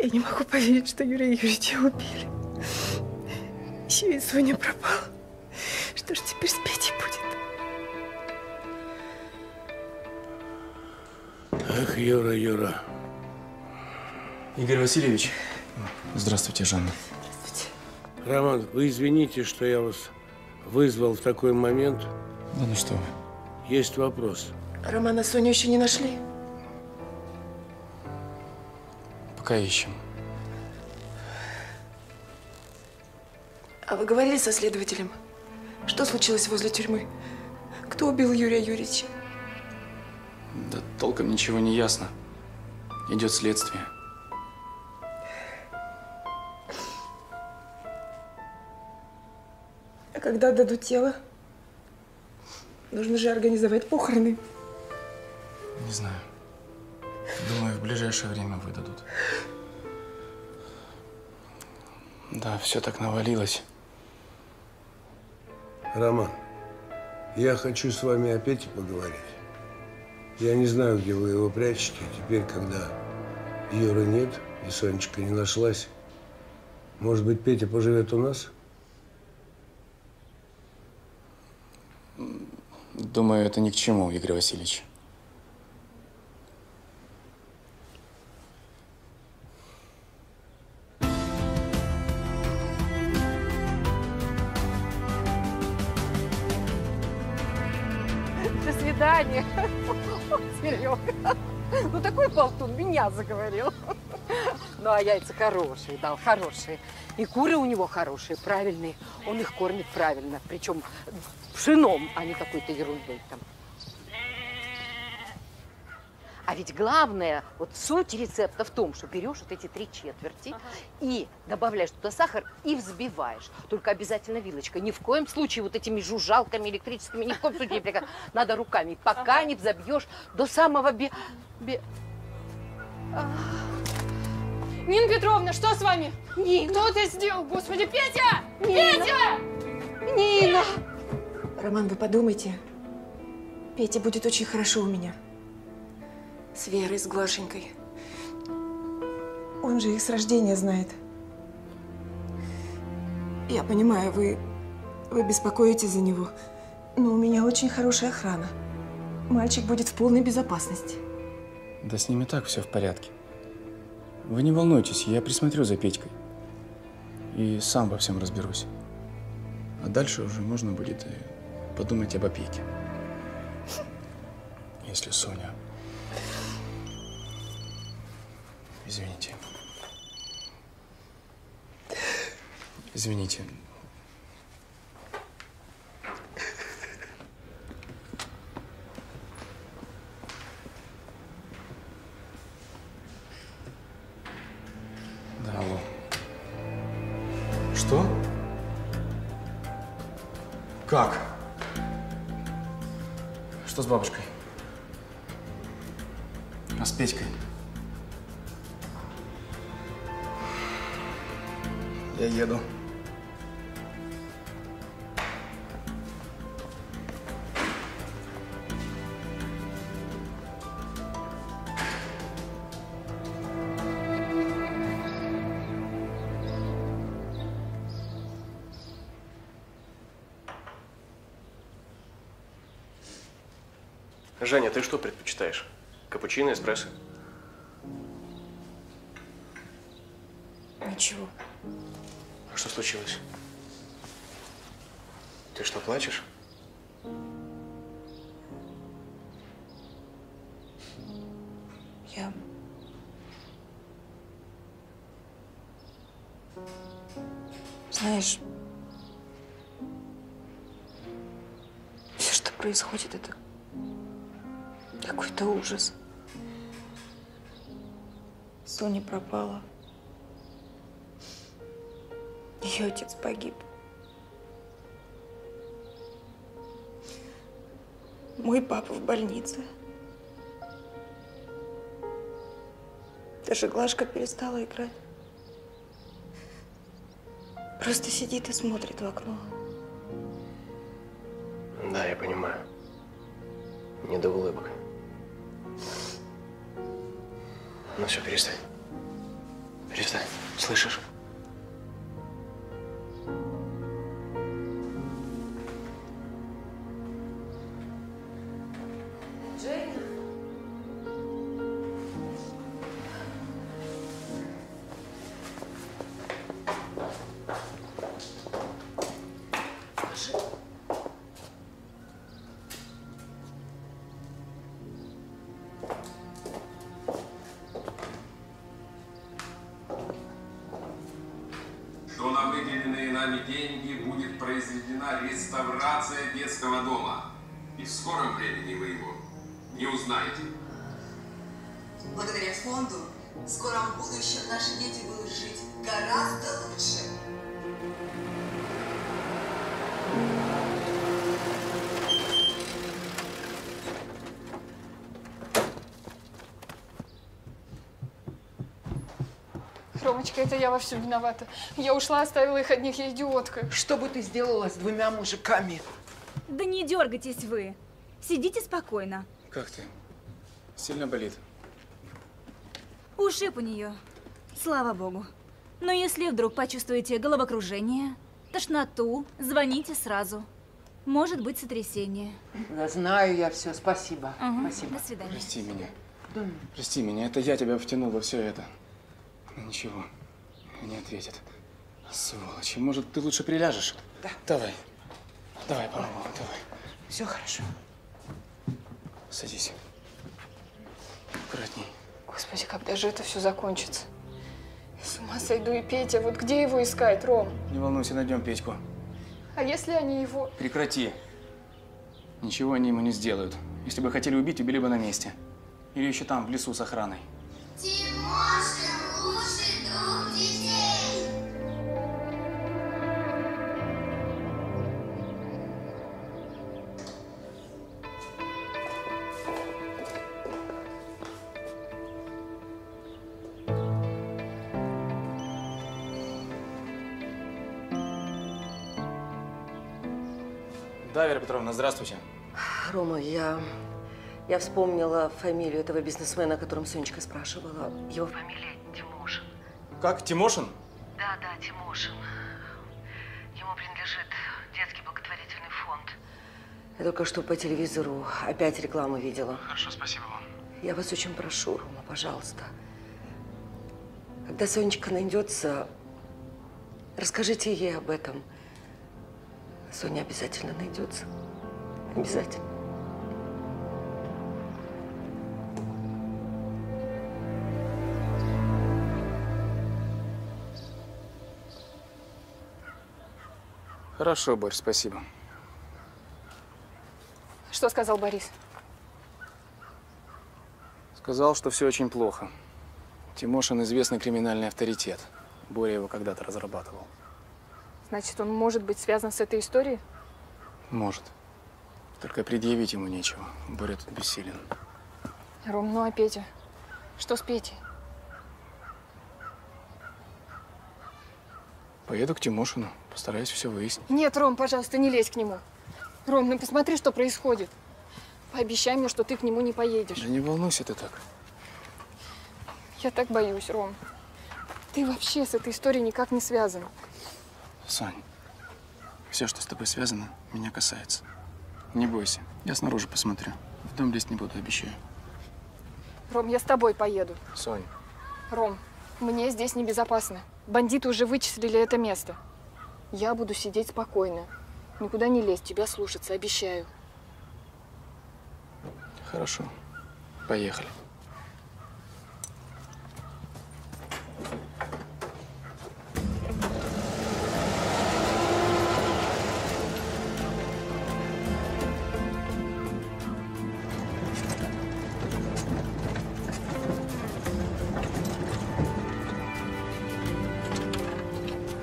Я не могу поверить, что Юрия Юрьевича убили. Еще и Соня пропала. Что ж теперь с Петей будет? Ах, Юра, Юра. Игорь Васильевич. Здравствуйте, Жанна. Здравствуйте. Роман, вы извините, что я вас вызвал в такой момент. Да ну что вы. Есть вопрос. Романа Соню еще не нашли? Ищем. А вы говорили со следователем? Что случилось возле тюрьмы? Кто убил Юрия Юрьевича? Да толком ничего не ясно. Идет следствие. А когда отдадут тело? Нужно же организовать похороны. Не знаю. Думаю, в ближайшее время выдадут. Да, все так навалилось. Роман, я хочу с вами опять поговорить. Я не знаю, где вы его прячете. Теперь, когда Юры нет и Сонечка не нашлась, может быть, Петя поживет у нас? Думаю, это ни к чему, Игорь Васильевич. внимание. Серега. Ну, такой болтун меня заговорил. Ну, а яйца хорошие дал, хорошие. И куры у него хорошие, правильные. Он их кормит правильно. Причем пшеном, а не какой-то ерундой там. А ведь главное, вот суть рецепта в том, что берешь вот эти три четверти, ага, и добавляешь туда сахар и взбиваешь. Только обязательно вилочкой. Ни в коем случае вот этими жужжалками электрическими, ни в коем случае, надо руками. Пока ага. не взобьешь до самого бе... бе... А... Нина Петровна, что с вами? Нина. Кто это сделал? Господи, Петя! Нина. Петя! Нина! Роман, вы подумайте. Пете будет очень хорошо у меня. С Верой, с Глашенькой. Он же их с рождения знает. Я понимаю, вы, вы беспокоитесь за него, но у меня очень хорошая охрана. Мальчик будет в полной безопасности. Да с ними так все в порядке. Вы не волнуйтесь, я присмотрю за Петькой. И сам во всем разберусь. А дальше уже можно будет и подумать об опеке. Если Соня... Извините. Извините. Да, алло. Что? Как? Что с бабушкой? А с Петькой? Я еду. Женя, ты что предпочитаешь? Капучино, эспрессо? Ничего. Что случилось? Ты что, плачешь? Я... Знаешь, все, что происходит, это какой-то ужас. Соня пропала. Ее отец погиб. Мой папа в больнице. Даже Глашка перестала играть. Просто сидит и смотрит в окно. Да, я понимаю. Не до улыбок. Ну все, перестань. Перестань. Слышишь? Это я во всем виновата. Я ушла, оставила их одних, я идиотка. Что бы ты сделала с двумя мужиками? Да не дергайтесь вы. Сидите спокойно. Как ты? Сильно болит? Ушиб у нее. Слава богу. Но если вдруг почувствуете головокружение, тошноту, звоните сразу. Может быть сотрясение. Да знаю я все. Спасибо. Угу. Спасибо. До свидания. Прости меня. Прости меня. Это я тебя втянула все это. Ничего. Не ответит. Сволочи, может, ты лучше приляжешь? Да. Давай. Давай, по-моему, давай. Все хорошо. Садись. Аккуратней. Господи, когда же это все закончится? Я с ума сойду, и Петя. Вот где его искать, Ром? Не волнуйся, найдем Петьку. А если они его… Прекрати. Ничего они ему не сделают. Если бы хотели убить, убили бы на месте. Или еще там, в лесу с охраной. Тимошин лучший друг детей. Да, Вера Петровна, здравствуйте. Рома, я… Я вспомнила фамилию этого бизнесмена, о котором Сонечка спрашивала. Его фамилия Тимошин. Как? Тимошин? Да, да, Тимошин. Ему принадлежит детский благотворительный фонд. Я только что по телевизору опять рекламу видела. Хорошо, спасибо вам. Я вас очень прошу, Рома, пожалуйста. Когда Сонечка найдется, расскажите ей об этом. Соня обязательно найдется. Обязательно. Хорошо, Борь, спасибо. Что сказал Борис? Сказал, что все очень плохо. Тимошин – известный криминальный авторитет. Боря его когда-то разрабатывал. Значит, он может быть связан с этой историей? Может. Только предъявить ему нечего. Боря тут бессилен. Ром, ну а Петя? Что с Петей? Поеду к Тимошину, постараюсь все выяснить. Нет, Ром, пожалуйста, не лезь к нему. Ром, ну посмотри, что происходит. Пообещай мне, что ты к нему не поедешь. Да не волнуйся ты так. Я так боюсь, Ром. Ты вообще с этой историей никак не связан. Сань, все, что с тобой связано, меня касается. Не бойся, я снаружи посмотрю. В дом лезть не буду, обещаю. Ром, я с тобой поеду. Сонь. Ром, мне здесь небезопасно. Бандиты уже вычислили это место. Я буду сидеть спокойно. Никуда не лезь, тебя слушаться, обещаю. Хорошо. Поехали.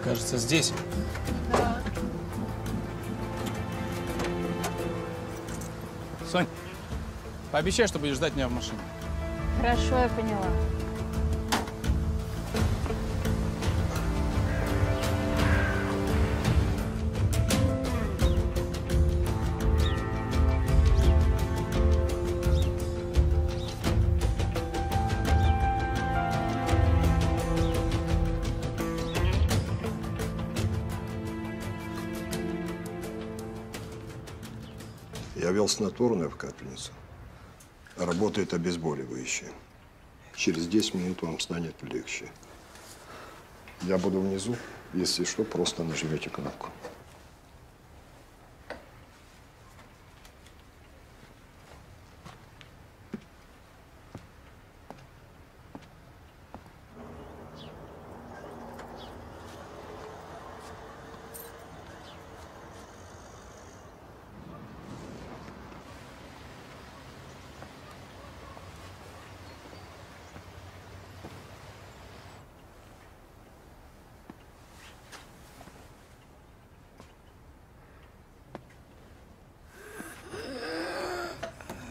Кажется, здесь. Да. Сонь, пообещай, что будешь ждать меня в машине. Хорошо, я поняла. Снотворное в капельницу. Работает обезболивающее. Через десять минут вам станет легче. Я буду внизу. Если что, просто нажмете кнопку.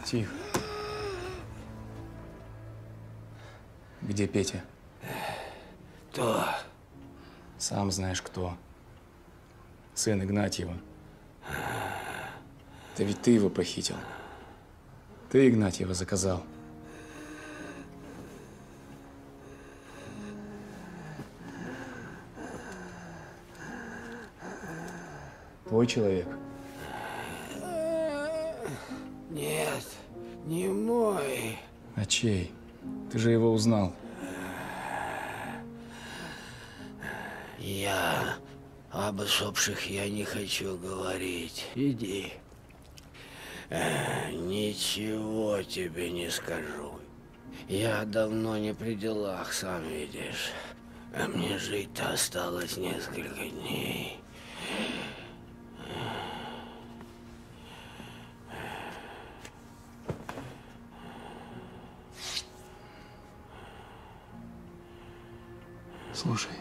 Тихо. Где Петя? Кто? Сам знаешь, кто. Сын Игнатьева. Да ведь ты его похитил. Ты Игнатьева заказал. Твой человек? Нет, не мой. А чей? Ты же его узнал. Я… Об усопших я не хочу говорить. Иди. Ничего тебе не скажу. Я давно не при делах, сам видишь. А мне жить-то осталось несколько дней. Слушай,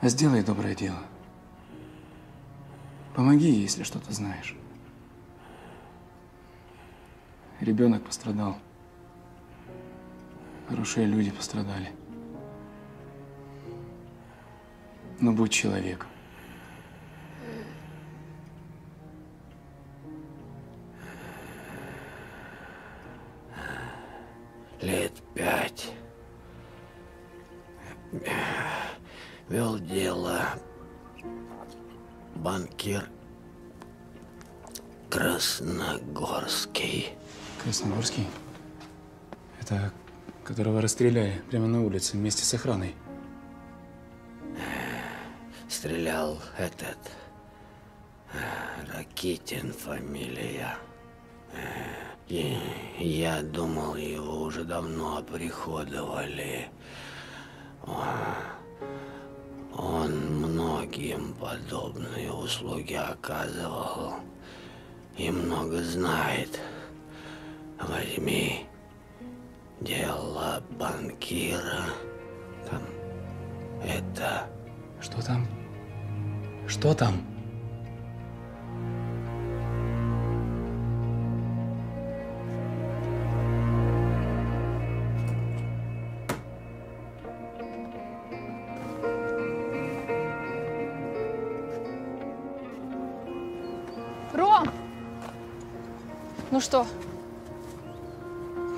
а сделай доброе дело. Помоги, если что-то знаешь. Ребенок пострадал. Хорошие люди пострадали. Но будь человеком. Лет пять. Вел дело. Банкир Красногорский. Красногорский? Это которого расстреляли прямо на улице вместе с охраной. Стрелял этот Ракитин, фамилия. И я думал, его уже давно оприходовали. Он многим подобные услуги оказывал и много знает. Возьми дело банкира. Там это… Что там? Что там? Ром! Ну что?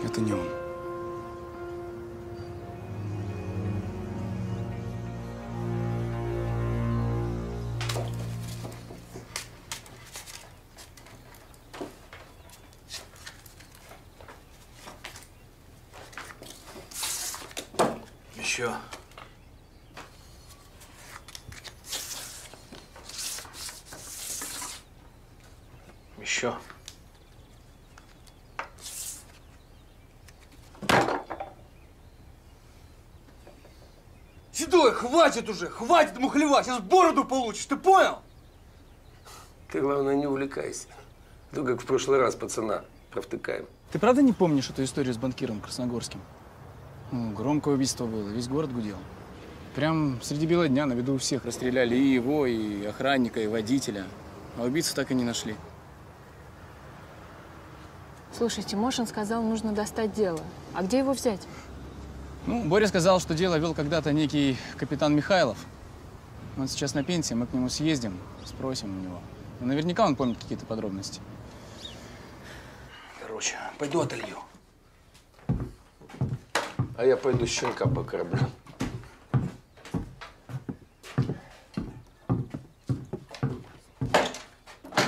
Это не он. Еще. Еще. Седой, хватит уже! Хватит мухлевать! Сейчас бороду получишь, ты понял? Ты, главное, не увлекайся. Ну, как в прошлый раз, пацана, провтыкаем. Ты правда не помнишь эту историю с банкиром Красногорским? Ну, громкое убийство было, весь город гудел. Прям среди бела дня на виду у всех расстреляли и его, и охранника, и водителя. А убийцу так и не нашли. Слушай, Тимошин сказал, нужно достать дело. А где его взять? Ну, Боря сказал, что дело вел когда-то некий капитан Михайлов. Он сейчас на пенсии, мы к нему съездим, спросим у него. Но наверняка он помнит какие-то подробности. Короче, пойду отолью. А я пойду щенка покормлю.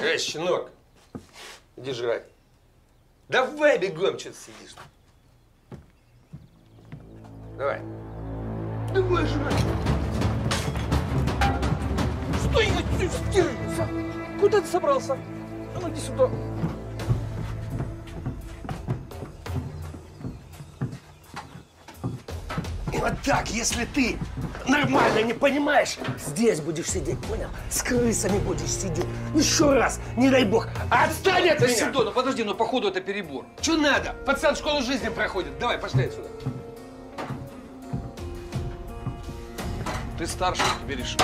Эй, щенок, иди жрать. Давай бегом, что ты сидишь? Давай. Давай жрать. Стой, я стирался. Куда ты собрался? А ну, иди сюда. Вот так, если ты нормально не понимаешь, здесь будешь сидеть, понял? С крысами будешь сидеть. Еще раз, не дай бог, отстань от да меня! Сюда, ну подожди, ну походу это перебор. Че надо? Пацан школу жизни проходит. Давай, пошли отсюда. Ты старше, тебе решил.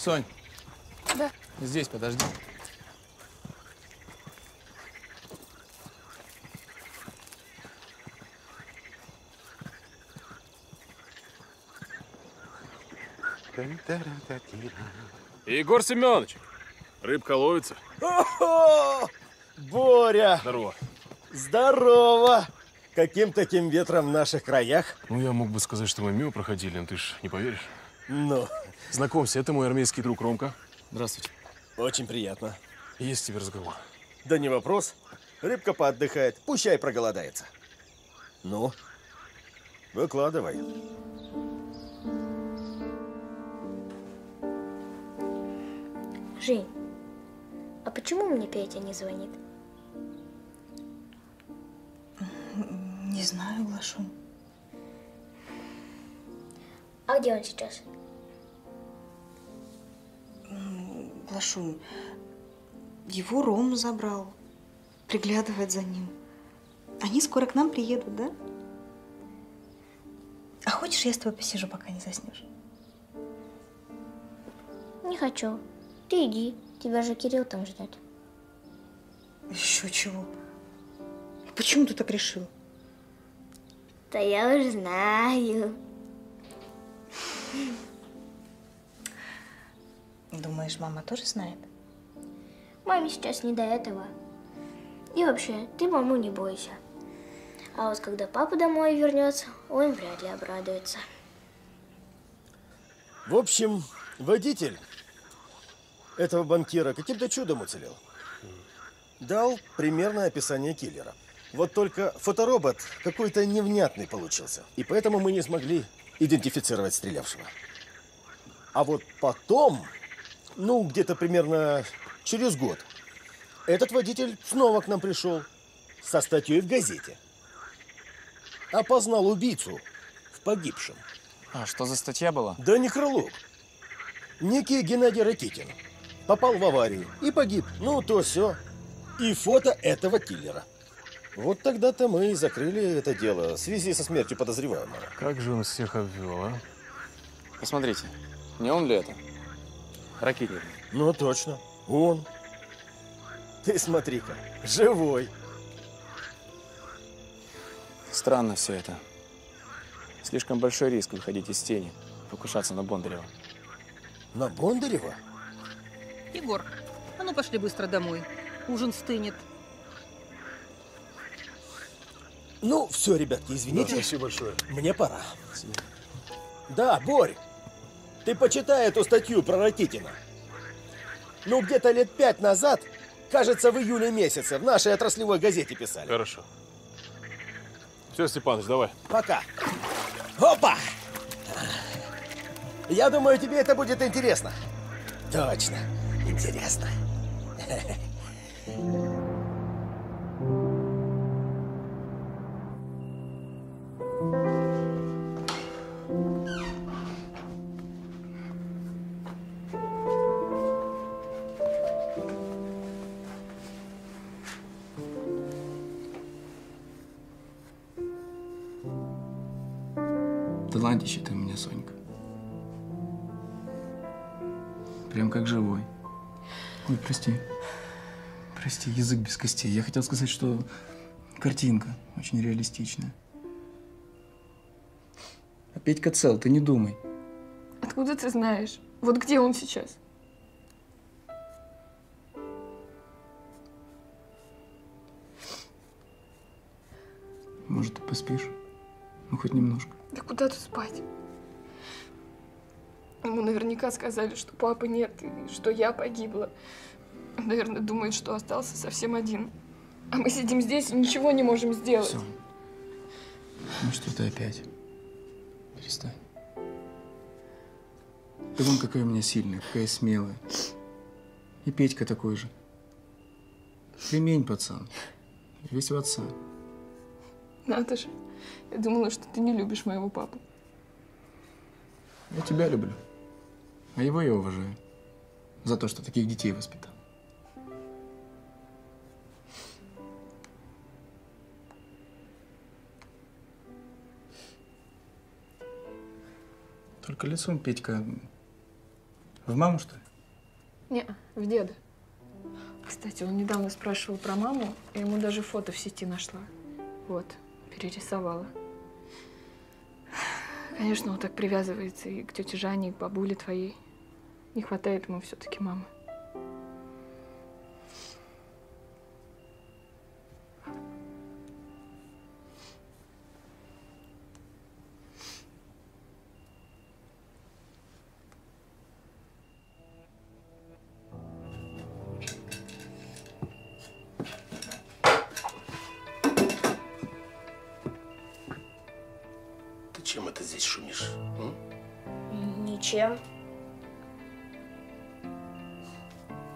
Сонь, да. Здесь подожди. Егор Семенович, рыбка ловится. О-хо! Боря! Здорово. Здорово! Каким таким ветром в наших краях? Ну, я мог бы сказать, что мы мимо проходили, но ты ж не поверишь. Ну. Знакомься, это мой армейский друг Ромка. Здравствуйте. Очень приятно. Есть тебе разговор. Да не вопрос. Рыбка поотдыхает, пусть и проголодается. Ну, выкладывай. Жень, а почему мне Петя не звонит? Не знаю, Глашу. А где он сейчас? Глашу, его Рома забрал. Приглядывает за ним. Они скоро к нам приедут, да? А хочешь, я с тобой посижу, пока не заснешь? Не хочу. Ты иди. Тебя же Кирилл там ждет. Еще чего? Почему ты так решил? Да я уже знаю. Думаешь, мама тоже знает? Маме сейчас не до этого. И вообще, ты маму не бойся. А вот когда папа домой вернется, он вряд ли обрадуется. В общем, водитель этого банкира каким-то чудом уцелел. Дал примерное описание киллера. Вот только фоторобот какой-то невнятный получился. И поэтому мы не смогли идентифицировать стрелявшего. А вот потом, ну, где-то примерно через год, этот водитель снова к нам пришел со статьей в газете. Опознал убийцу в погибшем. А что за статья была? Да некролог. Некий Геннадий Ракитин попал в аварию и погиб. Ну, то все. И фото этого киллера. Вот тогда-то мы и закрыли это дело в связи со смертью подозреваемого. Как же он всех обвел, а? Посмотрите, не он ли это? Ракитин. Ну, точно. Он. Ты смотри-ка, живой. Странно все это. Слишком большой риск выходить из тени, покушаться на Бондарева. На Бондарева? Егор, а ну пошли быстро домой. Ужин стынет. Ну, все, ребятки, извините. Да, спасибо большое. Мне пора. Спасибо. Да, Борь, ты почитай эту статью про Ракитина. Ну, где-то лет пять назад, кажется, в июле месяце в нашей отраслевой газете писали. Хорошо. Все, Степаныч, давай. Пока. Опа! Я думаю, тебе это будет интересно. Точно. Интересно. Талантище ты у меня, Сонька. Прям как живой. Ой, прости. Прости, язык без костей. Я хотел сказать, что картинка очень реалистичная. А Петька цел, ты не думай. Откуда ты знаешь? Вот где он сейчас? Может, ты поспишь? Ну, хоть немножко. Да куда тут спать? Ему наверняка сказали, что папы нет, и что я погибла. Он, наверное, думает, что остался совсем один. А мы сидим здесь и ничего не можем сделать. Все. Ну что ты опять? Перестань. Ты вон какая у меня сильная, какая смелая. И Петька такой же. Кремень, пацан. Весь в отца. Надо же. Я думала, что ты не любишь моего папу. Я тебя люблю. А его я уважаю. За то, что таких детей воспитал. Только лицом Петька в маму, что ли? Не, в деда. Кстати, он недавно спрашивал про маму, я ему даже фото в сети нашла. Вот. Перерисовала. Конечно, он так привязывается и к тете Жанне, и к бабуле твоей. Не хватает ему все-таки мамы.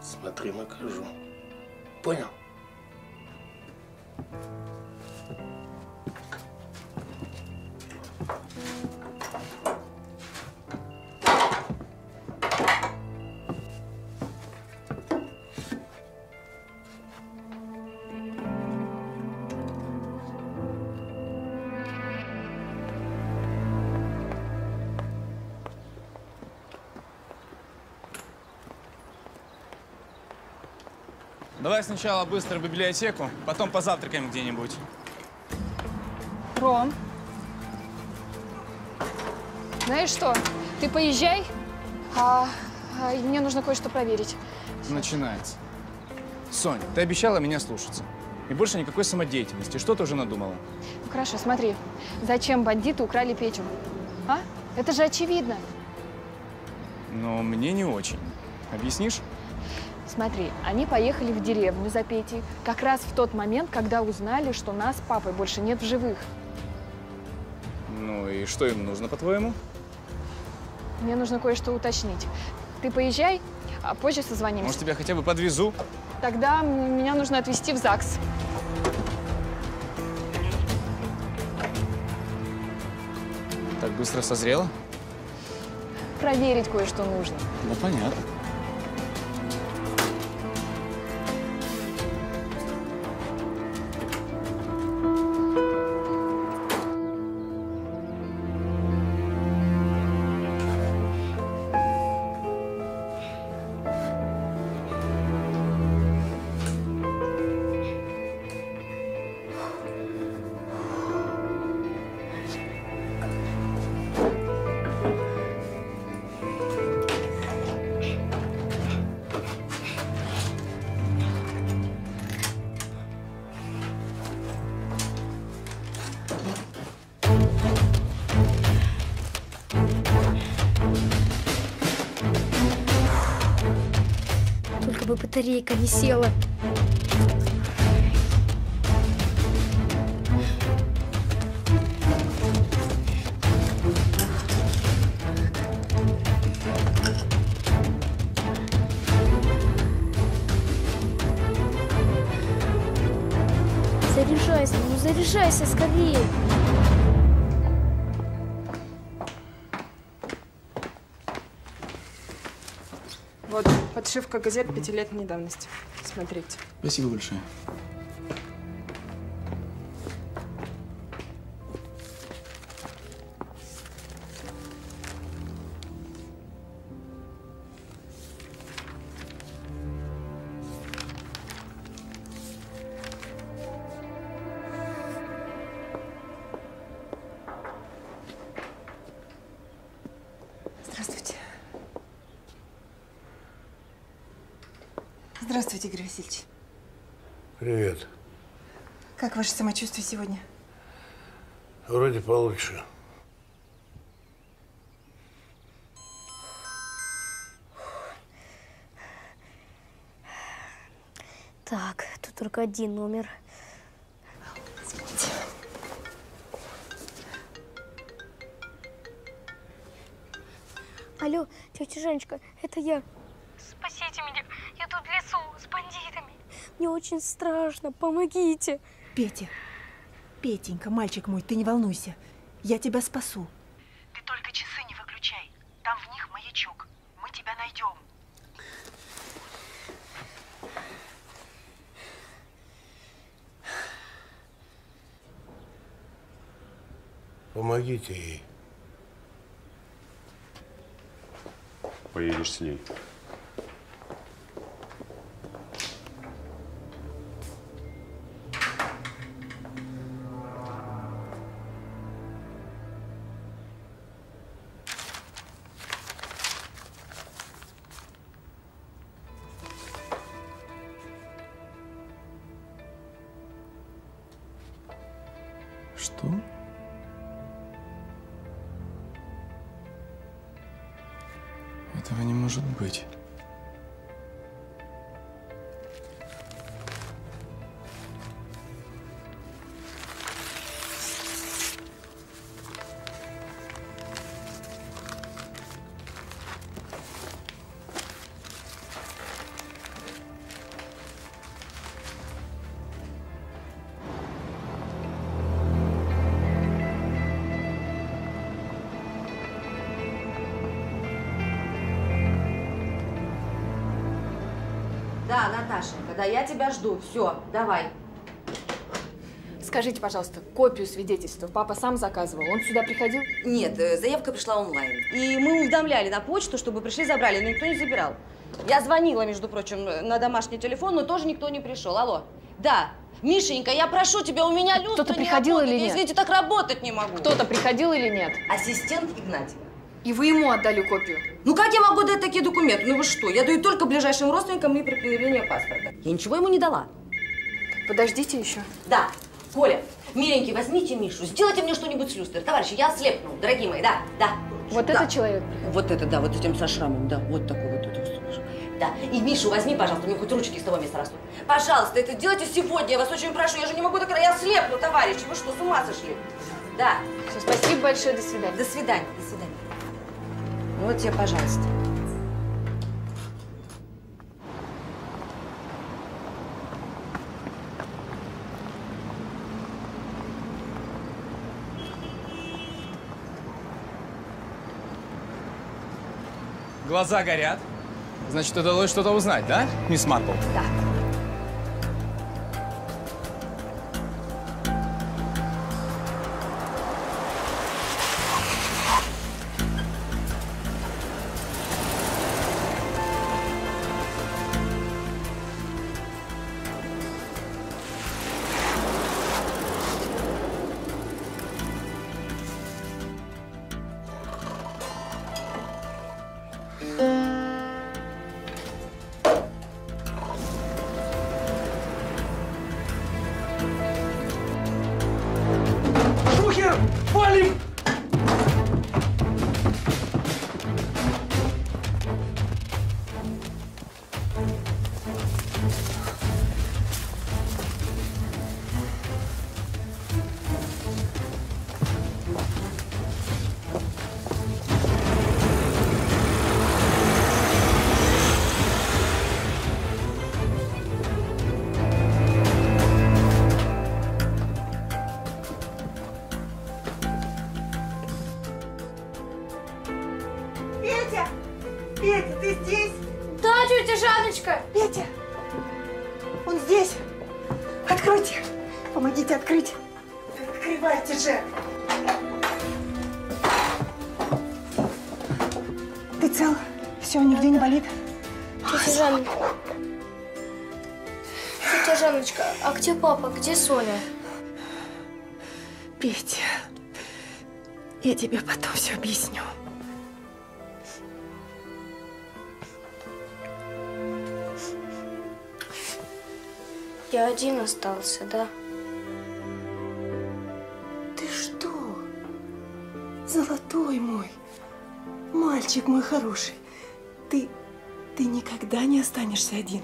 Смотри, накажу. Понял? Давай сначала быстро в библиотеку, потом позавтракаем где-нибудь. Ром, знаешь что, ты поезжай, а, а мне нужно кое-что проверить. Начинается. Соня, ты обещала меня слушаться. И больше никакой самодеятельности. Что ты уже надумала? Ну хорошо, смотри. Зачем бандиты украли Петю? А? Это же очевидно. Но мне не очень. Объяснишь? Смотри, они поехали в деревню за Петей, как раз в тот момент, когда узнали, что нас с папой больше нет в живых. Ну и что им нужно, по-твоему? Мне нужно кое-что уточнить. Ты поезжай, а позже созвонимся. Может, тебя хотя бы подвезу? Тогда меня нужно отвезти в ЗАГС. Так быстро созрела? Проверить кое-что нужно. Ну, понятно. Батарейка не села. Заряжайся, ну заряжайся скорее. Подшивка газет пятилетней давности. Смотрите. Спасибо большое. Здравствуйте, Игорь Васильевич. Привет. Как ваше самочувствие сегодня? Вроде получше. Так, тут только один номер. Извините. Алло, тетя Женечка, это я. Спасите меня. Я тут в лесу с бандитами. Мне очень страшно. Помогите. Петя, Петенька, мальчик мой, ты не волнуйся. Я тебя спасу. Ты только часы не выключай. Там в них маячок. Мы тебя найдем. Помогите ей. Поедешь с ней. Что? Этого не может быть. Да, я тебя жду. Все, давай. Скажите, пожалуйста, копию свидетельства папа сам заказывал? Он сюда приходил? Нет, заявка пришла онлайн. И мы уведомляли на почту, чтобы пришли, забрали, но никто не забирал. Я звонила, между прочим, на домашний телефон, но тоже никто не пришел. Алло. Да. Мишенька, я прошу тебя, у меня люстра не работает. Кто-то приходил или нет? Я, извините, так работать не могу. Кто-то приходил или нет? Ассистент Игнатьева. И вы ему отдали копию? Ну как я могу дать такие документы? Ну вы что? Я даю только ближайшим родственникам и при предъявлении паспорта. Я ничего ему не дала. Подождите еще. Да. Коля, миленький, возьмите Мишу, сделайте мне что-нибудь с люстрой. Товарищи, я ослепну, дорогие мои, да, да. Вот да. Этот человек? Вот это, да, вот этим со шрамом, да, вот такой вот. Это, да, и Мишу возьми, пожалуйста, у меня хоть ручки из того места растут. Пожалуйста, это делайте сегодня, я вас очень прошу, я же не могу, так, я ослепну, товарищи, вы что, с ума сошли? Да. Все, спасибо большое, до свидания. До свидания, до свидания. Вот тебе, пожалуйста. Глаза горят. Значит, удалось что-то узнать, да, мисс Марпл? Да. Где Соня? Петя, я тебе потом все объясню. Я один остался, да? Ты что? Золотой мой, мальчик мой хороший, ты, ты никогда не останешься один.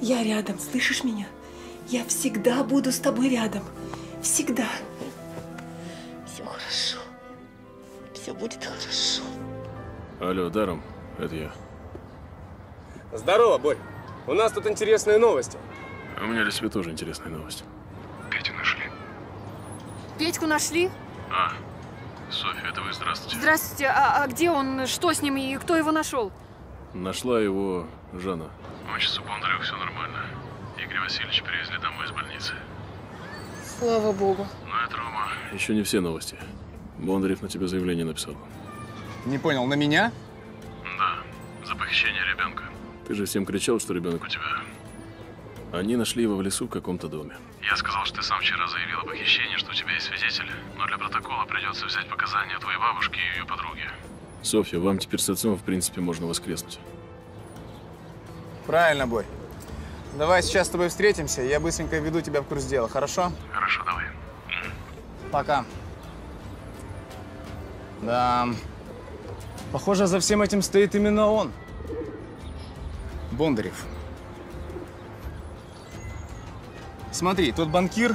Я рядом, слышишь меня? Я всегда буду с тобой рядом. Всегда. Все хорошо. Все будет хорошо. Алло, Даром, это я. Здорово, Борь. У нас тут интересные новости. А у меня для себя тоже интересная новость. Петю нашли. Петьку нашли? А, Софья, это вы, здравствуйте. Здравствуйте. А, а где он? Что с ним? И кто его нашел? Нашла его Жанна. Он сейчас у Бондарева, все нормально. Игорь Васильевич привезли домой из больницы. Слава Богу. Ну это, Рома, еще не все новости. Бондарев на тебя заявление написал. Не понял, на меня? Да, за похищение ребенка. Ты же всем кричал, что ребенок у тебя. Они нашли его в лесу в каком-то доме. Я сказал, что ты сам вчера заявил о похищении, что у тебя есть свидетели, но для протокола придется взять показания твоей бабушки и ее подруги. Софья, вам теперь с отцом, в принципе, можно воскреснуть. Правильно, Борь. Давай сейчас с тобой встретимся, я быстренько веду тебя в курс дела, хорошо? Хорошо, давай. Пока. Да. Похоже, за всем этим стоит именно он. Бондарев. Смотри, тот банкир,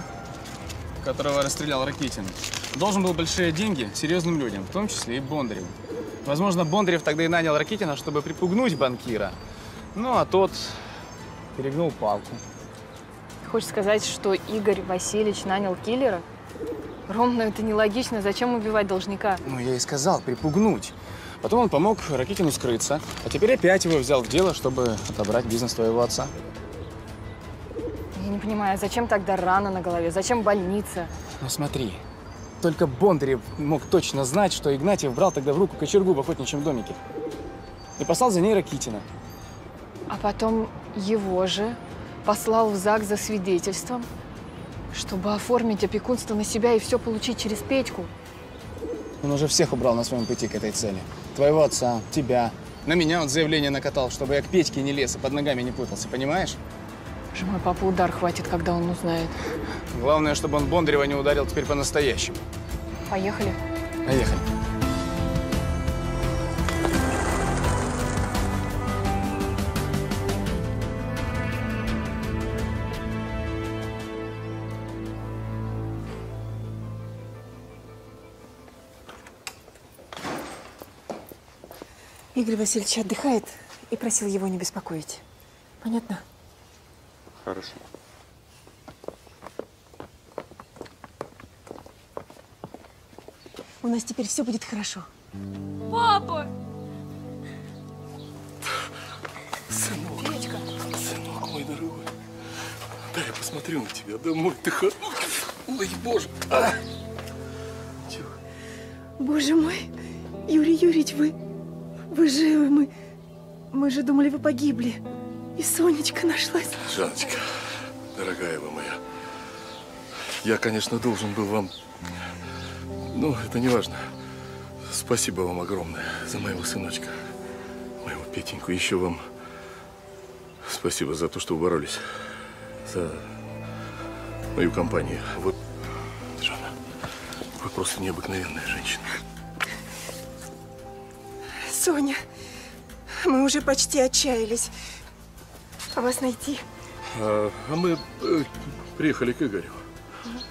которого расстрелял Ракитин, должен был большие деньги серьезным людям, в том числе и Бондареву. Возможно, Бондарев тогда и нанял Ракитина, чтобы припугнуть банкира. Ну, а тот перегнул палку. Ты хочешь сказать, что Игорь Васильевич нанял киллера? Ром, ну это нелогично. Зачем убивать должника? Ну, я и сказал, припугнуть. Потом он помог Ракитину скрыться, а теперь опять его взял в дело, чтобы отобрать бизнес твоего отца. Я не понимаю, зачем тогда рана на голове? Зачем больница? Ну, смотри. Только Бондарев мог точно знать, что Игнатьев брал тогда в руку кочергу в охотничьем домике и послал за ней Ракитина. А потом его же послал в ЗАГС за свидетельством, чтобы оформить опекунство на себя и все получить через Петьку. Он уже всех убрал на своем пути к этой цели. Твоего отца, тебя. На меня он заявление накатал, чтобы я к Петьке не лез и под ногами не путался, понимаешь? Уже мой папа удар хватит, когда он узнает. Главное, чтобы он Бондарева не ударил теперь по-настоящему. Поехали. Поехали. Игорь Васильевич отдыхает и просил его не беспокоить. Понятно? Хорошо. У нас теперь все будет хорошо. Папа! Сынок, Петька. Сынок мой дорогой, дай я посмотрю на тебя домой. Ты хорош. Ой, боже. А. Чего? Боже мой, Юрий Юрьевич, вы, вы живы, мы, мы же думали, вы погибли. И Сонечка нашлась. Жанночка, дорогая вы моя, я, конечно, должен был вам, ну, это не важно. Спасибо вам огромное за моего сыночка, моего Петеньку. Еще вам спасибо за то, что вы боролись за мою компанию. Вот, Жанна, вы просто необыкновенная женщина. Соня, мы уже почти отчаялись. А вас найти? А, а мы э, приехали к Игорю. Mm.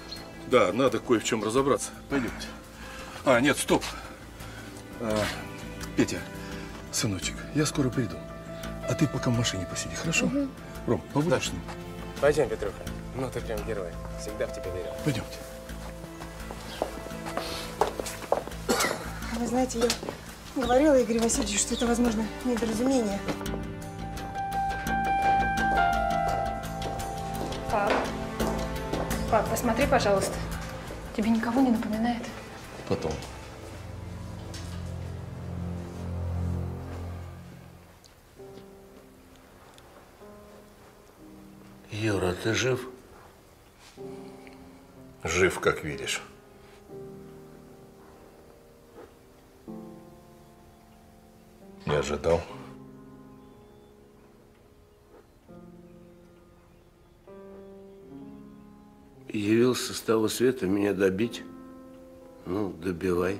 Да, надо кое в чем разобраться. Пойдемте. А, нет, стоп. А, Петя, сыночек, я скоро приду. А ты пока в машине посиди, хорошо? Mm-hmm. Ром, побудешь с ним? Пойдем, Петруха. Ну, ты прям герой. Всегда в тебя верил. Пойдемте. Вы знаете, я говорила Игорю Васильевичу, что это, возможно, недоразумение. Пап, пап, посмотри, пожалуйста. Тебе никого не напоминает? Потом. Юра, ты жив? Жив, как видишь. Не ожидал. Явился с того света меня добить. Ну, добивай.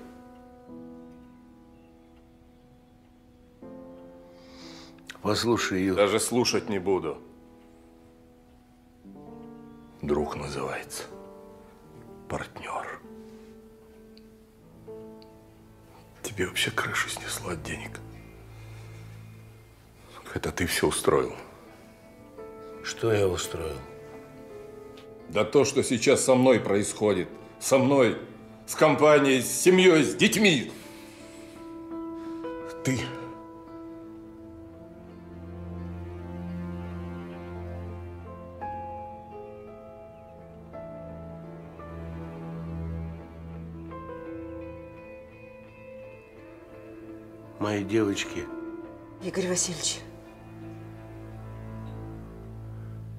Послушай, Юра. Даже слушать не буду. Друг называется. Партнер. Тебе вообще крышу снесло от денег. Это ты все устроил. Что я устроил? Да то, что сейчас со мной происходит. Со мной, с компанией, с семьей, с детьми. Ты. Мои девочки. Игорь Васильевич.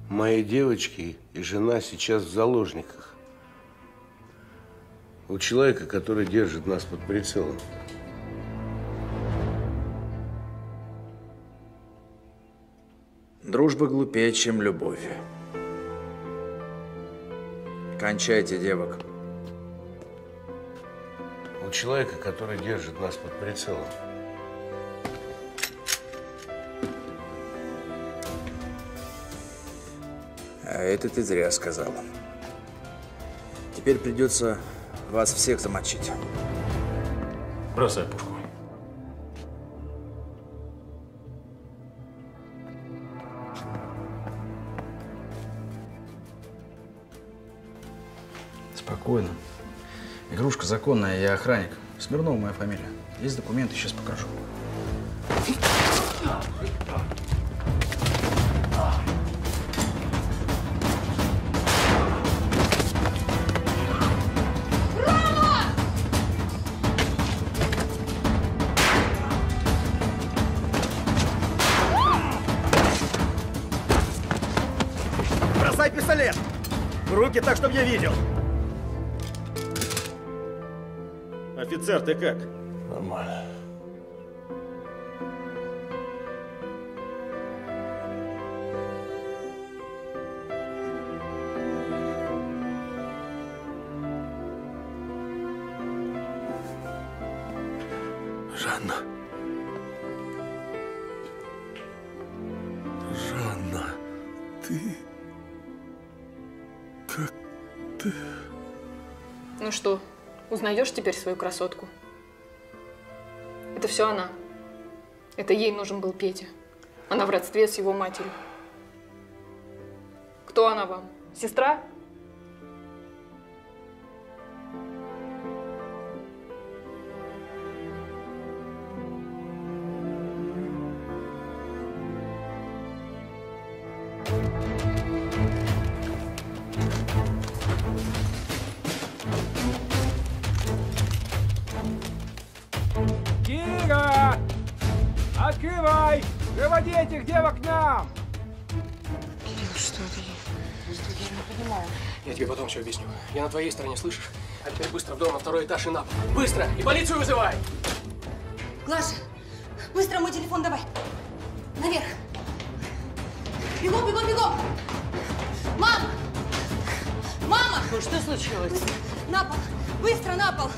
Мои девочки и жена сейчас в заложниках. У человека, который держит нас под прицелом. Дружба глупее, чем любовь. Кончайте, девок. человека, который держит нас под прицелом. А это ты зря сказала. Теперь придется вас всех замочить. Бросай пушку. Спокойно. Игрушка законная, я охранник. Смирнова моя фамилия. Есть документы, сейчас покажу. Рома! Бросай пистолет! Руки так, чтобы я видел. Офицер, ты как? Нормально. Жанна. Жанна, ты... Как ты... Ну что? Узнаешь теперь свою красотку? Это все она. Это ей нужен был Петя. Она в родстве с его матерью. Кто она вам? Сестра? Все объясню. Я на твоей стороне, слышишь? А теперь быстро в дом, на второй этаж и на пол. Быстро! И полицию вызывай! Глаша, быстро мой телефон давай. Наверх. Бегом, бегом, бегом! Мама! Мама! Ну, что случилось? Быстро. На пол! Быстро на пол!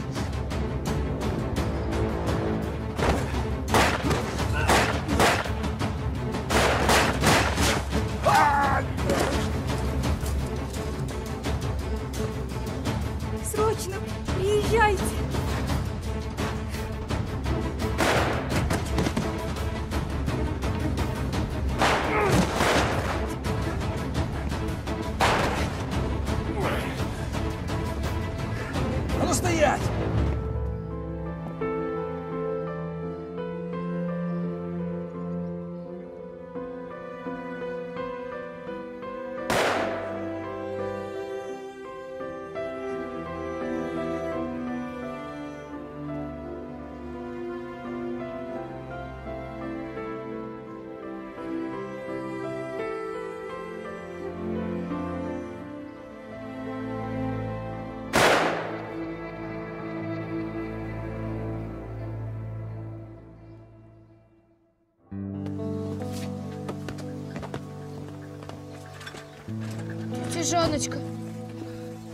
Жанночка,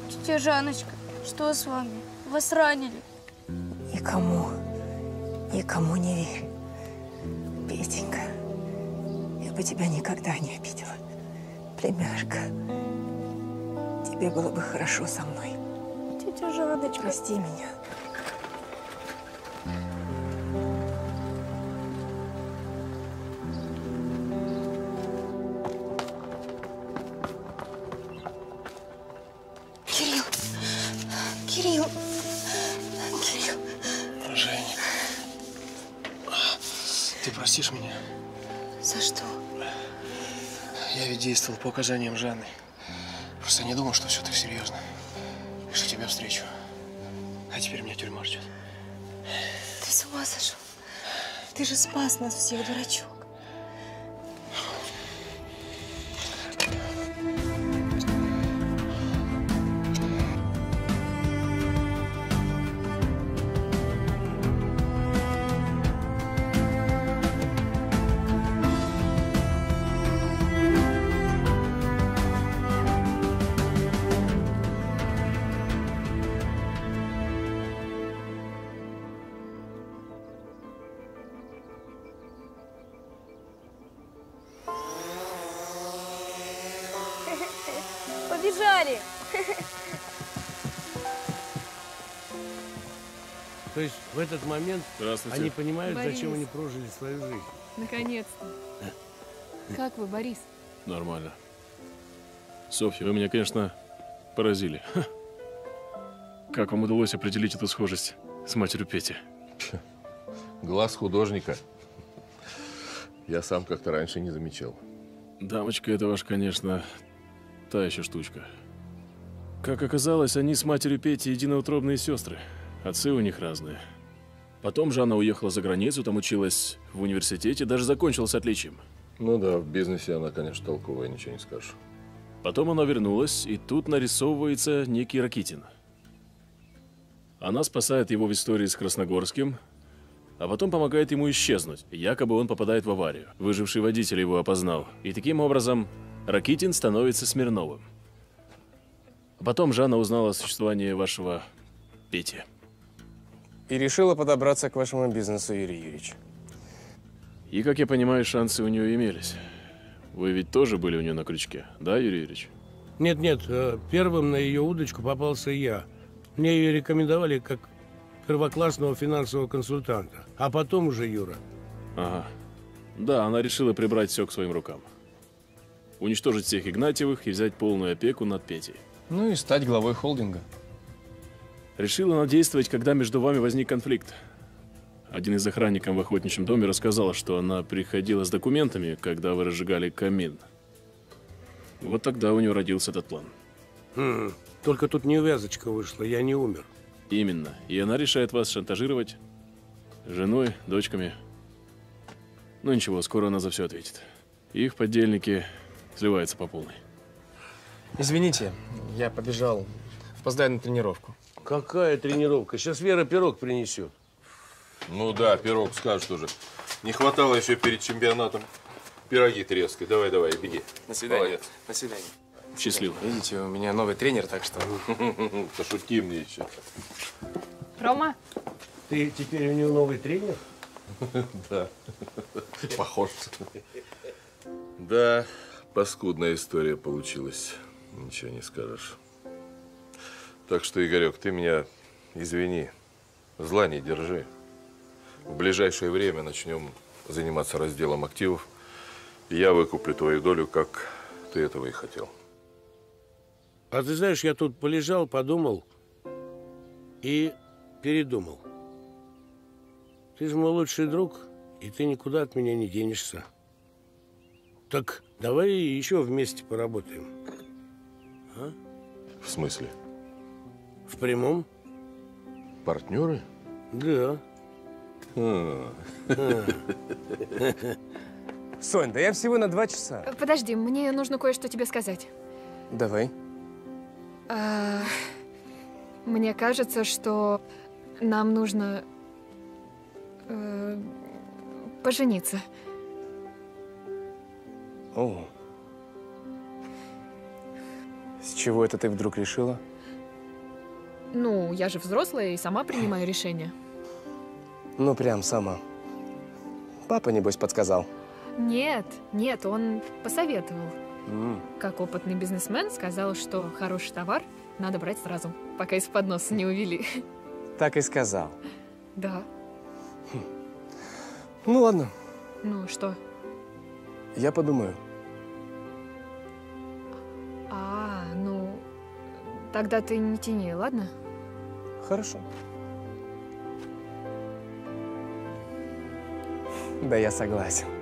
тетя Жанночка, что с вами? Вас ранили. Никому, никому не верь. Петенька, я бы тебя никогда не обидела. Племяшка, тебе было бы хорошо со мной. Тетя Жанночка. Прости меня. По указаниям Жанны. Просто не думал, что все так серьезно. И что тебя встречу. А теперь меня тюрьма ждет. Ты с ума сошел? Ты же спас нас всех, дурачок. Погнали! То есть в этот момент они понимают, Борис. Зачем они прожили свою жизнь. Наконец-то. Как вы, Борис? Нормально. Софья, вы меня, конечно, поразили. Как вам удалось определить эту схожесть с матерью Пети? Глаз художника. Я сам как-то раньше не замечал. Дамочка, это ваш, конечно, та еще штучка. Как оказалось, они с матерью Пети единоутробные сестры. Отцы у них разные. Потом Жанна уехала за границу, там училась в университете, даже закончила с отличием. Ну да, в бизнесе она, конечно, толковая, ничего не скажешь. Потом она вернулась, и тут нарисовывается некий Ракитин. Она спасает его в истории с Красногорским, а потом помогает ему исчезнуть. Якобы он попадает в аварию. Выживший водитель его опознал. И таким образом Ракитин становится Смирновым. А потом Жанна узнала о существовании вашего Пети. И решила подобраться к вашему бизнесу, Юрий Юрьевич. И, как я понимаю, шансы у нее имелись. Вы ведь тоже были у нее на крючке, да, Юрий Юрьевич? Нет, нет, первым на ее удочку попался я. Мне ее рекомендовали как первоклассного финансового консультанта, а потом уже Юра. Ага. Да, она решила прибрать все к своим рукам. Уничтожить всех Игнатьевых и взять полную опеку над Петей. Ну и стать главой холдинга. Решила она действовать, когда между вами возник конфликт. Один из охранников в охотничьем доме рассказал, что она приходила с документами, когда вы разжигали камин. Вот тогда у нее родился этот план. Хм, только тут неувязочка вышла, я не умер. Именно. И она решает вас шантажировать женой, дочками. Ну ничего, скоро она за все ответит. Их подельники сливаются по полной. Извините, я побежал, опоздаю на тренировку. Какая тренировка? Сейчас Вера пирог принесет. Ну да, пирог скажешь тоже. Не хватало еще перед чемпионатом пироги трескать. Давай, давай, беги. На свидание. Молодец. На свидание. Счастливо. Видите, у меня новый тренер, так что… Пошути мне еще. Рома? Ты теперь у него новый тренер? Да. Похож. Да, паскудная история получилась. Ничего не скажешь. Так что, Игорек, ты меня извини. Зла не держи. В ближайшее время начнем заниматься разделом активов. Я выкуплю твою долю, как ты этого и хотел. А ты знаешь, я тут полежал, подумал и передумал. Ты же мой лучший друг, и ты никуда от меня не денешься. Так давай еще вместе поработаем. А? В смысле? В прямом. Партнеры? Да. Сонь, да я всего на два часа. Подожди, мне нужно кое-что тебе сказать. Давай. Мне кажется, что нам нужно пожениться. О. С чего это ты вдруг решила? Ну, я же взрослая и сама принимаю решение. Ну, прям сама. Папа, небось, подсказал? Нет, нет, он посоветовал. Mm. Как опытный бизнесмен сказал, что хороший товар надо брать сразу, пока из-под носа не увели. Так и сказал? Да. Хм. Ну, ладно. Ну, что? Я подумаю. А, ну, тогда ты не тяни, ладно? Хорошо. Да, я согласен.